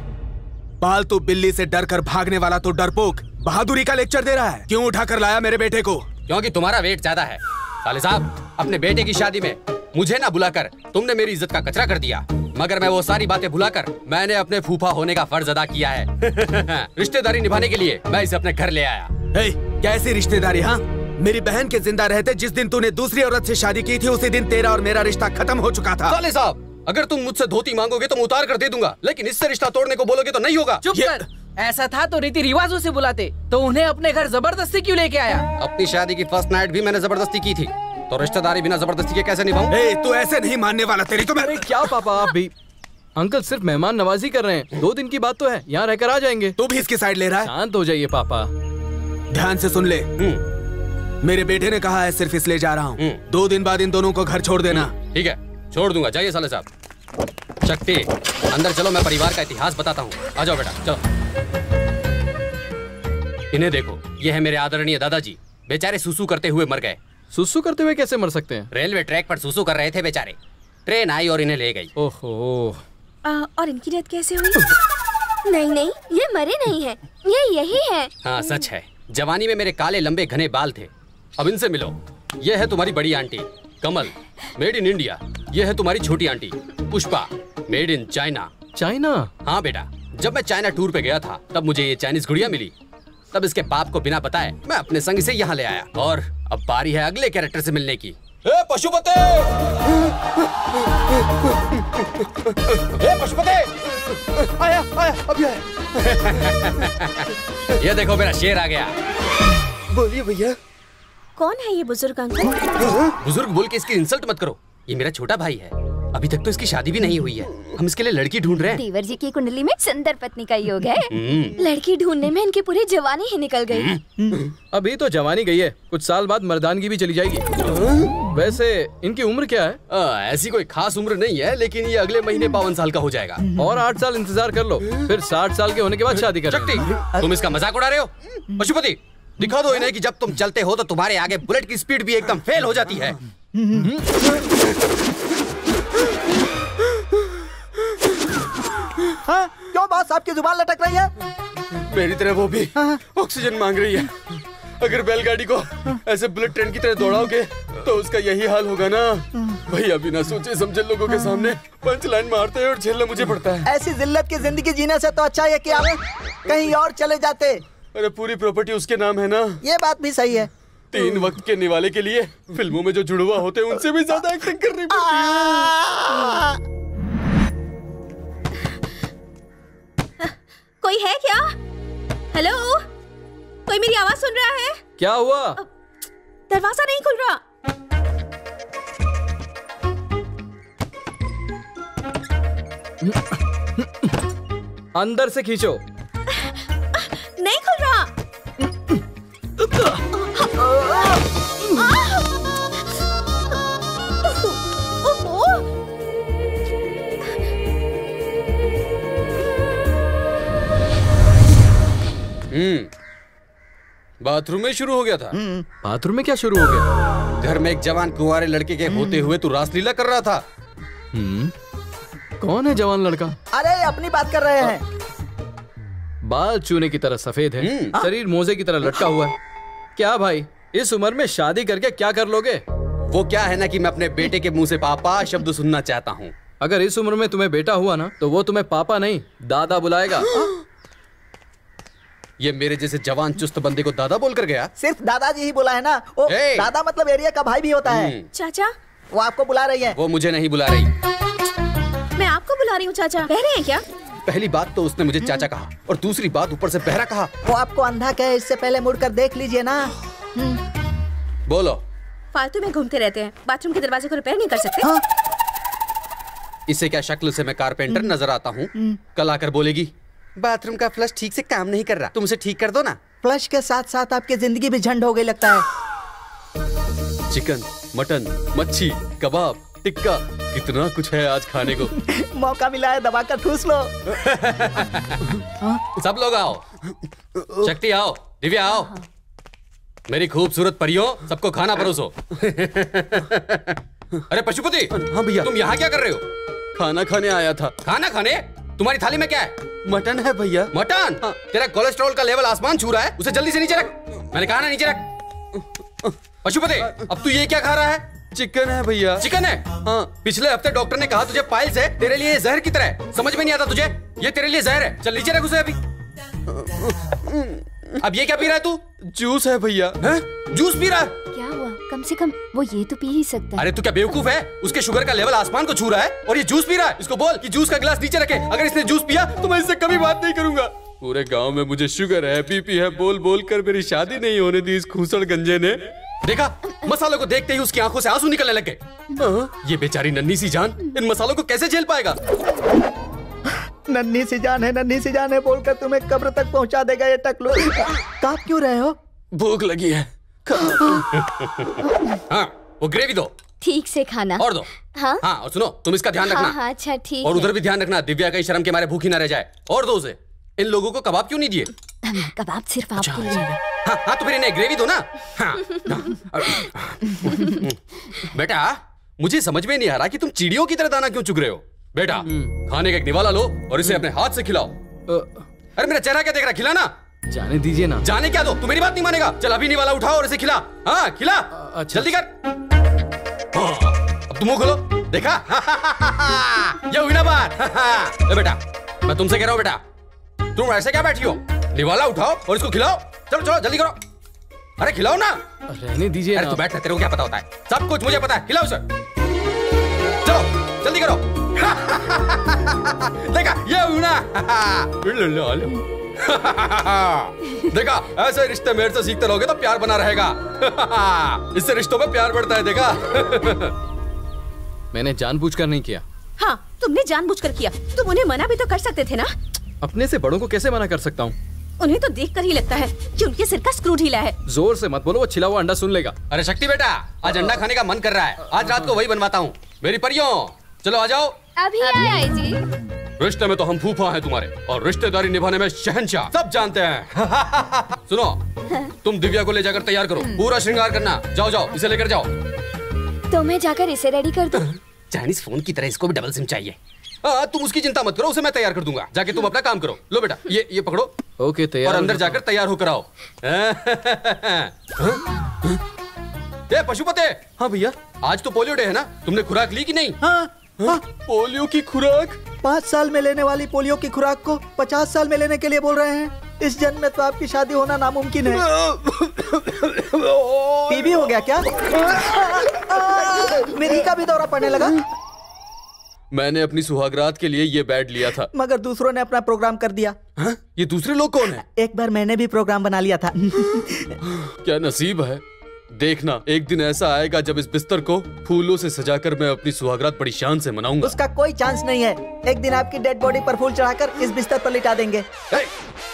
पालतू बिल्ली से डर कर भागने वाला तो डरपोक बहादुरी का लेक्चर दे रहा है। क्यों उठा कर लाया मेरे बेटे को? क्योंकि तुम्हारा वेट ज्यादा है। साले साहब, अपने बेटे की शादी में मुझे ना बुलाकर तुमने मेरी इज्जत का कचरा कर दिया, मगर मैं वो सारी बातें भुलाकर मैंने अपने फूफा होने का फर्ज अदा किया है। रिश्तेदारी निभाने के लिए मैं इसे अपने घर ले आया। ए, कैसी रिश्तेदारी? हाँ, मेरी बहन के जिंदा रहते जिस दिन तूने दूसरी औरत से शादी की थी उसी दिन तेरा और मेरा रिश्ता खत्म हो चुका था। साले साहब, अगर तुम मुझसे धोती मांगोगे तो मैं उतार कर दे दूंगा, लेकिन इससे रिश्ता तोड़ने को बोलोगे तो नहीं होगा। चुप कर। ऐसा था तो रीति रिवाजों से बुलाते, तो उन्हें अपने घर जबरदस्ती क्यों लेके आया? अपनी शादी की फर्स्ट नाइट भी मैंने जबरदस्ती की थी, तो रिश्तेदारी बिना जबरदस्ती के कैसे निभाऊं? ए, तू ऐसे नहीं मानने वाला, तेरी तो मैं... अरे क्या पापा आप भी, अंकल सिर्फ मेहमान नवाजी कर रहे हैं, दो दिन की बात तो है, यहाँ रहकर आ जाएंगे। तू भी इसकी साइड ले रहा है? शांत हो जाइए पापा, ध्यान से सुन ले। मेरे बेटे ने कहा है सिर्फ इसलिए जा रहा हूँ, दो दिन बाद इन दोनों को घर छोड़ देना। ठीक है, छोड़ दूंगा, जाइए साले साहब। शक्ति अंदर चलो, मैं परिवार का इतिहास बताता हूँ। आ जाओ बेटा, चलो। इन्हें देखो, ये है मेरे आदरणीय दादाजी, बेचारे सुसु करते हुए मर गए। सुसु करते हुए कैसे मर सकते हैं? रेलवे ट्रैक पर सुसु कर रहे थे बेचारे, ट्रेन आई और इन्हें ले गई। ओहो। आ, और इनकी डेथ कैसे हुई? नहीं नहीं, ये मरे नहीं है, ये यही है। हाँ सच है, जवानी में मेरे काले लंबे घने बाल थे। अब इनसे मिलो, ये है तुम्हारी बड़ी aunty Kamal, made in India. ये है तुम्हारी छोटी aunty Pushpa, made in China. China? हाँ बेटा, जब मैं चाइना टूर पे गया था तब मुझे ये चाइनीज गुड़िया मिली, तब इसके बाप को बिना बताए मैं अपने संग से यहाँ ले आया, और अब बारी है अगले कैरेक्टर से मिलने की। ए पशुपते! ए पशुपते! आया आया, अभी आया। ये देखो मेरा शेर आ गया। बोलिए भैया। कौन है ये बुजुर्ग अंकल? बुजुर्ग बोल के इसकी इंसल्ट मत करो, ये मेरा छोटा भाई है, अभी तक तो इसकी शादी भी नहीं हुई है, हम इसके लिए लड़की ढूंढ रहे हैं। देवर जी की कुंडली में सुंदर पत्नी का योग है। लड़की ढूंढने में इनकी पूरी जवानी ही निकल गई। अभी तो जवानी गई है, कुछ साल बाद मर्दानगी भी चली जाएगी। वैसे इनकी उम्र क्या है? आ, ऐसी कोई खास उम्र नहीं है, लेकिन ये अगले महीने बावन साल का हो जाएगा। और आठ साल इंतजार कर लो, फिर साठ साल के होने के बाद शादी कर। शक्ति तुम इसका मजाक उड़ा रहे हो। पशुपति दिखा दो इन्हें कि जब तुम चलते हो तो तुम्हारे आगे बुलेट की स्पीड भी एकदम फेल हो जाती है। हाँ, क्यों बात साहब की जुबान लटक रही है? मेरी तरह वो भी ऑक्सीजन मांग रही है। अगर बैलगाड़ी को ऐसे बुलेट ट्रेन की तरह दौड़ाओगे तो उसका यही हाल होगा ना भैया। बिना सोचे समझे लोगों के सामने पंच लाइन मारते हैं और झेलना मुझे पड़ता है। ऐसी जिल्लत की जिंदगी जीने से तो अच्छा है कि आप कहीं और चले जाते। अरे पूरी प्रॉपर्टी उसके नाम है ना। ये बात भी सही है। तीन वक्त के निवाले के लिए फिल्मों में जो जुड़वा होते हैं उनसे भी ज्यादा एक्टिंग करनी पड़ती है। कोई है क्या? हेलो, कोई मेरी आवाज सुन रहा है? क्या हुआ? दरवाजा नहीं खुल रहा। अंदर से खींचो। नहीं खुल रहा। हम्म, बाथरूम में शुरू हो गया था। बाथरूम में क्या शुरू हो गया? घर में एक जवान कुंवारे लड़के के होते हुए तू रासलीला कर रहा था। हम्म, कौन है जवान लड़का? अरे अपनी बात कर रहे हैं। बाल चूने की तरह सफेद है, शरीर मोजे की तरह लटका हुआ है। क्या भाई, इस उम्र में शादी करके क्या कर लोगे? वो क्या है ना कि मैं अपने बेटे के मुँह से पापा शब्द सुनना चाहता हूँ। अगर इस उम्र में तुम्हें बेटा हुआ ना तो वो तुम्हें पापा नहीं दादा बुलाएगा। ये मेरे जैसे जवान चुस्त बंदे को दादा बोल कर गया। सिर्फ दादाजी ही बोला है ना। ओ, दादा मतलब एरिया का भाई भी होता है। चाचा वो आपको बुला रही है। वो मुझे नहीं बुला रही, मैं आपको बुला रही हूँ। चाचा बहरे हैं क्या? पहली बात तो उसने मुझे चाचा कहा और दूसरी बात ऊपर से बहरा कहा। वो आपको अंधा कहे, इससे पहले मुड़ कर देख लीजिए ना। बोलो। फालतू में घूमते रहते हैं, बाथरूम के दरवाजे को रिपेयर नहीं कर सकते? इससे क्या शक्ल से मैं कारपेंटर नजर आता हूँ। कल आकर बोलेगी बाथरूम का फ्लश ठीक से काम नहीं कर रहा, तुमसे ठीक कर दो ना। फ्लश के साथ साथ आपकी जिंदगी भी झंड हो गई लगता है। चिकन मटन मच्छी कबाब टिक्का, कितना कुछ है आज खाने को। मौका मिला है, दबा कर ठूस लो। सब लोग आओ, शक्ति आओ, दिव्या आओ, मेरी खूबसूरत परियों, सबको खाना परोसो। अरे पशुपति। हाँ भैया। तुम यहाँ क्या कर रहे हो? खाना खाने आया था। खाना खाने? तुम्हारी थाली में क्या है? मटन है भैया। मटन? हाँ। तेरा कोलेस्ट्रॉल का लेवल आसमान छू रहा है, उसे जल्दी से नीचे रख। मैंने कहा ना नीचे रख। पशुपति अब तू ये क्या खा रहा है? चिकन है भैया। चिकन है? हाँ। पिछले हफ्ते डॉक्टर ने कहा तुझे पाइल्स है, तेरे लिए जहर की तरह है। समझ में नहीं आता तुझे? ये तेरे लिए जहर है, चल नीचे रख उसे अभी। अब ये क्या पी रहा है तू? जूस है भैया। जूस पी रहा है? क्या हुआ, कम से कम वो ये तो पी ही सकता है। अरे तू क्या बेवकूफ है? उसके शुगर का लेवल आसमान को छू रहा है और ये जूस पी रहा है। इसको बोल कि जूस का गिलास नीचे रखे। अगर इसने जूस पिया तो मैं इससे कभी बात नहीं करूंगा। पूरे गांव में मुझे शुगर है, बीपी है, बोल बोल कर मेरी शादी नहीं होने दी इस खूसड़ गंजे ने। देखा, मसालों को देखते ही उसकी आंखों से आंसू निकलने लग गए। ये बेचारी नन्ही सी जान इन मसालों को कैसे झेल पाएगा। नन्ही सी जान है, नन्ही सी जान है बोलकर तुम्हें कब्र तक पहुंचा देगा ये टकलू। कांप क्यों रहे हो? भूख लगी है। हाँ, वो ग्रेवी दो, ठीक से खाना और दो। हाँ हाँ, और सुनो तुम इसका ध्यान रखना। हाँ, अच्छा ठीक। और उधर भी ध्यान रखना, दिव्या का ही शर्म के मारे भूखी ना रह जाए। और दो उसे। इन लोगों को कबाब क्यों नहीं दिए? कबाब सिर्फ आपके लिए। हाँ हाँ, तो फिर इन्हें ग्रेवी दो ना। बेटा मुझे समझ में नहीं आ रहा कि तुम चिड़ियों की तरह दाना क्यों चुग रहे हो। बेटा खाने का एक निवाला लो और इसे अपने हाथ से खिलाओ। अरे मेरा चेहरा क्या देख रहा, खिला ना। जाने दीजिए ना। जाने क्या दो, तू मेरी बात नहीं मानेगा। चल अभी निवाला उठाओ और इसे खिला। हाँ खिला। अच्छा जल्दी कर। अब तुम मुंह खोलो। देखा, ये हुई ना बात। बेटा मैं तुमसे कह रहा हूँ, बेटा तुम ऐसे क्या बैठी हो? निवाला उठाओ और इसको खिलाओ। चलो चलो जल्दी करो। अरे खिलाओ ना। रहने दीजिए। अरे तू बैठ, तेरे को क्या पता होता है? सब कुछ मुझे पता है। खिलाओ सर, चलो जल्दी करो। देखा ये उना। देखा ऐसे रिश्ते मेरे से सीखते रहोगे तो प्यार बना रहेगा। इससे रिश्तों में प्यार बढ़ता है। देखा मैंने जानबूझकर नहीं किया। हाँ तुमने जानबूझकर किया। तुम उन्हें मना भी तो कर सकते थे ना। अपने से बड़ों को कैसे मना कर सकता हूँ? उन्हें तो देखकर ही लगता है कि उनके सिर का स्क्रू ढीला है। जोर से मत बोलो, वो छिला हुआ अंडा सुन लेगा। अरे शक्ति बेटा आज अंडा खाने का मन कर रहा है, आज रात को वही बनवाता हूँ। मेरी परियों चलो आ जाओ। अभी आए जी। रिश्ते में तो हम फूफा हैं तुम्हारे और रिश्तेदारी निभाने में शहंशाह, सब जानते हैं। सुनो तुम दिव्या को ले जाकर तैयार करो, पूरा श्रृंगार करना। जाओ जाओ इसे लेकर जाओ। तो मैं जाकर इसे रेडी कर दूं? चाइनीज फोन की तरह इसको भी डबल सिम चाहिए। आ, तुम उसकी चिंता मत करो, उसे मैं तैयार कर दूंगा। जाके तुम अपना काम करो। लो बेटा ये ये पकड़ो। ओके तैयार। और अंदर जाकर तैयार होकर आओ। पशुपते। हाँ भैया आज तो पोलियो डे है ना, तुमने खुराक ली की नहीं? हाँ? पोलियो की खुराक? पाँच साल में लेने वाली पोलियो की खुराक को पचास साल में लेने के लिए बोल रहे हैं। इस जन्म में तो आपकी शादी होना नामुमकिन है। टीबी हो गया क्या? मेरी का भी दौरा पड़ने लगा। मैंने अपनी सुहागरात के लिए ये बैड लिया था मगर दूसरों ने अपना प्रोग्राम कर दिया। हाँ? ये दूसरे लोग कौन है? एक बार मैंने भी प्रोग्राम बना लिया था। क्या नसीब है। देखना एक दिन ऐसा आएगा जब इस बिस्तर को फूलों से सजाकर मैं अपनी सुहागरात बड़ी शान से मनाऊंगा। उसका कोई चांस नहीं है। एक दिन आपकी डेड बॉडी पर फूल चढ़ाकर इस बिस्तर पर लिटा देंगे। ए,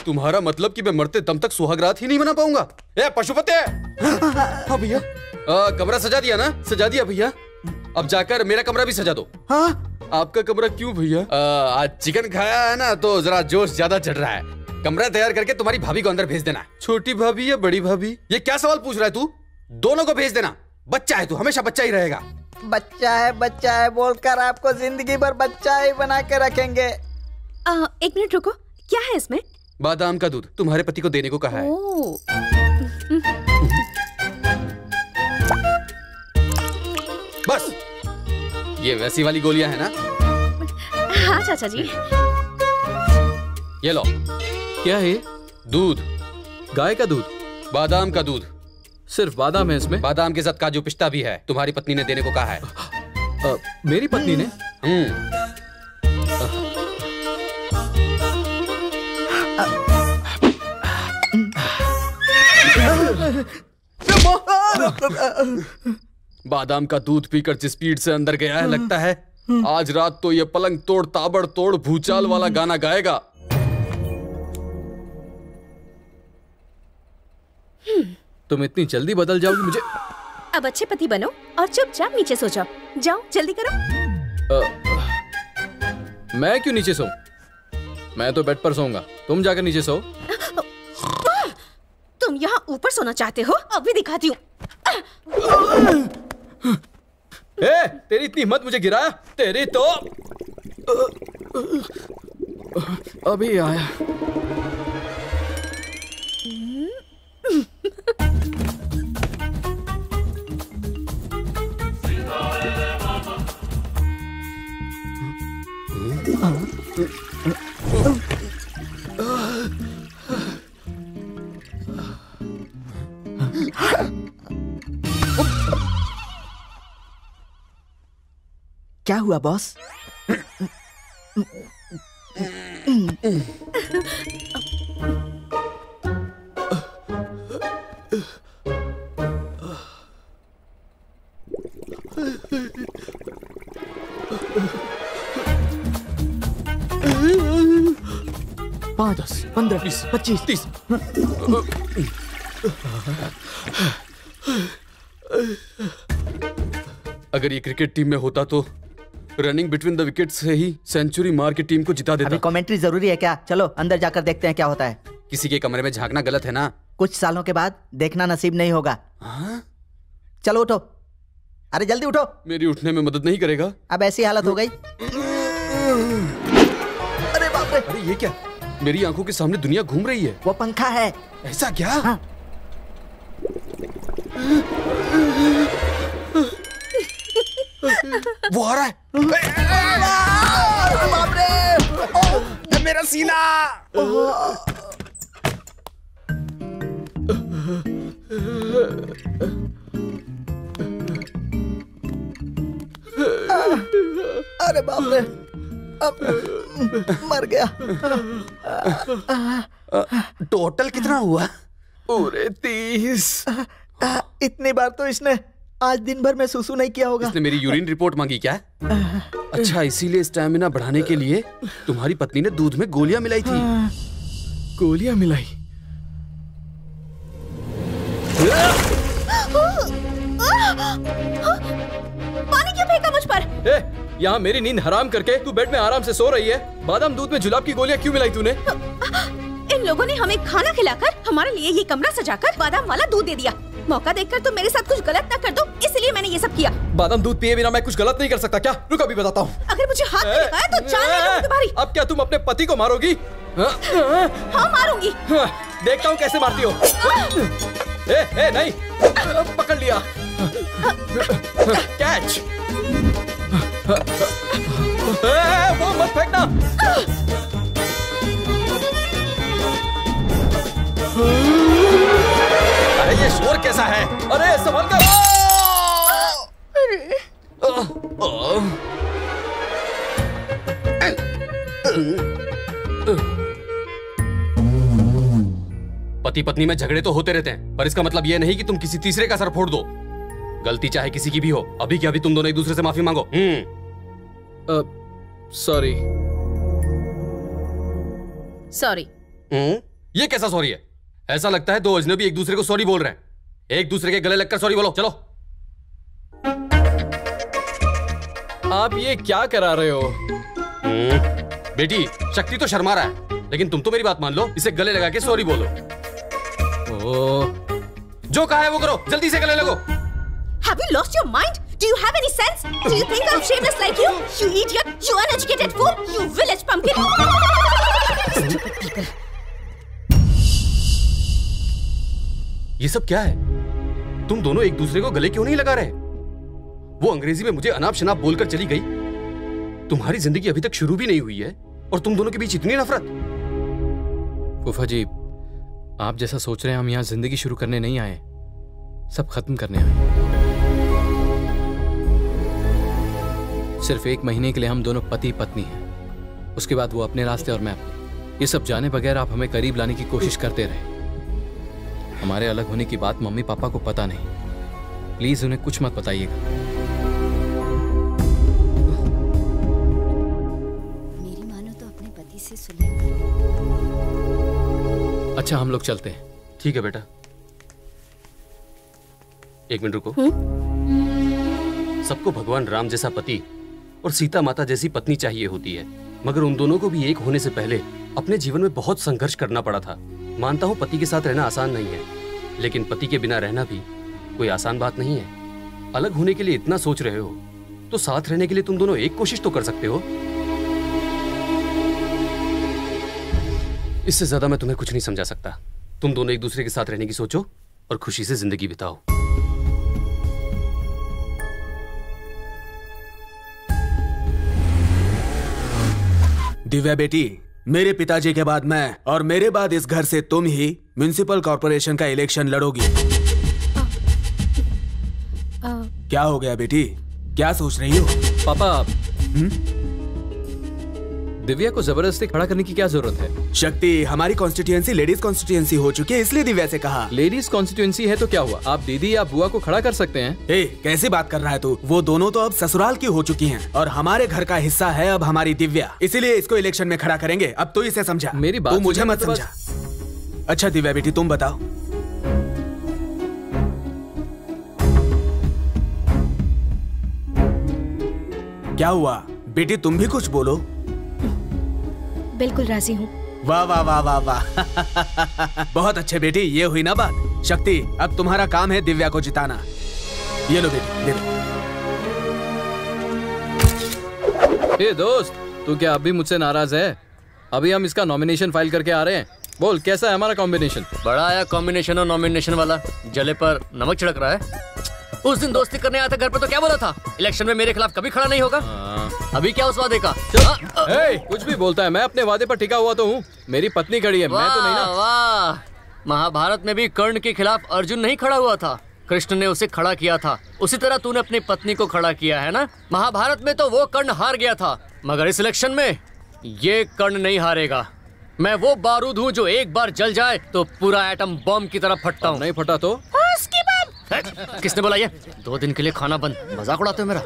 तुम्हारा मतलब कि मैं मरते दम तक सुहागरात ही नहीं मना पाऊंगा? ए पशुपते। हाँ भैया। कमरा सजा दिया ना? सजा दिया भैया। अब जाकर मेरा कमरा भी सजा दो। हाँ? आपका कमरा क्यों भैया? आज चिकन खाया है ना तो जरा जोश ज्यादा चढ़ रहा है। कमरा तैयार करके तुम्हारी भाभी को अंदर भेज देना। छोटी भाभी या बड़ी भाभी? ये क्या सवाल पूछ रहा है तू? दोनों को भेज देना। बच्चा है तू, हमेशा बच्चा ही रहेगा। बच्चा है बच्चा है बोलकर आपको जिंदगी भर बच्चा ही बना के रखेंगे। आ, एक मिनट रुको, क्या है इसमें? बादाम का दूध, तुम्हारे पति को देने को कहा है। ओ। बस ये वैसी वाली गोलियां है ना? हाँ चाचा जी। ये लो। क्या है? दूध, गाय का दूध, बादाम का दूध। सिर्फ बादाम है इसमें? बादाम के साथ काजू पिस्ता भी है। तुम्हारी पत्नी ने देने को कहा है। आ, मेरी पत्नी ने? बादाम का दूध पीकर जिस स्पीड से अंदर गया है लगता है आज रात तो ये पलंग तोड़ ताबड़ तोड़ भूचाल वाला गाना गाएगा। तुम इतनी जल्दी बदल जाओगी मुझे? अब अच्छे पति बनो और चुपचाप नीचे सो जाओ। जाओ जल्दी करो। आ, आ, मैं क्यों नीचे सो? मैं तो बेड पर सोऊंगा, तुम जाकर नीचे सो। तुम यहाँ ऊपर सोना चाहते हो? अब भी दिखाती हूँ। ए, तेरी इतनी हिम्मत मुझे गिराया, तेरी तो। अभी आया। क्या हुआ बॉस? पाँच दस पंद्रह बीस पच्चीस तीस अगर ये क्रिकेट टीम में होता तो रनिंग बिटवीन द विकेट से ही सेंचुरी मार के टीम को जिता देता। अभी कमेंट्री जरूरी है क्या? चलो अंदर जाकर देखते हैं क्या होता है। किसी के कमरे में झांकना गलत है ना, कुछ सालों के बाद देखना नसीब नहीं होगा। हाँ? चलो उठो, अरे जल्दी उठो। मेरी उठने में मदद नहीं करेगा, अब ऐसी हालत हो गई। अरे बाप रे, अरे ये क्या? मेरी आंखों के सामने दुनिया घूम रही है। वो पंखा है। ऐसा क्या? हाँ। वो आ रहा है। अरे बाप रे, ओ, मेरा सीना। अरे बाप रे, अब मर गया। टोटल कितना हुआ? पूरे तीस। इतनी बार तो इसने आज दिन भर में सुसु नहीं किया होगा। इसने मेरी यूरिन रिपोर्ट मांगी क्या? अच्छा, इसीलिए स्टैमिना बढ़ाने के लिए तुम्हारी पत्नी ने दूध में गोलियां मिलाई थी। गोलियां मिलाई? पानी क्यों फेंका मुझ पर? ए, यहाँ मेरी नींद हराम करके तू बेड में आराम से सो रही है। बादाम दूध में जुलाब की गोलियां क्यों मिलाई तूने? इन लोगों ने हमें खाना खिलाकर हमारे लिए ये कमरा सजाकर बादाम वाला दूध दे दिया। मौका देखकर तुम मेरे साथ कुछ गलत ना कर दो, इसलिए मैंने ये सब किया। बादाम दूध पिए बिना मैं कुछ गलत नहीं कर सकता क्या? रुक, अभी बताता हूँ। अगर मुझे हाथ में लगाया तो जान ले लूँगी तुम्हारी। अब क्या तुम अपने पति को मारोगी? हाँ मारूंगी। देखता हूँ कैसे मारती हो। ए, ए, नहीं, पकड़ लिया। कैच। ए, वो मत फेंकना। अरे ये शोर कैसा है? अरे संभल कर। पति पत्नी में झगड़े तो होते रहते हैं, पर इसका मतलब यह नहीं कि तुम किसी तीसरे का सर फोड़ दो। गलती चाहे किसी की भी हो, अभी क्या अभी तुम दोनों एक दूसरे से माफी मांगो। हम्म, सॉरी। सॉरी? ये कैसा सॉरी है? ऐसा लगता है दो अजनबी एक दूसरे को सॉरी बोल रहे हैं। एक दूसरे के गले लगकर सॉरी बोलो। चलो, आप ये क्या करा रहे हो? बेटी, शक्ति तो शर्मा रहा है, लेकिन तुम तो मेरी बात मान लो। इसे गले लगा के सॉरी बोलो। ओ, जो कहा है वो करो, जल्दी से गले लगो। Have you lost your mind? Do you have any sense? Do you think I'm shameless like you? You idiot! You uneducated fool! You village pumpkin! ये सब क्या है? तुम दोनों एक दूसरे को गले क्यों नहीं लगा रहे? वो अंग्रेजी में मुझे अनाप शनाप बोलकर चली गई। तुम्हारी जिंदगी अभी तक शुरू भी नहीं हुई है और तुम दोनों के बीच इतनी नफरत। फूफा जी, आप जैसा सोच रहे हैं, हम यहाँ जिंदगी शुरू करने नहीं आए, सब खत्म करने आए। सिर्फ एक महीने के लिए हम दोनों पति पत्नी हैं, उसके बाद वो अपने रास्ते और मैं अपने। ये सब जाने बगैर आप हमें करीब लाने की कोशिश करते रहे। हमारे अलग होने की बात मम्मी पापा को पता नहीं, प्लीज उन्हें कुछ मत बताइएगा। मेरी मानो तो अपने पति से सुलह। अच्छा, हम लोग चलते हैं। ठीक है बेटा, एक मिनट रुको। सबको भगवान राम जैसा पति और सीता माता जैसी पत्नी चाहिए होती है, मगर उन दोनों को भी एक होने से पहले अपने जीवन में बहुत संघर्ष करना पड़ा था। मानता हूँ पति के साथ रहना आसान नहीं है, लेकिन पति के बिना रहना भी कोई आसान बात नहीं है। अलग होने के लिए इतना सोच रहे हो तो साथ रहने के लिए तुम दोनों एक कोशिश तो कर सकते हो। इससे ज्यादा मैं तुम्हें कुछ नहीं समझा सकता। तुम दोनों एक दूसरे के साथ रहने की सोचो और खुशी से जिंदगी बिताओ। दिव्या बेटी, मेरे पिताजी के बाद मैं और मेरे बाद इस घर से तुम ही म्युनिसिपल कॉर्पोरेशन का इलेक्शन लड़ोगी। आ, आ, क्या हो गया बेटी, क्या सोच रही हो? पापा, दिव्या को जबरदस्ती खड़ा करने की क्या जरूरत है? शक्ति, हमारी कॉन्स्टिट्यूएंसी लेडीज कॉन्स्टिट्यूएंसी हो चुकी है, इसलिए दिव्या से कहा। लेडीज कॉन्स्टिट्यूएंसी है तो क्या हुआ? आप दीदी या बुआ को खड़ा कर सकते हैं। ए, कैसी बात कर रहा है तू? वो दोनों तो अब ससुराल की हो चुकी हैं और हमारे घर का हिस्सा है अब हमारी दिव्या, इसीलिए इसको इलेक्शन में खड़ा करेंगे। अब तू इसे समझा, मेरी बात मुझे मत समझा। अच्छा दिव्या बेटी, तुम बताओ। क्या हुआ बेटी, तुम भी कुछ बोलो। बिल्कुल राजी हूँ। वाह वाह वाह वाह वाह, बहुत अच्छे बेटी, ये हुई ना बात। शक्ति, अब तुम्हारा काम है दिव्या को जिताना। ये लो बेटी, ले लो। हे दोस्त, तू क्या अब भी मुझसे नाराज है? अभी हम इसका नॉमिनेशन फाइल करके आ रहे हैं। बोल, कैसा है हमारा कॉम्बिनेशन? बड़ा आया कॉम्बिनेशन और नॉमिनेशन वाला, जले पर नमक छिड़क रहा है। उस दिन दोस्ती करने आया था घर पे तो क्या बोला था? इलेक्शन में मेरे खिलाफ कभी खड़ा नहीं होगा। अभी क्या उस वादे का? ए, कुछ भी बोलता है, मैं अपने वादे पर टिका हुआ तो हूँ। मेरी पत्नी खड़ी है, मैं तो नहीं ना। वाह, महाभारत में भी कर्ण के खिलाफ अर्जुन नहीं खड़ा हुआ था, कृष्ण ने उसे खड़ा किया था। उसी तरह तूने अपनी पत्नी को खड़ा किया है ना। महाभारत में तो वो कर्ण हार गया था, मगर इस इलेक्शन में ये कर्ण नहीं हारेगा। मैं वो बारूद हूँ जो एक बार जल जाए तो पूरा एटम बम की तरह फटता हूँ। नहीं फटा तो? किसने बोला ये? दो दिन के लिए खाना बंद, मजाक उड़ाते हो मेरा।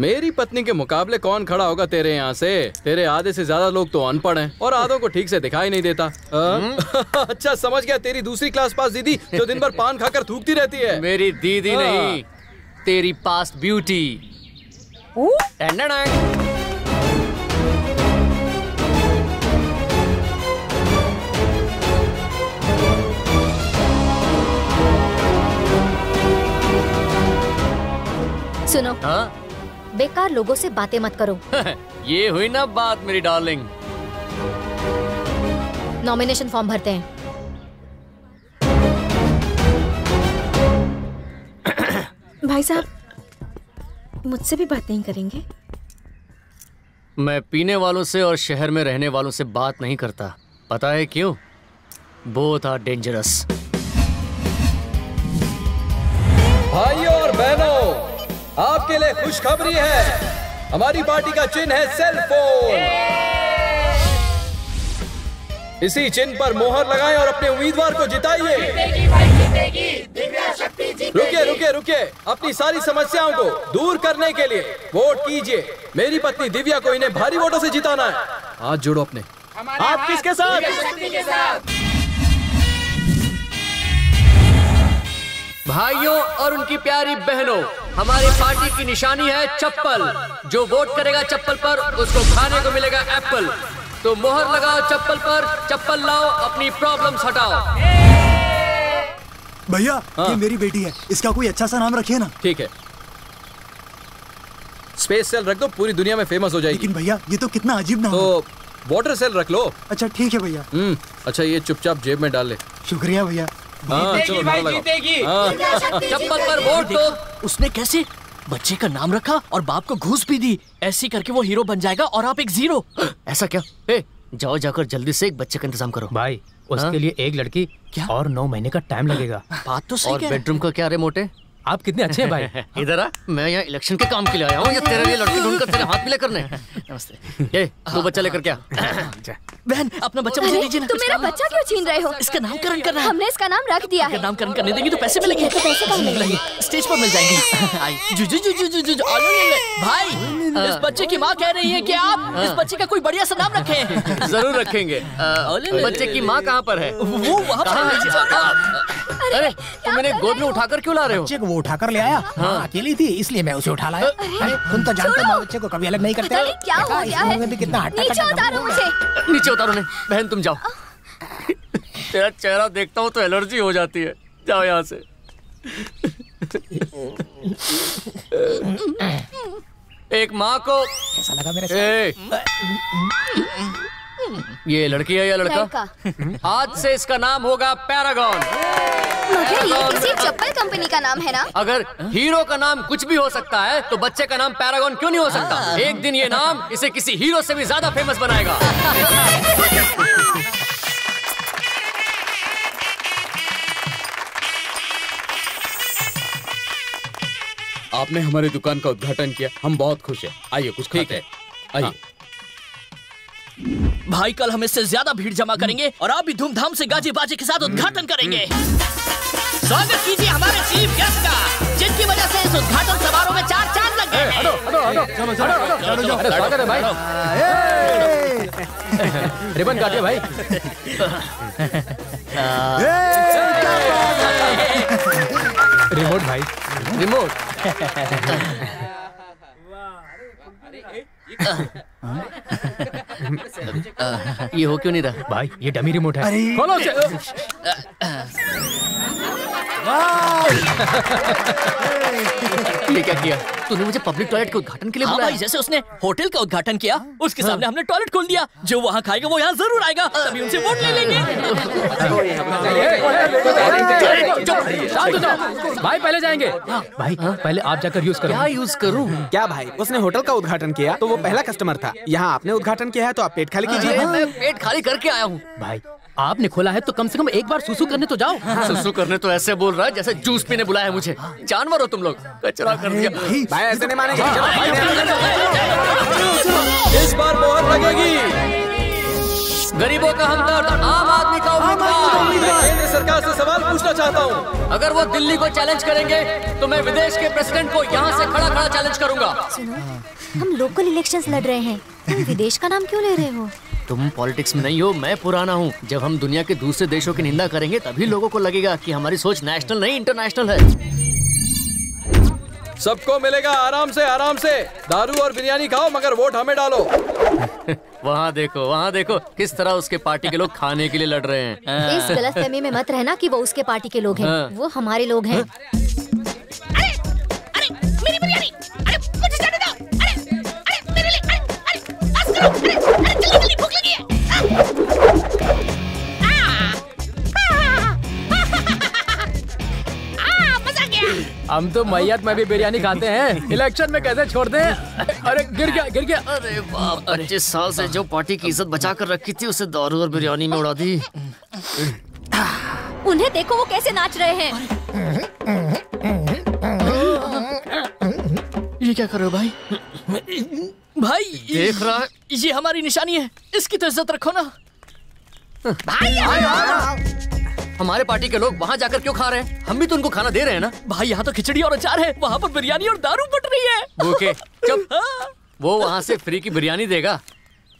मेरी पत्नी के मुकाबले कौन खड़ा होगा तेरे यहाँ से? तेरे आधे से ज्यादा लोग तो अनपढ़ हैं और आधों को ठीक से दिखाई नहीं देता। अच्छा समझ गया, तेरी दूसरी क्लास पास दीदी जो दिन भर पान खाकर थूकती रहती है। मेरी दीदी आ, नहीं, तेरी पास ब्यूटी। सुनो, हाँ? बेकार लोगों से बातें मत करो। ये हुई ना बात मेरी डार्लिंग। नॉमिनेशन फॉर्म भरते हैं। भाई साहब, मुझसे भी बात नहीं करेंगे? मैं पीने वालों से और शहर में रहने वालों से बात नहीं करता, पता है क्यों? Both are dangerous. भाइयों और बहनों, आपके लिए खुशखबरी है, हमारी पार्टी का चिन्ह है सेल फोन। इसी चिन्ह पर मोहर लगाएं और अपने उम्मीदवार को जिताइए। रुके रुके रुके, अपनी सारी समस्याओं को दूर करने के लिए वोट कीजिए। मेरी पत्नी दिव्या को इन्हें भारी वोटों से जिताना है। हाथ जोड़ो अपने। आप किसके साथ? भाइयों और उनकी प्यारी बहनों, हमारी पार्टी की निशानी है चप्पल। जो वोट करेगा चप्पल पर, उसको खाने को मिलेगा एप्पल। तो मोहर लगाओ चप्पल पर, चप्पल लाओ, अपनी प्रॉब्लम्स हटाओ। भैया, हाँ। ये मेरी बेटी है, इसका कोई अच्छा सा नाम रखिए ना। ठीक है, स्पेस सेल रख दो, पूरी दुनिया में फेमस हो जाएगी। लेकिन भैया ये तो कितना अजीब नाम है। तो वाटर सेल रख लो। अच्छा ठीक है भैया। अच्छा ये चुपचाप जेब में डाल ले। शुक्रिया भैया। चप्पल पर वोट दो। उसने कैसे बच्चे का नाम रखा और बाप को घूस भी दी। ऐसी करके वो हीरो बन जाएगा और आप एक जीरो। ऐसा क्या? ए, जाओ जाकर जल्दी से एक बच्चे का इंतजाम करो भाई। उसके आ? लिए एक लड़की क्या? और नौ महीने का टाइम लगेगा। बात तो सही। और बेडरूम का क्या? अरे मोटे, आप कितने अच्छे हैं भाई। इधर आ, मैं यहाँ इलेक्शन के काम के लिए आया हूँ, ये तेरे लिए लड़की ढूंढकर तेरे हाथ मिला करने। नमस्ते। ये तू बच्चा लेकर क्या? बहन, अपना बच्चा मुझे दीजिए ना। तुम मेरा बच्चा क्यों छीन रहे हो? इसका नामकरण करना है। हमने इसका नाम रख दिया है। नामकरण करने देंगे तो पैसे मिलेंगे। स्टेज पर मिल जाएंगे भाई। इस बच्चे की माँ कह रही है कि आप इस बच्चे का कोई बढ़िया सा नाम रखें। जरूर रखेंगे। बच्चे की माँ कहाँ पर है? वो वहाँ। अरे तुम इन्हें गोद में उठाकर क्यों ला रहे हो? उठाकर ले आया। हाँ। अकेली थी इसलिए मैं उसे उठा लाया। तुम तो जानते हो बच्चे को कभी अलग नहीं करते। क्या हो गया है? नीचे उतारो मुझे। नीचे उतारो नहीं। बहन तुम जाओ। तेरा चेहरा देखता हूँ तो एलर्जी हो जाती है। जाओ यहाँ से। एक माँ को ऐसा लगा मेरे साथ। ये लड़की है या लड़का? आज से इसका नाम होगा पैरागॉन। मगर ये किसी चप्पल कंपनी का नाम है ना। अगर हीरो का नाम कुछ भी हो सकता है तो बच्चे का नाम पैरागॉन क्यों नहीं हो सकता? एक दिन ये नाम इसे किसी हीरो से भी ज्यादा फेमस बनाएगा। आपने हमारी दुकान का उद्घाटन किया, हम बहुत खुश हैं। आइए कुछ खाते हैं। आइए। हाँ। भाई कल हम इससे ज्यादा भीड़ जमा करेंगे और आप भी धूमधाम से गाजे बाजे के साथ उद्घाटन करेंगे। स्वागत कीजिए हमारे चीफ गेस्ट का, जिनकी वजह से इस उद्घाटन समारोह में चार चांद लग गए। रिबन काटिए भाई। रिमोट भाई, रिमोट। ये हो क्यों नहीं रहा भाई? ये डमी रिमोट है। अरे खोलो उसे। ये क्या किया तूने? मुझे पब्लिक टॉयलेट के उद्घाटन के लिए बुलाया। हाँ भाई, जैसे उसने होटल का उद्घाटन किया उसके सामने हमने टॉयलेट खोल दिया। जो वहाँ खाएगा वो यहाँ जरूर आएगा, तभी उनसे वोट ले लेंगे। भाई पहले जाएंगे। भाई पहले आप जाकर यूज करो। क्या यूज करूँ? क्या भाई, उसने होटल का उद्घाटन किया तो वो पहला कस्टमर था। यहाँ आपने उद्घाटन किया है तो आप पेट खाली कीजिए। मैं पेट खाली करके आया हूँ। भाई आपने खोला है तो कम से कम एक बार सुसु करने तो जाओ। सुसु करने तो ऐसे बोल रहा है जैसे जूस पीने बुलाया है मुझे। जानवर हो तुम लोग, कचरा कर दिया। भाई ऐसे नहीं मानेंगे। इस बार बहुत लगेगी। गरीबों का हमदर्द, आम आदमी का उम्मीदवार। केंद्र सरकार से सवाल पूछना चाहता हूँ, अगर वो दिल्ली को चैलेंज करेंगे तो मैं विदेश के प्रेसिडेंट को यहाँ से खड़ा खड़ा चैलेंज करूँगा। हम लोकल इलेक्शंस लड़ रहे हैं, तुम विदेश का नाम क्यों ले रहे हो? तुम पॉलिटिक्स में नहीं हो, मैं पुराना हूँ। जब हम दुनिया के दूसरे देशों की निंदा करेंगे तभी लोगों को लगेगा कि हमारी सोच नेशनल नहीं इंटरनेशनल है। सबको मिलेगा आराम से, आराम से दारू और बिरयानी खाओ, मगर वोट हमें डालो। वहाँ देखो, वहाँ देखो किस तरह उसके पार्टी के लोग खाने के लिए लड़ रहे हैं। इस गलतफहमी में मत रहना कि वो उसके पार्टी के लोग हैं। हाँ। वो हमारे लोग हैं। अरे अरे मेरी बिरयानी, अरे मुझे जाने दो, अरे अरे मेरे लिए, अरे अरे आज करो, अरे अरे जल्दी जल्दी भूख लगी है। आ मजा गया। हम तो मैयत में भी बिरयानी खाते हैं, इलेक्शन में कैसे छोड़ दें? अरे गिर गया, गिर गया। अरे बाप, पच्चीस साल से जो पार्टी की इज्जत बचा कर रखी थी उसे दारू और बिरयानी में उड़ा दी। उन्हें देखो वो कैसे नाच रहे हैं। ये क्या कर रहे हो भाई? भाई देख रहा है, ये हमारी निशानी है, इसकी तो इज्जत रखो ना। भाई हमारे पार्टी के लोग वहाँ जाकर क्यों खा रहे हैं? हम भी तो उनको खाना दे रहे हैं ना। भाई यहाँ तो खिचड़ी और अचार है, वहाँ पर बिरयानी और दारू बट रही है। भूखे जब वो वहाँ से फ्री की बिरयानी देगा,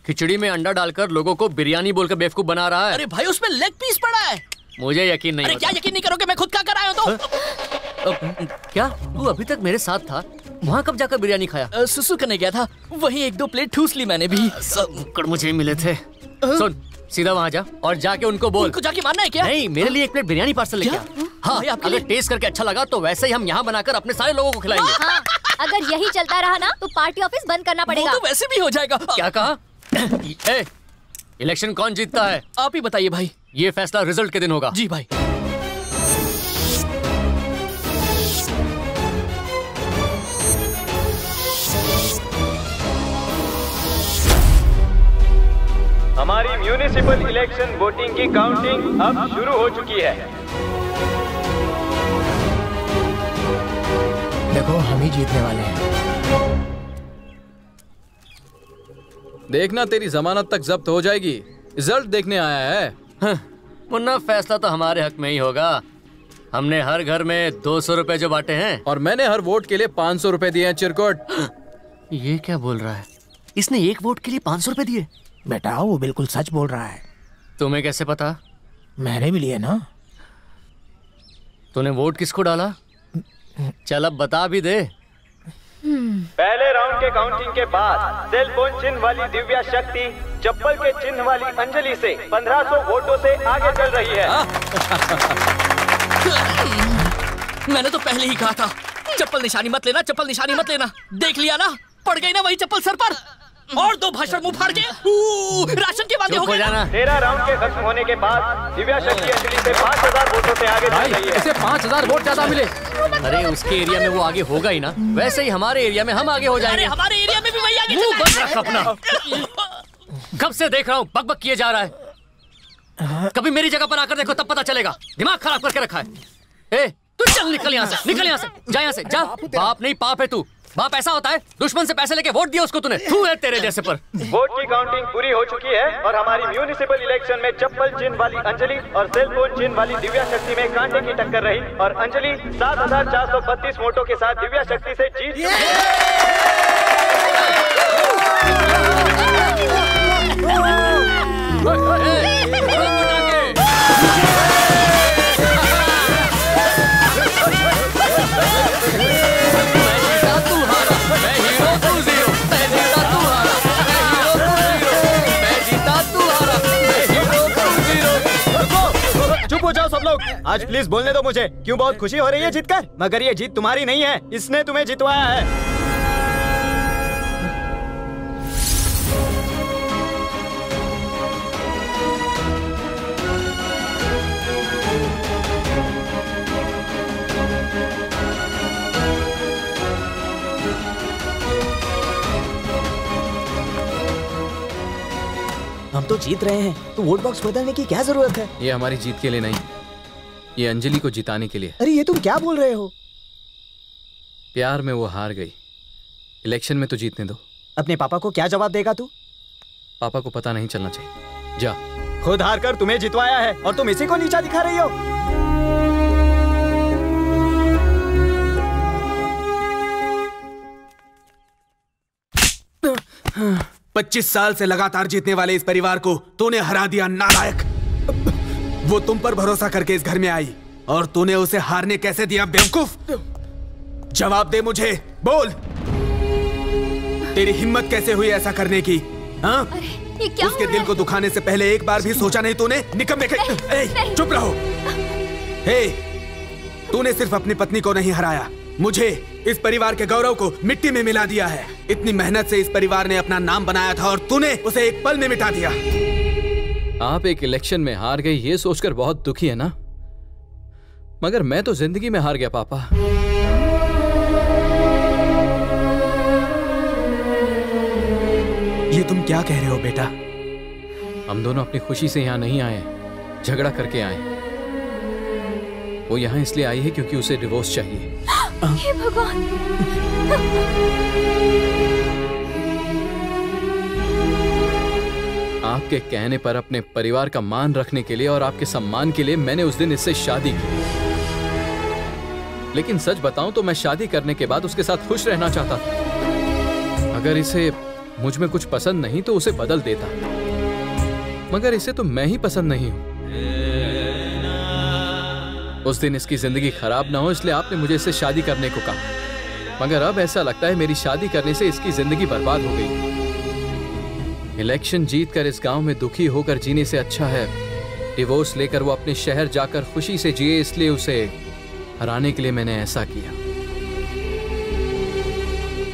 खिचड़ी में अंडा डालकर लोगों को बिरयानी बोलकर बेवकूफ बना रहा है। अरे भाई उसमें लेग पीस पड़ा है। मुझे यकीन नहीं। अरे क्या यकीन नहीं करोगे, मैं खुद खा कर आया हूँ। तो क्या तू अभी तक मेरे साथ था? वहाँ कब जाकर बिरयानी खाया? सुसु करने गया था, वही एक दो प्लेट ठूस ली मैंने भी। सब मुक्कड़ मुझे मिले थे। सुन सीधा वहाँ जा और जाके उनको बोल। उनको जाके मारना है क्या? नहीं, मेरे लिए एक प्लेट बिरयानी पार्सल लेके आ। हाँ, अगर टेस्ट करके अच्छा लगा तो वैसे ही हम यहाँ बनाकर अपने सारे लोगों को खिलाएंगे। हाँ, अगर यही चलता रहा ना तो पार्टी ऑफिस बंद करना पड़ेगा। वो तो वैसे भी हो जाएगा। क्या कहा? इलेक्शन कौन जीतता है आप ही बताइए भाई। ये फैसला रिजल्ट के दिन होगा। जी भाई। हमारी म्यूनिसिपल इलेक्शन वोटिंग की काउंटिंग अब शुरू हो चुकी है। देखो हम ही जीतने वाले हैं। देखना तेरी जमानत तक जब्त हो जाएगी। रिजल्ट देखने आया है मुन्ना, फैसला तो हमारे हक में ही होगा। हमने हर घर में दो सौ रूपए जो बांटे हैं और मैंने हर वोट के लिए पाँच सौ रूपए दिए हैं। चिरकुट ये क्या बोल रहा है? इसने एक वोट के लिए पाँच सौ रूपए दिए? बेटा वो बिल्कुल सच बोल रहा है। तुम्हें कैसे पता? मैंने भी लिए ना। तूने वोट किसको डाला? चल अब बता भी दे। पहले राउंड के काउंटिंग के बाद सेल फोन चिन्ह वाली दिव्या शक्ति चप्पल के चिन्ह वाली अंजलि से पंद्रह सौ वोटों से आगे चल रही है। मैंने तो पहले ही कहा था चप्पल निशानी मत लेना, चप्पल निशानी मत लेना। देख लिया ना, पड़ गई ना वही चप्पल सर पर और दो भाषण मुंह फाड़ के राशन के वादे हो गए। तेरह राउंड के खत्म होने के बाद दिव्या शक्ति अंजलि से पाँच हजार वोटों से आगे चल रही है। इसे पाँच हजार वोट ज्यादा मिले। अरे उसके एरिया में वो आगे होगा ही ना, वैसे ही हमारे एरिया में हम आगे हो जाएंगे। हमारे एरिया में भी वही आगे। मुंह बंद रख अपना, कब से देख रहा हूँ बकबक किए जा रहा है। कभी मेरी जगह पर आकर देखो तब पता चलेगा, दिमाग खराब करके रखा है। चल निकल यहाँ से, निकल यहाँ से, जा यहाँ से, जा। बाप नहीं पाप है तू। बाप ऐसा होता है, दुश्मन से पैसे लेके वोट दिया उसको तूने, तू है तेरे जैसे पर। वोट की काउंटिंग पूरी हो चुकी है और हमारी म्यूनिसिपल इलेक्शन में चप्पल चिन्ह वाली अंजलि और सेलफोन चिन्ह वाली दिव्या शक्ति में कांटे की टक्कर रही और अंजलि सात हजार चार सौ बत्तीस वोटों के साथ दिव्या शक्ति से जीत आज प्लीज बोलने दो मुझे, क्यों बहुत खुशी हो रही है जीतकर? मगर ये जीत तुम्हारी नहीं है, इसने तुम्हें जितवाया है। हम तो जीत रहे हैं, तो वोट बॉक्स बदलने की क्या जरूरत है? ये हमारी जीत के लिए नहीं, ये अंजलि को जिताने के लिए। अरे ये तुम क्या बोल रहे हो? प्यार में वो हार गई, इलेक्शन में तो जीतने दो। अपने पापा को क्या जवाब देगा तू? पापा को पता नहीं चलना चाहिए। जा, खुद हार कर तुम्हें जितवाया है और तुम इसी को नीचा दिखा रही हो। पच्चीस साल से लगातार जीतने वाले इस परिवार को तूने हरा दिया, नालायक। वो तुम पर भरोसा करके इस घर में आई और तूने उसे हारने कैसे दिया, बेवकूफ? जवाब दे मुझे, बोल, तेरी हिम्मत कैसे हुई ऐसा करने की? हाँ, उसके दिल को दुखाने से पहले एक बार भी सोचा नहीं तूने? निकम्मे के, चुप रहो। हे, तूने सिर्फ अपनी पत्नी को नहीं हराया, मुझे, इस परिवार के गौरव को मिट्टी में मिला दिया है। इतनी मेहनत से इस परिवार ने अपना नाम बनाया था और तूने उसे एक पल में मिटा दिया। आप एक इलेक्शन में हार गई ये सोचकर बहुत दुखी है ना, मगर मैं तो जिंदगी में हार गया पापा। ये तुम क्या कह रहे हो बेटा? हम दोनों अपनी खुशी से यहाँ नहीं आए, झगड़ा करके आए। वो यहाँ इसलिए आई है क्योंकि उसे डिवोर्स चाहिए। हे भगवान! आपके कहने पर अपने परिवार का मान रखने के लिए और आपके सम्मान के लिए मैंने उस दिन इससे शादी की, लेकिन सच बताऊं तो मैं शादी करने के बाद उसके साथ खुश रहना चाहता था। अगर इसे मुझ में कुछ पसंद नहीं तो उसे बदल देता, मगर इसे तो मैं ही पसंद नहीं हूं। उस दिन इसकी जिंदगी खराब ना हो इसलिए आपने मुझे इससे शादी करने को कहा, मगर अब ऐसा लगता है मेरी शादी करने से इसकी जिंदगी बर्बाद हो गई। इलेक्शन जीतकर इस गांव में दुखी होकर जीने से अच्छा है डिवोर्स लेकर वो अपने शहर जाकर खुशी से जिए, इसलिए उसे हराने के लिए मैंने ऐसा किया।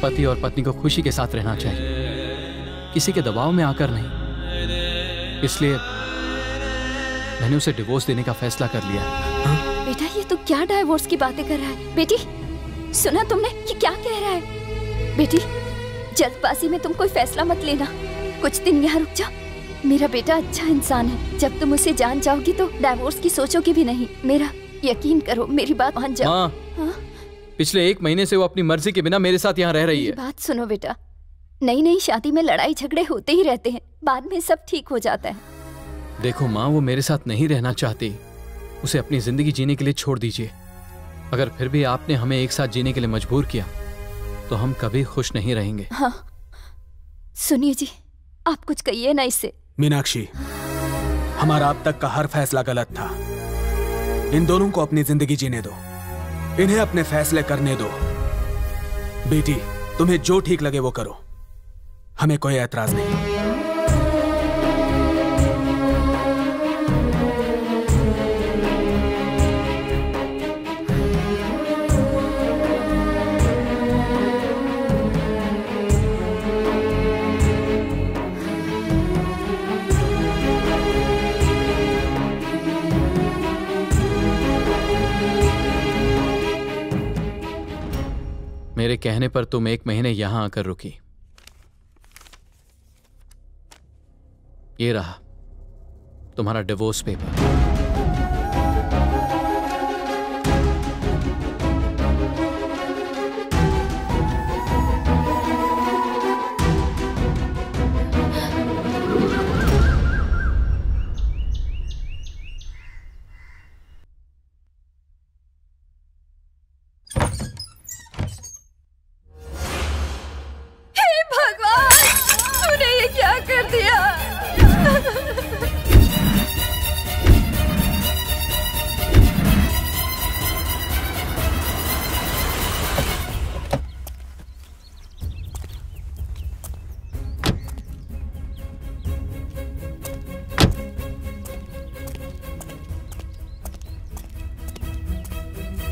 पति और पत्नी को खुशी के साथ रहना चाहिए, किसी के दबाव में आकर नहीं, इसलिए मैंने उसे डिवोर्स देने का फैसला कर लिया। हा? बेटा ये तो क्या डिवोर्स की बातें कर रहा है? बेटी सुना तुमने ये क्या कह रहा है? बेटी जल्दबाजी में तुम कोई फैसला मत लेना, कुछ दिन यहाँ रुक जा। मेरा बेटा अच्छा इंसान है, जब तुम उसे जान जाओगी तो डिवोर्स की सोचोगी भी नहीं। मेरा यकीन करो, मेरी बात मान जाओ। हाँ। हाँ? पिछले एक महीने से वो अपनी मर्जी के बिना मेरे साथ यहाँ रह रही है। बात सुनो बेटा, नई नई शादी में लड़ाई झगड़े होते ही रहते हैं, बाद में सब ठीक हो जाता है। देखो माँ, वो मेरे साथ नहीं रहना चाहती, उसे अपनी जिंदगी जीने के लिए छोड़ दीजिए। अगर फिर भी आपने हमें एक साथ जीने के लिए मजबूर किया तो हम कभी खुश नहीं रहेंगे। हाँ सुनिए जी, आप कुछ कहिए ना इससे। मीनाक्षी, हमारा अब तक का हर फैसला गलत था। इन दोनों को अपनी जिंदगी जीने दो, इन्हें अपने फैसले करने दो। बेटी तुम्हें जो ठीक लगे वो करो, हमें कोई ऐतराज नहीं। मेरे कहने पर तुम एक महीने यहां आकर रुकी, ये रहा तुम्हारा डिवोर्स पेपर।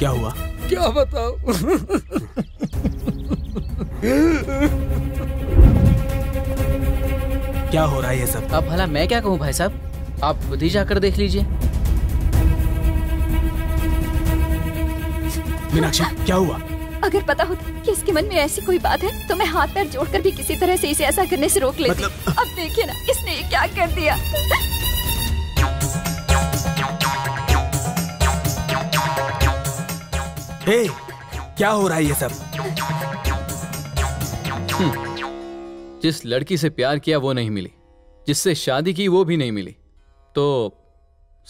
क्या हुआ? क्या बताओ? क्या हो रहा है ये सब? अब भला मैं क्या कहूँ भाई साहब, आप खुद ही जाकर देख लीजिए। मीनाक्षी क्या हुआ? अगर पता होता कि इसके मन में ऐसी कोई बात है तो मैं हाथ पैर जोड़कर भी किसी तरह से इसे ऐसा करने से रोक लेती। मतलब... अब देखिए ना इसने ये क्या कर दिया। हे, क्या हो रहा है ये सब? जिस लड़की से प्यार किया वो नहीं मिली, जिससे शादी की वो भी नहीं मिली, तो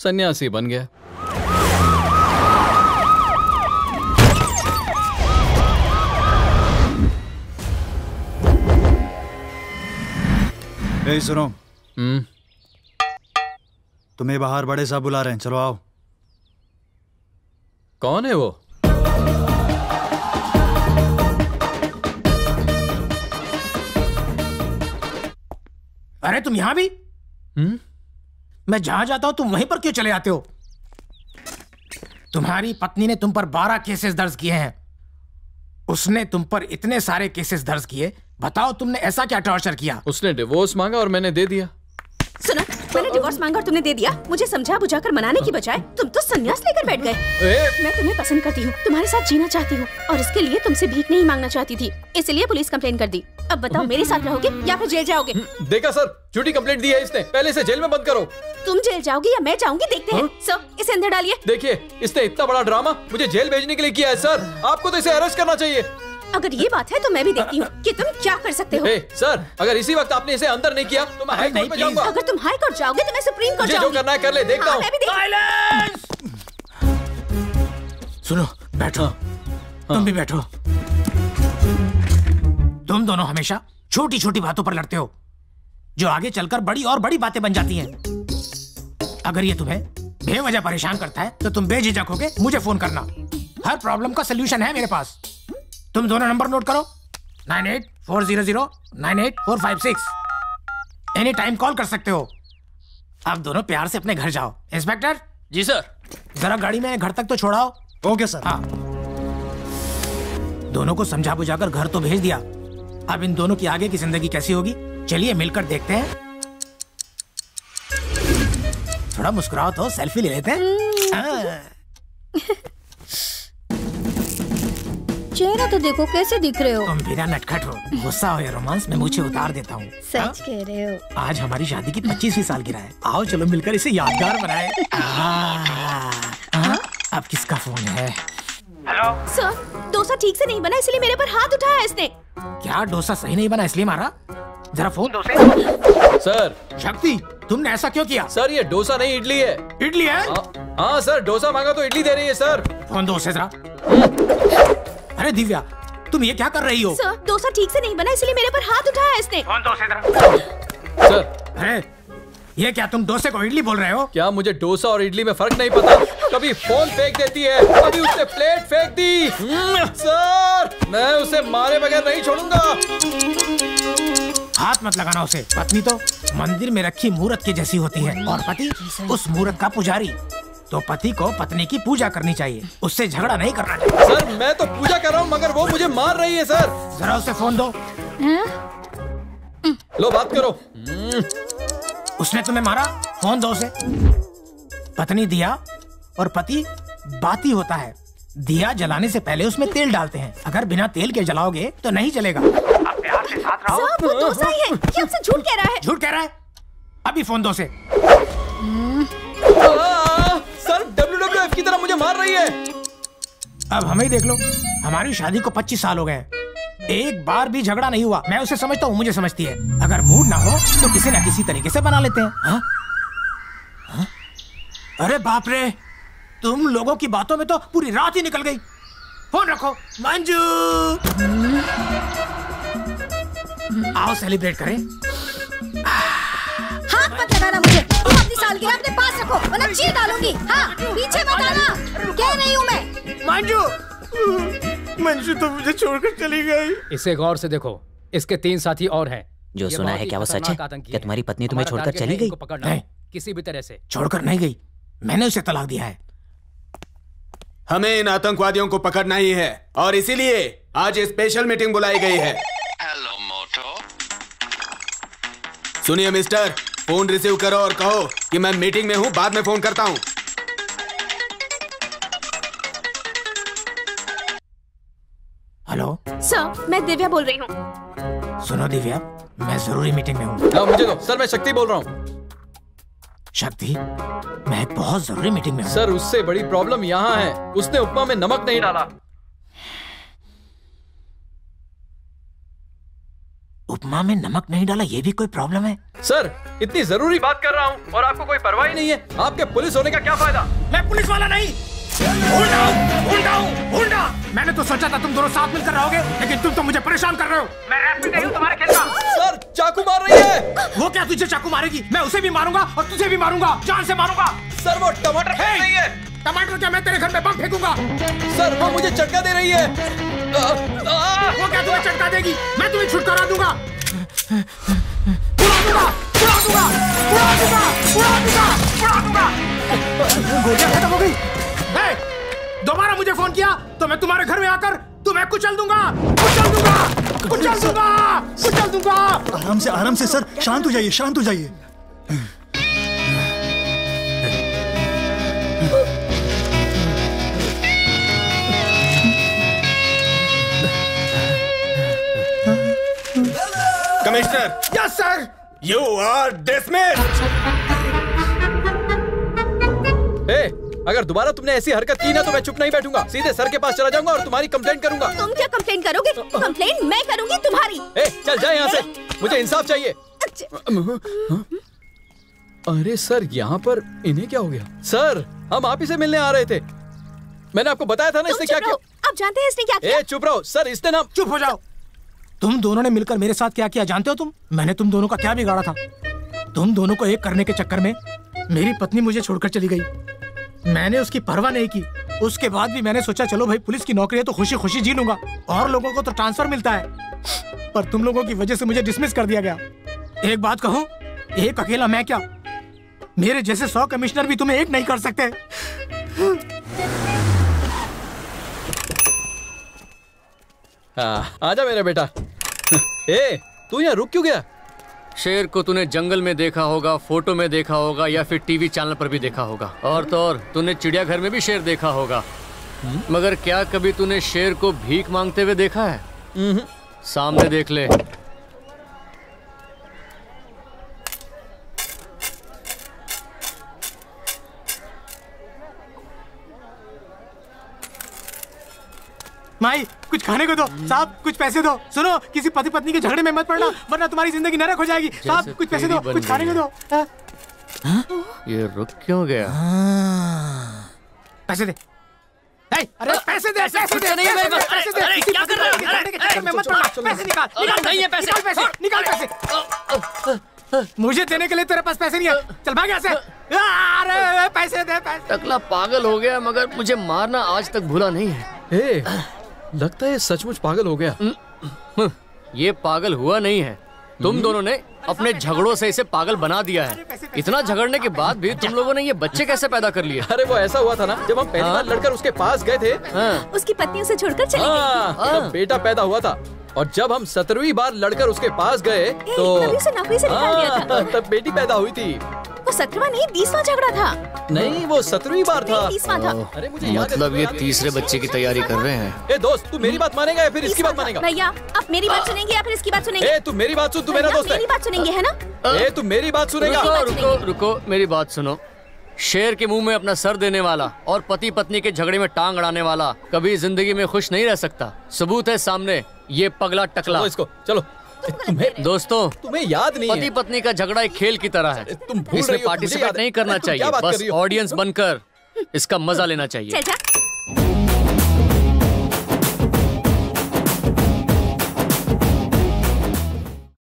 सन्यासी बन गया। ए सुनो, तुम्हें बाहर बड़े साहब बुला रहे हैं, चलो आओ। कौन है वो? अरे तुम यहां भी? हुँ? मैं जहां जाता हूं तुम वहीं पर क्यों चले आते हो? तुम्हारी पत्नी ने तुम पर बारह केसेस दर्ज किए हैं, उसने तुम पर इतने सारे केसेस दर्ज किए, बताओ तुमने ऐसा क्या टॉर्चर किया? उसने डिवोर्स मांगा और मैंने दे दिया। सुनो, मैंने डिवोर्स मांगा और तुमने दे दिया, मुझे समझा बुझाकर मनाने की बजाय तुम तो सन्यास लेकर बैठ गए। मैं तुम्हें पसंद करती हूँ, तुम्हारे साथ जीना चाहती हूँ और इसके लिए तुमसे भीख नहीं मांगना चाहती थी, इसलिए पुलिस कंप्लेन कर दी। अब बताओ मेरे साथ रहोगे या फिर जेल जाओगे? देखा सर, झूठी कंप्लेंट दी है इसने, पहले से जेल में बंद करो। तुम जेल जाओगी या मैं जाऊंगी देखते हैं। सर इसे अंदर डालिए। देखिए इसने इतना बड़ा ड्रामा मुझे जेल भेजने के लिए किया है, सर आपको तो इसे अरेस्ट करना चाहिए। अगर ये बात है तो मैं भी देखती हूँ कि तुम क्या कर सकते हो। ए, सर अगर इसी वक्त आपने इसे अंदर नहीं किया तो मैं हाई कोर्ट जाऊंगा। अगर तुम हाई कोर्ट जाओगे तो मैं सुप्रीम कोर्ट जाऊंगी। जो करना है कर ले, देखता हूं। साइलेंस! सुनो, बैठो। तुम भी बैठो। तुम दोनों हमेशा छोटी छोटी बातों पर लड़ते हो जो आगे चलकर बड़ी और बड़ी बातें बन जाती हैं। अगर ये तुम्हें बेवजह परेशान करता है तो तुम बेझिझक होके मुझे फोन करना, हर प्रॉब्लम का सोल्यूशन है मेरे पास। तुम दोनों नंबर नोट करो, nine eight four zero zero nine eight four five six. Any time call कर सकते हो। आप दोनों प्यार से अपने घर जाओ। इंस्पेक्टर जी सर, जरा गाड़ी में घर तक तो छोड़ाओ। Okay sir. हाँ, दोनों को समझा बुझाकर घर तो भेज दिया, अब इन दोनों की आगे की जिंदगी कैसी होगी चलिए मिलकर देखते हैं। थोड़ा मुस्कुराओ तो, सेल्फी ले लेते हैं। चेहरा तो देखो कैसे दिख रहे हो। तुम बिना नटखट हो, गुस्सा हो या रोमांस में मुझे उतार देता हूँ। सच कह रहे हो। आज हमारी शादी की पच्चीसवीं साल गिरा है, आओ चलो मिलकर इसे यादगार बनाए। अब किसका फोन है? हेलो सर, डोसा ठीक से नहीं बना इसलिए मेरे पर हाथ उठाया इसने। क्या डोसा सही नहीं बना इसलिए मारा? जरा फोन दो से। सर शक्ति तुमने ऐसा क्यों किया? सर ये डोसा नहीं इडली है। इडली है? हाँ सर, डोसा मांगा तो इडली दे रही है सर। फोन दो से जरा। अरे दिव्या तुम ये क्या कर रही हो? सर डोसा ठीक से नहीं बना इसलिए मेरे पर हाथ उठाया इसने। फोन दो से जरा। सर अरे ये क्या, तुम डोसे को इडली बोल रहे हो? क्या मुझे डोसा और इडली में फर्क नहीं पता? कभी फोन फेंक देती है, कभी उसने प्लेट फेंक दी। सर मैं उसे मारे बगैर नहीं छोड़ूंगा। हाथ मत लगाना उसे। पत्नी तो मंदिर में रखी मूर्त के जैसी होती है और पति उस मूर्त का पुजारी, तो पति को पत्नी की पूजा करनी चाहिए, उससे झगड़ा नहीं करना चाहिए। सर मैं तो पूजा कर रहा हूँ मगर वो मुझे मार रही है। सर जरा उसे फोन दो। लो बात करो। उसने तुम्हें मारा? फोन दो उसे। पत्नी दिया और पति बाती होता है। दिया जलाने से पहले उसमें तेल डालते हैं, अगर बिना तेल के जलाओगे तो नहीं जलेगा। आप प्यार से साथ रहो। वो दोसा ही है, ये हमसे झूठ कह रहा है। झूठ कह रहा है, अभी फोन दो उसे। की तरह मुझे मार रही है। अब हमें देख लो, हमारी शादी को पच्चीस साल हो गए हैं, एक बार भी झगड़ा नहीं हुआ। मैं उसे समझता हूँ, मुझे समझती है। अगर मूड ना हो तो किसी ना किसी तरीके से बना लेते हैं। हा? हा? अरे बाप रे, तुम लोगों की बातों में तो पूरी रात ही निकल गई। फोन रखो। मंजू आओ सेलिब्रेट करें। हाथ मत लगाना मुझे, अपने पास रखो वरना चीर डालूंगी। हाँ, पीछे मत आना, कह रही हूँ मैं। मंजू, मंजू तो मुझे छोड़कर चली गई। इसे गौर से देखो, इसके तीन साथी और हैं। जो सुना है क्या वो सच है? क्या तुम्हारी पत्नी तुम्हें छोड़कर चली गई? नहीं, किसी भी तरह से छोड़कर नहीं गई, मैंने उसे तलाक दिया है। हमें इन आतंकवादियों को पकड़ना ही है और इसीलिए आज स्पेशल मीटिंग बुलाई गई है। Hello Moto. सुनिए मिस्टर, फोन रिसीव करो और कहो कि मैं मीटिंग में हूँ, बाद में फोन करता हूँ। हेलो सर, मैं दिव्या बोल रही हूँ। सुनो दिव्या, मैं जरूरी मीटिंग में हूँ। लो मुझे दो। सर मैं शक्ति बोल रहा हूँ। शक्ति, मैं बहुत जरूरी मीटिंग में हूं। सर उससे बड़ी प्रॉब्लम यहाँ है, उसने उपमा में नमक नहीं डाला। उपमा में नमक नहीं डाला, ये भी कोई प्रॉब्लम है? सर इतनी जरूरी बात कर रहा हूँ और आपको कोई परवाह ही नहीं है। आपके पुलिस होने का क्या फायदा? मैं पुलिस वाला नहीं, हुंडा हूं, हुंडा हूं, हुंडा। मैंने तो सोचा था तुम दोनों साथ मिलकर रहोगे, लेकिन तुम तो मुझे परेशान कर रहे हो। मैं रैप भी नहीं हूं तुम्हारे खेल का। सर चाकू मार रही है। वो क्या तुझे चाकू मारेगी? मैं उसे भी मारूंगा और तुझे भी मारूंगा, जान से मारूंगा। सर वो टमाटर फेंक रही है। टमाटर क्या, मैं तेरे घर में बम फेंकूंगा। सर वो मुझे चटका दे रही है। वो क्या तुम्हें चटका देगी? मैं तुम्हें छुटकारा दूंगा, उड़ा दूंगा, उड़ा दूंगा, उड़ा दूंगा, उड़ा दूंगा। गोलियां खत्म हो गई। दोबारा मुझे फोन किया तो मैं तुम्हारे घर में आकर तुम्हें कुचल दूंगा, कुचल दूंगा, कुचल दूंगा, कुचल दूंगा। आराम से, आराम से सर, शांत हो जाइए, शांत हो जाइए। Commissioner. Yes sir. You are dismissed. अगर दोबारा तुमने ऐसी हरकत की ना तो मैं चुप नहीं बैठूंगा, सीधे सर के पास चला जाऊंगा और तुम्हारी कंप्लेंट करूंगा। तुम क्या कंप्लेंट करोगे? कंप्लेंट मैं करूंगी तुम्हारी। ए, चल जाए यहाँ से, मुझे इंसाफ चाहिए। अरे सर यहाँ पर इन्हें क्या हो गया? सर हम आप ही से मिलने आ रहे थे, मैंने आपको बताया था ना इसने क्या किया। आप जानते हैं इसने क्या किया? चुप रहो सर, इसने ना। चुप हो जाओ। तुम दोनों ने मिलकर मेरे साथ क्या किया जानते हो तुम? मैंने तुम दोनों का क्या बिगाड़ा था? तुम दोनों को एक करने के चक्कर में मेरी पत्नी मुझे छोड़कर चली गई, मैंने उसकी परवाह नहीं की। उसके बाद भी मैंने सोचा चलो भाई पुलिस की नौकरी है तो खुशी खुशी जी लूंगा, और लोगों को तो ट्रांसफर मिलता है, पर तुम लोगों की वजह से मुझे डिसमिस कर दिया गया। एक बात कहूँ, एक अकेला मैं क्या, मेरे जैसे सौ कमिश्नर भी तुम्हें एक नहीं कर सकते। हाँ, आजा मेरा बेटा। ए, तू यहाँ रुक क्यों गया? शेर को तूने जंगल में देखा होगा, फोटो में देखा होगा या फिर टीवी चैनल पर भी देखा होगा, और तो और तूने चिड़ियाघर में भी शेर देखा होगा, मगर क्या कभी तूने शेर को भीख मांगते हुए देखा है? नहीं। सामने देख ले। माई कुछ खाने को दो, साहब कुछ पैसे दो। सुनो किसी पति पत्नी के झगड़े में मत पड़ना वरना तुम्हारी जिंदगी नरक हो जाएगी। साहब कुछ पैसे दो, कुछ खाने को दो। आ? आ? ये रुक क्यों गया? पैसे दे। अरे पैसे दे, पैसे दे, नहीं है मेरे पास। पैसे दे, क्या कर रहे हो? पैसे निकाल, पैसे मुझे देने के लिए तेरे पास पैसे नहीं है, चल भाग यहाँ से। अरे पैसे दे। टकला पागल हो गया, मगर मुझे मारना आज तक भूला नहीं है। लगता है सचमुच पागल हो गया। ये पागल हुआ नहीं है, तुम दोनों ने अपने झगड़ों से इसे पागल बना दिया है। इतना झगड़ने के बाद भी तुम लोगों ने ये बच्चे कैसे पैदा कर लिए? अरे वो ऐसा हुआ था ना जब हम पहली बार लड़कर उसके पास गए थे, उसकी पत्नी उसे छोड़कर चली गई, तब बेटा पैदा हुआ था। और जब हम सत्रहवीं बार लड़कर उसके पास गए तो तब बेटी पैदा हुई थी। वो सत्रहवां नहीं बीसवां झगड़ा था। नहीं वो सत्रहवीं बार था, तीसवां था। अरे मुझे मतलब ये तीसरे बच्चे की तैयारी कर रहे हैं। ए दोस्त, तू मेरी बात मानेगा या फिर इसकी बात मानेगा? भैया आप मेरी बात सुनेंगे या फिर इसकी बात सुनेंगे? ए तू मेरी बात सुन, तू मेरा दोस्त है। मेरी बात सुनेंगे है ना? ए तू मेरी बात सुनेगा? रुको रुको, मेरी बात सुनो। शेर के मुंह में अपना सर देने वाला और पति पत्नी के झगड़े में टांग अड़ाने वाला कभी जिंदगी में खुश नहीं रह सकता। सबूत है सामने, ये पगला टकला। इसको चलो। तुम्हें दोस्तों तुम्हें याद नहीं, पति पत्नी का झगड़ा एक खेल की तरह है, तुम भूल रहे हो। पार्टिसिपेट नहीं करना चाहिए, बस ऑडियंस बनकर इसका मजा लेना चाहिए।